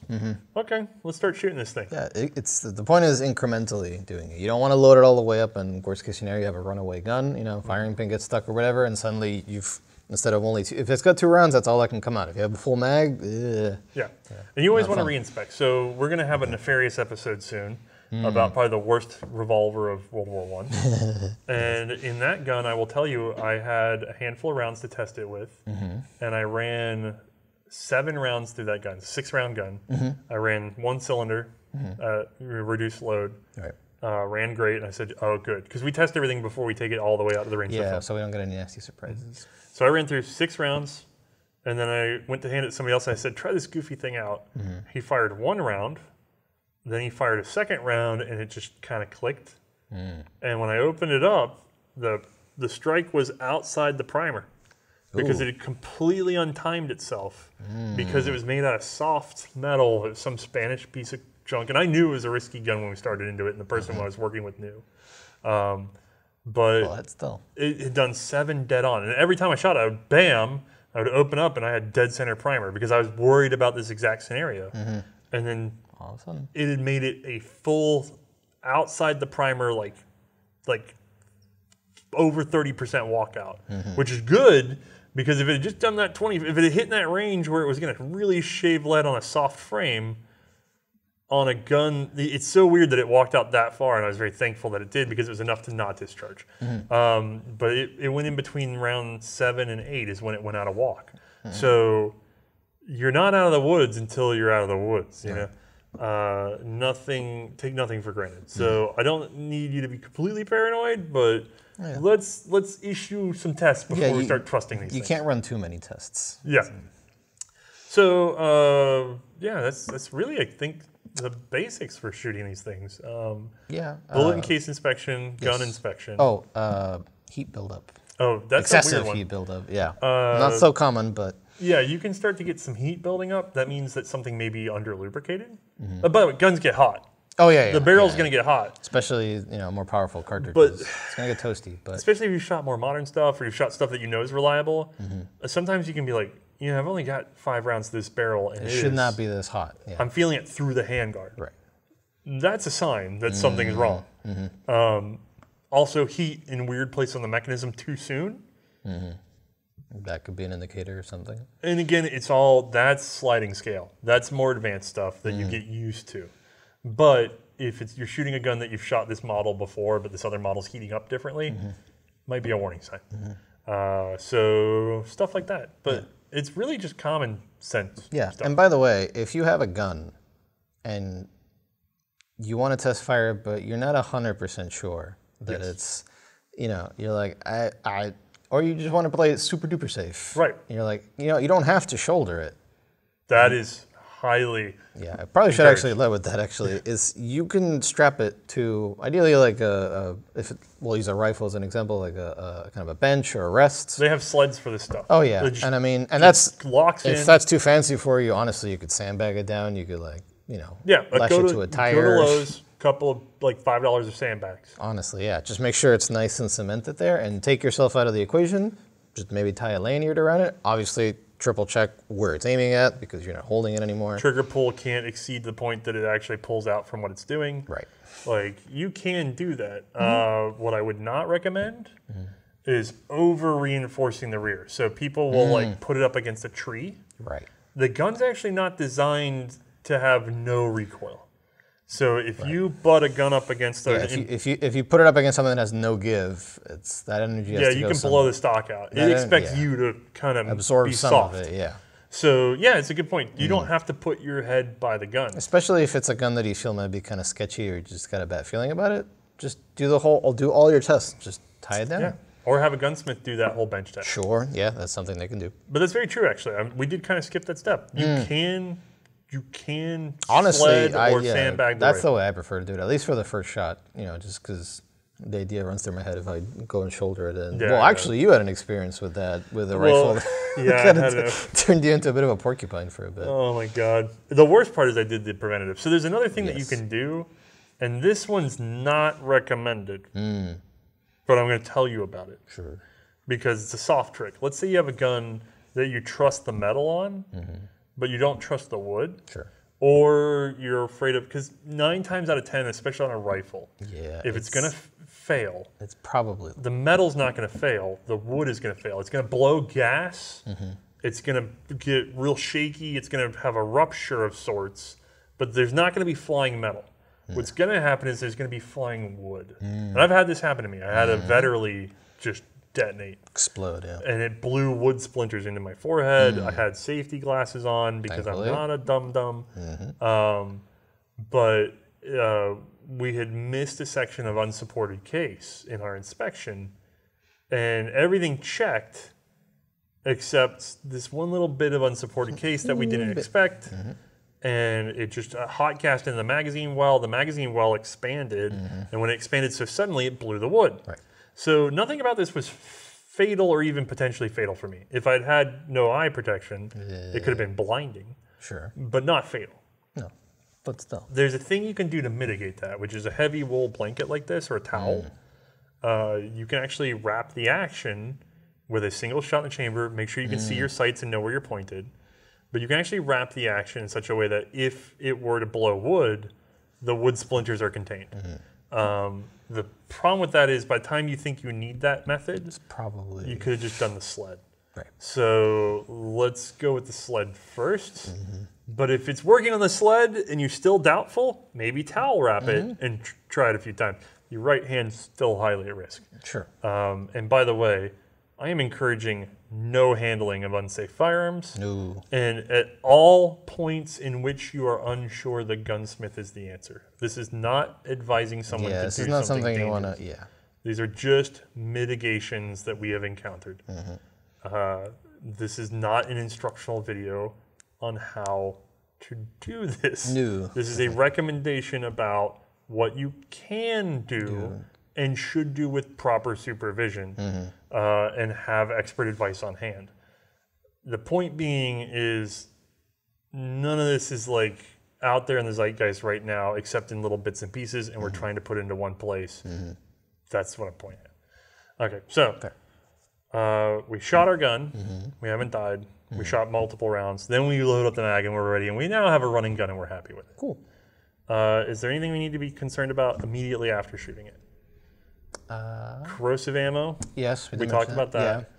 okay, let's start shooting this thing. Yeah, it's the point is incrementally doing it. You don't want to load it all the way up, and worst case scenario, you have a runaway gun. You know, firing pin gets stuck or whatever, and suddenly you've instead of only 2, if it's got 2 rounds, that's all that can come out. If you have a full mag, and you always want to reinspect. So we're gonna have a nefarious episode soon about probably the worst revolver of World War I. And in that gun, I will tell you, I had a handful of rounds to test it with, and I ran 7 rounds through that gun, 6-round gun. I ran 1 cylinder, reduced load, ran great, and I said, oh, good. Because we test everything before we take it all the way out to the range. Yeah, so we don't get any nasty surprises. So I ran through 6 rounds, and then I went to hand it to somebody else, and I said, try this goofy thing out. He fired 1 round, then he fired a 2nd round, and it just kind of clicked. And when I opened it up, the strike was outside the primer. Because it had completely untimed itself because it was made out of soft metal, some Spanish piece of junk. And I knew it was a risky gun when we started into it, and the person I was working with knew. But still. It had done 7 dead on. And every time I shot, I would bam, I would open up, and I had dead center primer because I was worried about this exact scenario. And then all of a sudden, it had made it a full outside the primer, like over 30% walkout, which is good. Because if it had just done that 20, if it had hit in that range where it was going to really shave lead on a soft frame, on a gun, it's so weird that it walked out that far, and I was very thankful that it did because it was enough to not discharge. But it went in between round 7 and 8 is when it went out of walk. So you're not out of the woods until you're out of the woods, you know? Nothing, take nothing for granted. So I don't need you to be completely paranoid, but let's issue some tests before we start trusting these things. You can't run too many tests. So yeah, that's really I think the basics for shooting these things. Bullet and case inspection, gun inspection. Heat buildup. That's excessive a weird one. Heat buildup. Yeah, not so common, but. Yeah, you can start to get some heat building up. That means that something may be under lubricated. By the way, guns get hot. The barrel's going to get hot. Especially, you know, more powerful cartridges. But, it's going to get toasty. But especially if you shot more modern stuff or you shot stuff that you know is reliable, sometimes you can be like, you know, I've only got 5 rounds to this barrel. And it should not be this hot. Yeah. I'm feeling it through the handguard. That's a sign that something is wrong. Also, heat in weird place on the mechanism too soon. That could be an indicator or something. And again, it's all, that's sliding scale. That's more advanced stuff that you get used to. But if it's, you're shooting a gun that you've shot this model before, but this other model's heating up differently, might be a warning sign. So stuff like that. But it's really just common sense stuff. And by the way, if you have a gun and you want to test fire, but you're not 100% sure that it's, you know, you're like, or you just want to play it super duper safe. And you're like, you know, you don't have to shoulder it. That is highly. Yeah, I probably should actually lead with that. Actually, is you can strap it to ideally like a if it, we'll use a rifle as an example, like a kind of a bench or a rest. They have sleds for this stuff. Oh yeah, and I mean, and that's locks in. If that's too fancy for you, honestly, you could sandbag it down. You could like lash it to a tire. Couple of like $5 of sandbags. Honestly, yeah. Just make sure it's nice and cemented there, and take yourself out of the equation. Just maybe tie a lanyard around it. Obviously, triple check where it's aiming at because you're not holding it anymore. Trigger pull can't exceed the point that it actually pulls out from what it's doing. Right. Like you can do that. Mm-hmm. What I would not recommend is over reinforcing the rear. So people will like put it up against a tree. Right. The gun's actually not designed to have no recoil. So if you butt a gun up against those, if you put it up against something that has no give, it's that energy. Has to you go can somewhere. Blow the stock out. That it expects you to kind of absorb be some soft. Of it. Yeah. So yeah, it's a good point. You don't have to put your head by the gun, especially if it's a gun that you feel might be kind of sketchy or you just got a bad feeling about it. Just do the whole. Do all your tests. Just tie it down. Yeah. Or have a gunsmith do that whole bench test. Sure. Yeah, that's something they can do. But that's very true, actually. We did kind of skip that step. You can. You can sled or sandbag the that's rifle. The way I prefer to do it, at least for the first shot, you know, just because the idea runs through my head if I go and shoulder it in. Yeah, well, actually, you had an experience with that, with a rifle that turned you into a bit of a porcupine for a bit. Oh, my God. The worst part is I did the preventative. So there's another thing that you can do, and this one's not recommended, but I'm going to tell you about it. Sure. Because it's a soft trick. Let's say you have a gun that you trust the metal on. But you don't trust the wood, or you're afraid of, because 9 times out of 10, especially on a rifle, if it's going to fail, it's probably the metal's not going to fail. The wood is going to fail. It's going to blow gas. It's going to get real shaky. It's going to have a rupture of sorts. But there's not going to be flying metal. What's going to happen is there's going to be flying wood. And I've had this happen to me. I had a Vetterli just detonate. Explode, yeah. And it blew wood splinters into my forehead. I had safety glasses on because I'm not a dum-dum. But we had missed a section of unsupported case in our inspection, and everything checked except this one little bit of unsupported case that we didn't expect. And it just hot cast in the magazine well. The magazine well expanded, and when it expanded so suddenly, it blew the wood. Right. So nothing about this was fatal or even potentially fatal for me. If I'd had no eye protection, it could have been blinding. Sure. But not fatal. No, but still. There's a thing you can do to mitigate that, which is a heavy wool blanket like this or a towel. You can actually wrap the action with a single shot in the chamber. Make sure you can see your sights and know where you're pointed. But you can actually wrap the action in such a way that if it were to blow wood, the wood splinters are contained. The problem with that is by the time you think you need that method, it's probably you could have just done the sled. Right. So let's go with the sled first. But if it's working on the sled and you're still doubtful, maybe towel wrap it and try it a few times. Your right hand's still highly at risk. Sure. And by the way, I am encouraging no handling of unsafe firearms. No. And at all points in which you are unsure, the gunsmith is the answer. This is not advising someone to do something dangerous. Yeah, this is not something you want to, These are just mitigations that we have encountered. This is not an instructional video on how to do this. No. This is a recommendation about what you can do and should do with proper supervision and have expert advice on hand. The point being is none of this is like out there in the zeitgeist right now, except in little bits and pieces, and we're trying to put it into one place. That's what I'm pointing at. Okay, so we shot our gun. We haven't died. We shot multiple rounds. Then we load up the mag and we're ready, and we now have a running gun and we're happy with it. Cool. Is there anything we need to be concerned about immediately after shooting it? Corrosive ammo. Yes, we talked about that.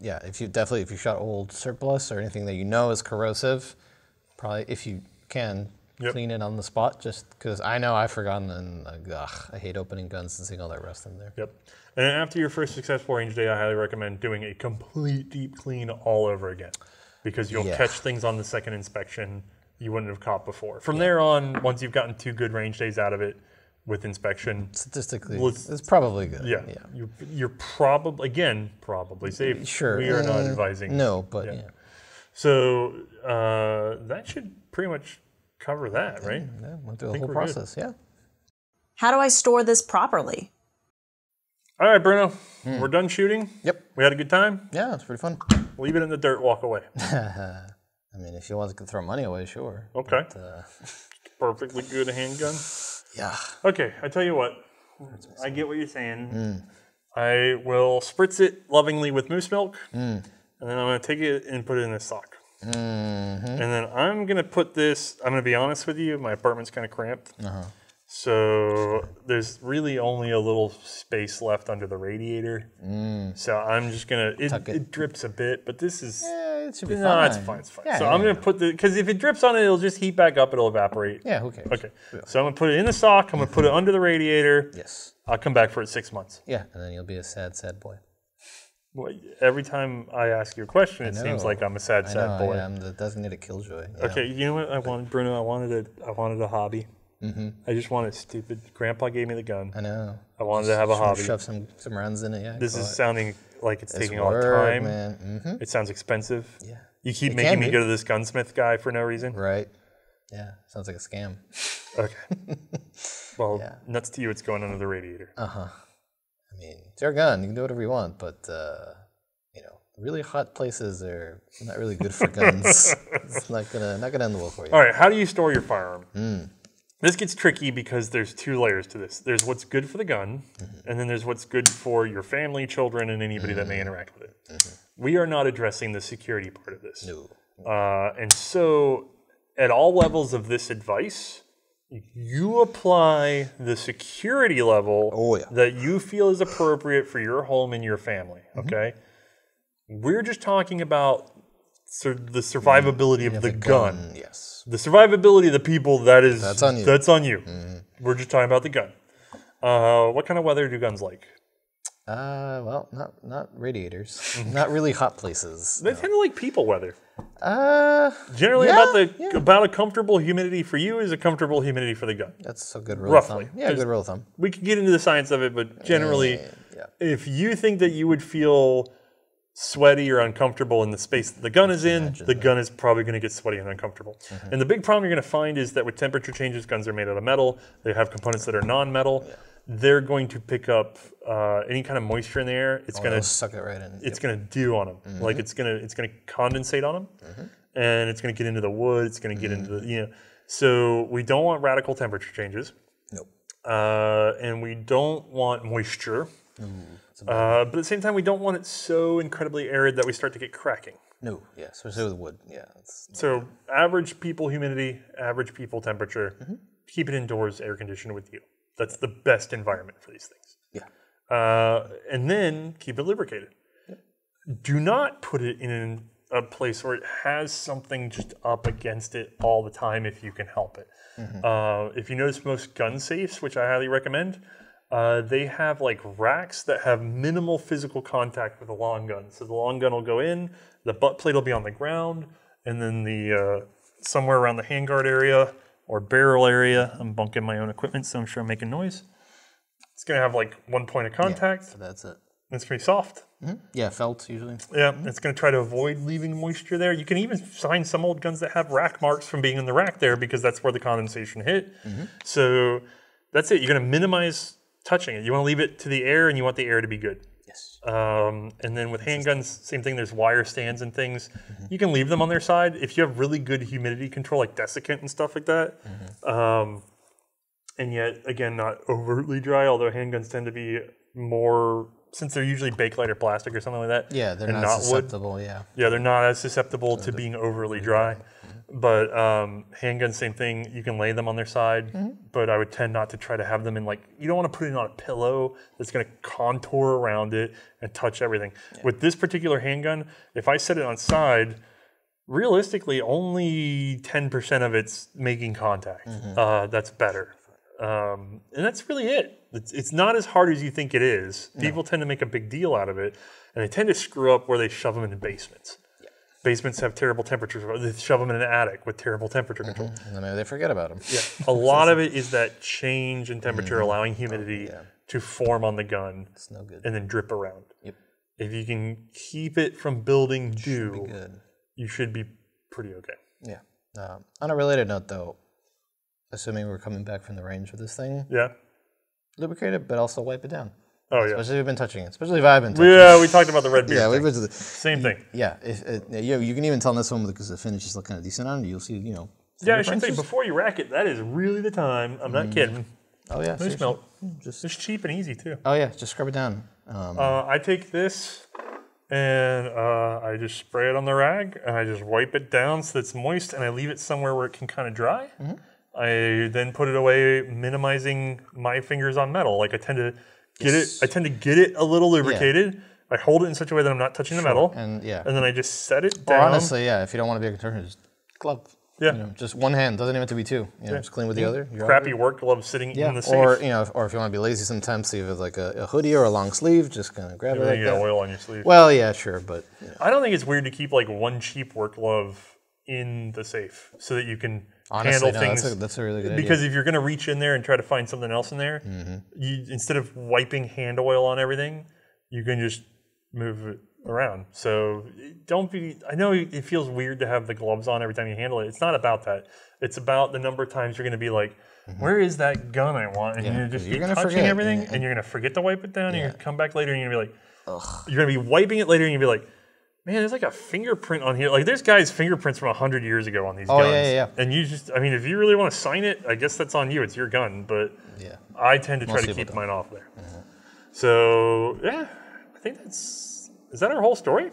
Yeah, if you shot old surplus or anything that you know is corrosive, probably if you can clean it on the spot. Just because I know I've forgotten, and I hate opening guns and seeing all that rust in there. Yep. And after your first successful range day, I highly recommend doing a complete deep clean all over again, because you'll catch things on the second inspection you wouldn't have caught before. From there on, once you've gotten 2 good range days out of it. With inspection, statistically, it's probably good. Yeah, you're probably safe. Sure, we are not advising. No, but yeah. So that should pretty much cover that, right? Yeah, went through the whole process, yeah. How do I store this properly? All right, Bruno, we're done shooting. Yep. We had a good time. Yeah, it's pretty fun. Leave it in the dirt, walk away. I mean, if you want to throw money away, sure. Okay. But, perfectly good handgun. Yeah. Okay, I tell you what. I get what you're saying. I will spritz it lovingly with moose milk, and then I'm going to take it and put it in a sock. And then I'm going to put this, I'm going to be honest with you, my apartment's kind of cramped. So there's really only a little space left under the radiator. So I'm just going to, it drips a bit, but this is... Yeah, it should be fine. No, it's fine, it's fine. Yeah, so I'm going to put the, because if it drips on it, it'll just heat back up, it'll evaporate. Yeah, who cares? Okay, so I'm going to put it in the sock, I'm going to put it under the radiator. Yes. I'll come back for it 6 months. Yeah, and then you'll be a sad, sad boy. Well, every time I ask you a question, it seems like I'm a sad, sad boy. I am the designated killjoy. Yeah. Okay, you know what I wanted, Bruno? I wanted a hobby. I just wanted stupid. Grandpa gave me the gun. I know. I wanted to have a hobby. Shove some rounds in it. Yeah. This is sounding like it's taking all time. Man. It sounds expensive. Yeah. You keep making me go to this gunsmith guy for no reason. Right. Yeah. Sounds like a scam. Okay. Well, nuts to you. It's going under the radiator. I mean, it's your gun. You can do whatever you want, but you know, really hot places are not really good for guns. It's not gonna end well for you. All right. How do you store your firearm? This gets tricky because there's two layers to this. There's what's good for the gun, and then there's what's good for your family, children, and anybody that may interact with it. We are not addressing the security part of this. No. And so at all levels of this advice, you apply the security level that you feel is appropriate for your home and your family, okay? We're just talking about the survivability of the gun. Yes. The survivability of the people, that's on you. That's on you. We're just talking about the gun. What kind of weather do guns like? Well, not radiators. Not really hot places. They tend to like people weather. Generally, about a comfortable humidity for you is a comfortable humidity for the gun. That's a good rule of thumb. Yeah, good rule of thumb. We could get into the science of it, but generally, if you think that you would feel sweaty or uncomfortable in the space that the gun is in, the gun is probably going to get sweaty and uncomfortable. And the big problem you're going to find is that with temperature changes, guns are made out of metal. They have components that are non-metal. They're going to pick up any kind of moisture in the air. It's going to suck it right in. It's going to dew on them. Like it's going to condensate on them, and it's going to get into the wood. It's going to get into the, So we don't want radical temperature changes. Nope. And we don't want moisture. But at the same time, we don't want it so incredibly arid that we start to get cracking. No, yeah, especially with wood. Yeah. So average people humidity, average people temperature. Keep it indoors, air conditioned with you. That's the best environment for these things. Yeah. And then keep it lubricated. Do not put it in a place where it has something just up against it all the time if you can help it. If you notice most gun safes, which I highly recommend, they have like racks that have minimal physical contact with the long gun. So the long gun will go in, the butt plate will be on the ground, and then the somewhere around the handguard area or barrel area. I'm bunking my own equipment, so I'm sure I'm making noise. It's going to have like one point of contact. Yeah, so that's it. It's pretty soft. Yeah, felt usually. Yeah, it's going to try to avoid leaving moisture there. You can even find some old guns that have rack marks from being in the rack there because that's where the condensation hit. So that's it. You're going to minimize touching it. You want to leave it to the air and you want the air to be good. Yes. And then with handguns, same thing. There's wire stands and things. You can leave them on their side. If you have really good humidity control, like desiccant and stuff like that. And yet, again, not overtly dry, although handguns tend to be more, since they're usually bakelite or plastic or something like that. Yeah, they're not susceptible, yeah. Yeah, they're not as susceptible to being overly dry. But handguns, same thing. You can lay them on their side, but I would tend not to try to have them in like, you don't want to put it on a pillow that's going to contour around it and touch everything. With this particular handgun, if I set it on side, realistically only 10% of it's making contact. That's better. And that's really it. It's not as hard as you think it is. People tend to make a big deal out of it, and they tend to screw up where they shove them in basements. Basements have terrible temperatures. They shove them in an attic with terrible temperature control. And then they forget about them. Yeah, a lot of it is that change in temperature, allowing humidity to form on the gun. It's no good. And then drip around. If you can keep it from building dew, you should be pretty okay. Yeah. On a related note, though, assuming we're coming back from the range with this thing, yeah, lubricate it, but also wipe it down. Oh, especially yeah. Especially if you've been touching it. Especially if I've been touching it. Yeah, we talked about the red beer thing. We the, same thing. Yeah. You can even tell on this one because the finish is still kind of decent on it. You'll see, you know. Yeah, I should say, before you rack it, that is really the time. I'm not kidding. Oh, yeah. Loose melt. It's cheap and easy, too. Oh, yeah. Just scrub it down. I take this, and I just spray it on the rag, and I just wipe it down so it's moist, and I leave it somewhere where it can kind of dry. I then put it away, minimizing my fingers on metal. Like, I tend to... I tend to get it a little lubricated. Yeah. I hold it in such a way that I'm not touching the metal. And then I just set it down. Or honestly, yeah, if you don't want to be a contortionist, just glove. Yeah. You know, just one hand, doesn't even have to be two. You know, just clean with the other. Crappy work glove sitting in the safe. Or you know, or if you want to be lazy sometimes, see if it's like a hoodie or a long sleeve, just kind of grab it. Like you got oil on your sleeve. Well, yeah, sure, but you know. I don't think it's weird to keep like one cheap work glove in the safe so that you can handle things. That's a really good idea. Because if you're going to reach in there and try to find something else in there, you, instead of wiping hand oil on everything, you can just move it around. So don't be, I know it feels weird to have the gloves on every time you handle it. It's not about that. It's about the number of times you're going to be like, where is that gun I want? And you're just touching everything and you're going to forget to wipe it down and you're going to come back later and you're going to be like, you're going to be wiping it later and you're going to be like, man, there's like a fingerprint on here. Like, there's guys' fingerprints from 100 years ago on these guns. Yeah. And you just, I mean, if you really want to sign it, I guess that's on you. It's your gun. But I tend to try to keep mine off there. So, yeah, I think that's, is that our whole story?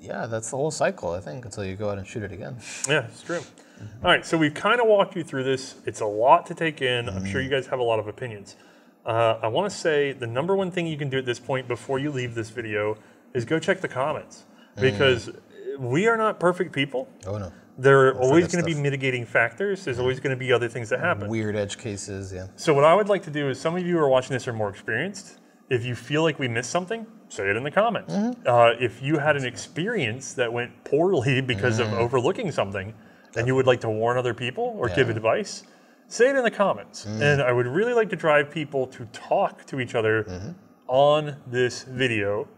Yeah, that's the whole cycle, I think, until you go out and shoot it again. Yeah, it's true. All right, so we've kind of walked you through this. It's a lot to take in. I'm sure you guys have a lot of opinions. I want to say the number one thing you can do at this point before you leave this video is go check the comments because we are not perfect people. Oh, no. There are always going to be mitigating factors. There's always going to be other things that happen. Weird edge cases, yeah. So what I would like to do is some of you who are watching this are more experienced. If you feel like we missed something, say it in the comments. If you had an experience that went poorly because of overlooking something and you would like to warn other people or give advice, say it in the comments. And I would really like to drive people to talk to each other on this video.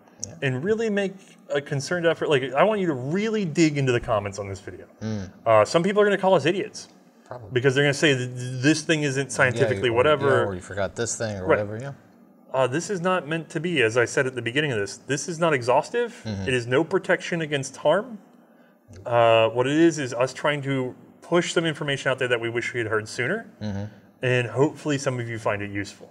And really make a concerned effort. Like, I want you to really dig into the comments on this video. Some people are going to call us idiots. Probably. Because they're going to say this thing isn't scientifically whatever. Or you forgot this thing or whatever, this is not meant to be, as I said at the beginning of this. This is not exhaustive. It is no protection against harm. What it is us trying to push some information out there that we wish we had heard sooner. And hopefully some of you find it useful.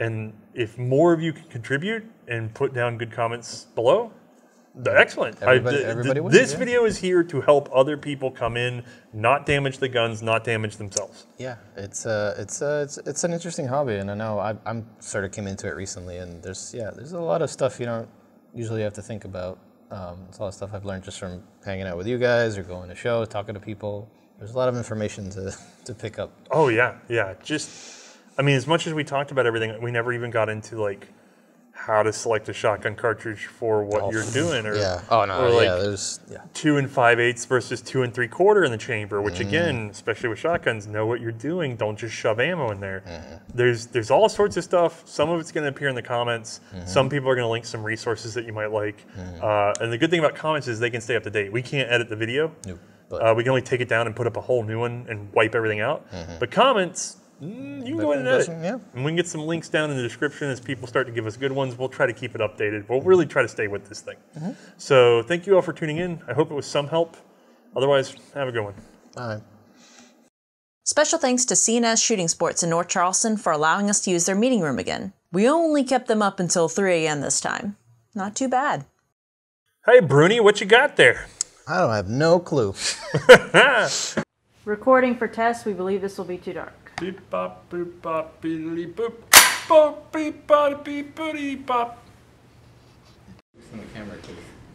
And if more of you can contribute and put down good comments below, excellent. Everybody wins, this video is here to help other people come in, not damage the guns, not damage themselves. Yeah, it's an interesting hobby, and I know I'm sort of came into it recently, and there's a lot of stuff you don't usually have to think about. It's a lot of stuff I've learned just from hanging out with you guys or going to shows, talking to people. There's a lot of information to pick up. Oh yeah. Just. I mean, as much as we talked about everything, we never even got into like how to select a shotgun cartridge for what you're doing, or two and 5/8 versus 2 3/4 in the chamber. Which again, especially with shotguns, know what you're doing. Don't just shove ammo in there. There's all sorts of stuff. Some of it's going to appear in the comments. Some people are going to link some resources that you might like. And the good thing about comments is they can stay up to date. We can't edit the video. Nope. We can only take it down and put up a whole new one and wipe everything out. But comments. You can go in and edit. And we can get some links down in the description as people start to give us good ones. We'll try to keep it updated. We'll really try to stay with this thing. So thank you all for tuning in. I hope it was some help. Otherwise, have a good one. Bye. Special thanks to CNS Shooting Sports in North Charleston for allowing us to use their meeting room again. We only kept them up until 3 a.m. this time. Not too bad. Hey, Bruni, what you got there? I don't have no clue. Recording for test. We believe this will be too dark. Beep bop boop bop beedly boop boop beep bop beep booty bop.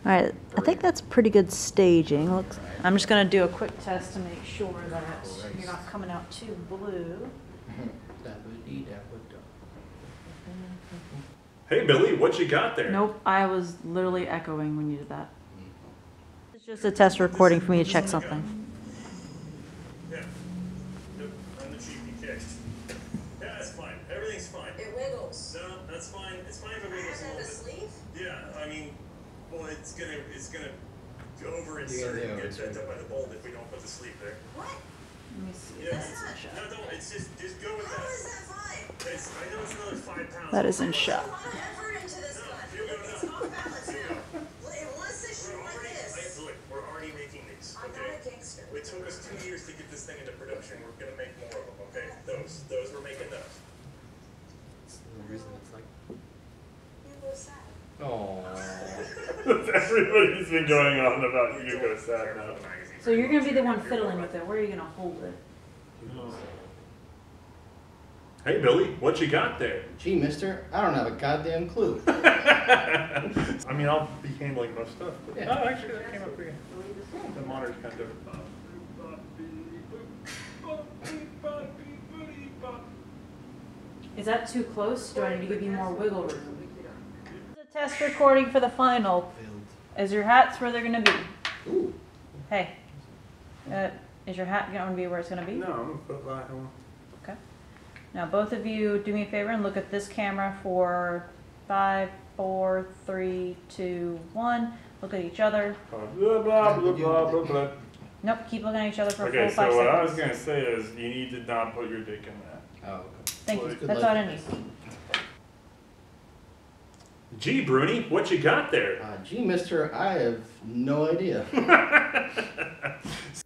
Alright, I think that's pretty good staging. Looks, I'm just gonna do a quick test to make sure that you're not coming out too blue. Hey Billy, what you got there? Nope, I was literally echoing when you did that. It's just a test recording for me to check something. It's gonna go over and get checked up by the bolt if we don't put the sleep there. What? Let me see. Yeah. That's not shot. No, no, it's just go with that. How is that 5? It's, I know it's another 5 pounds. That isn't shot. A lot of effort into this gun. It's off balance now. Unless they shoot like this. Look, we're already making these. I'm not a gangster. It took us 2 years to get this thing into production. We're going to make more of them, okay? Those we're making those. That's the reason it's like... You go sad. Oh, everybody's been going on about you go sad now. So you're gonna be the one fiddling with it. Where are you gonna hold it? Hey Billy, what you got there? Gee, mister, I don't have a goddamn clue. I mean, I'll be handling most stuff. But yeah. Oh, actually, that came up pretty good. The monitor's kind of different. Is that too close? Do I need to give you more wiggle room? Test recording for the final. Is your hat's where they're gonna be? Ooh. Hey, is your hat going to be where it's gonna be? No, I'm gonna put it back on. Okay. Now both of you, do me a favor and look at this camera for 5, 4, 3, 2, 1. Look at each other. Blah blah blah blah blah blah. Nope. Keep looking at each other for a full 5 seconds. Okay. So what I was gonna say is, you need to not put your dick in that. Oh. Okay. Thank you. That's all I need. Gee, Bruni, what you got there? Gee, mister, I have no idea.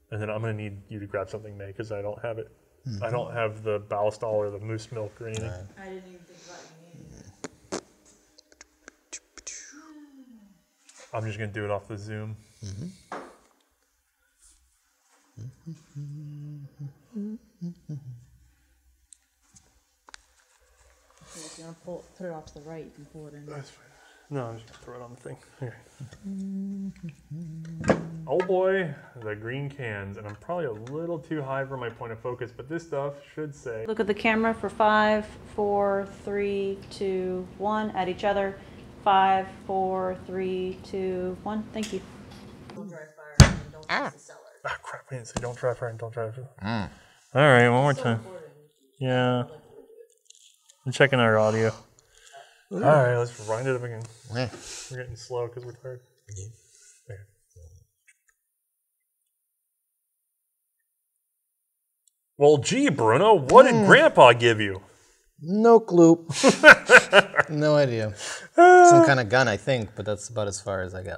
And then I'm going to need you to grab something, May, because I don't have it. Mm-hmm. I don't have the Ballistol or the moose milk or anything. I didn't even think about it. Mm-hmm. I'm just going to do it off the Zoom. Mm-hmm. You're gonna pull, put it off to the right and pull it in. That's fine. No, I'm just gonna throw it on the thing. Here. Oh boy, the green cans, and I'm probably a little too high for my point of focus, but this stuff should say. Look at the camera for 5, 4, 3, 2, 1. At each other. 5, 4, 3, 2, 1. Thank you. Don't dry fire and don't use the cellar. Ah, crap! We didn't say don't dry fire and don't dry fire. Ah. All right, one more time. Yeah. I'm checking our audio. All right, let's wind it up again. Yeah. We're getting slow because we're tired. Yeah. There. Well, gee, Bruno, what did Grandpa give you? No clue. No idea. Some kind of gun, I think, but that's about as far as I got.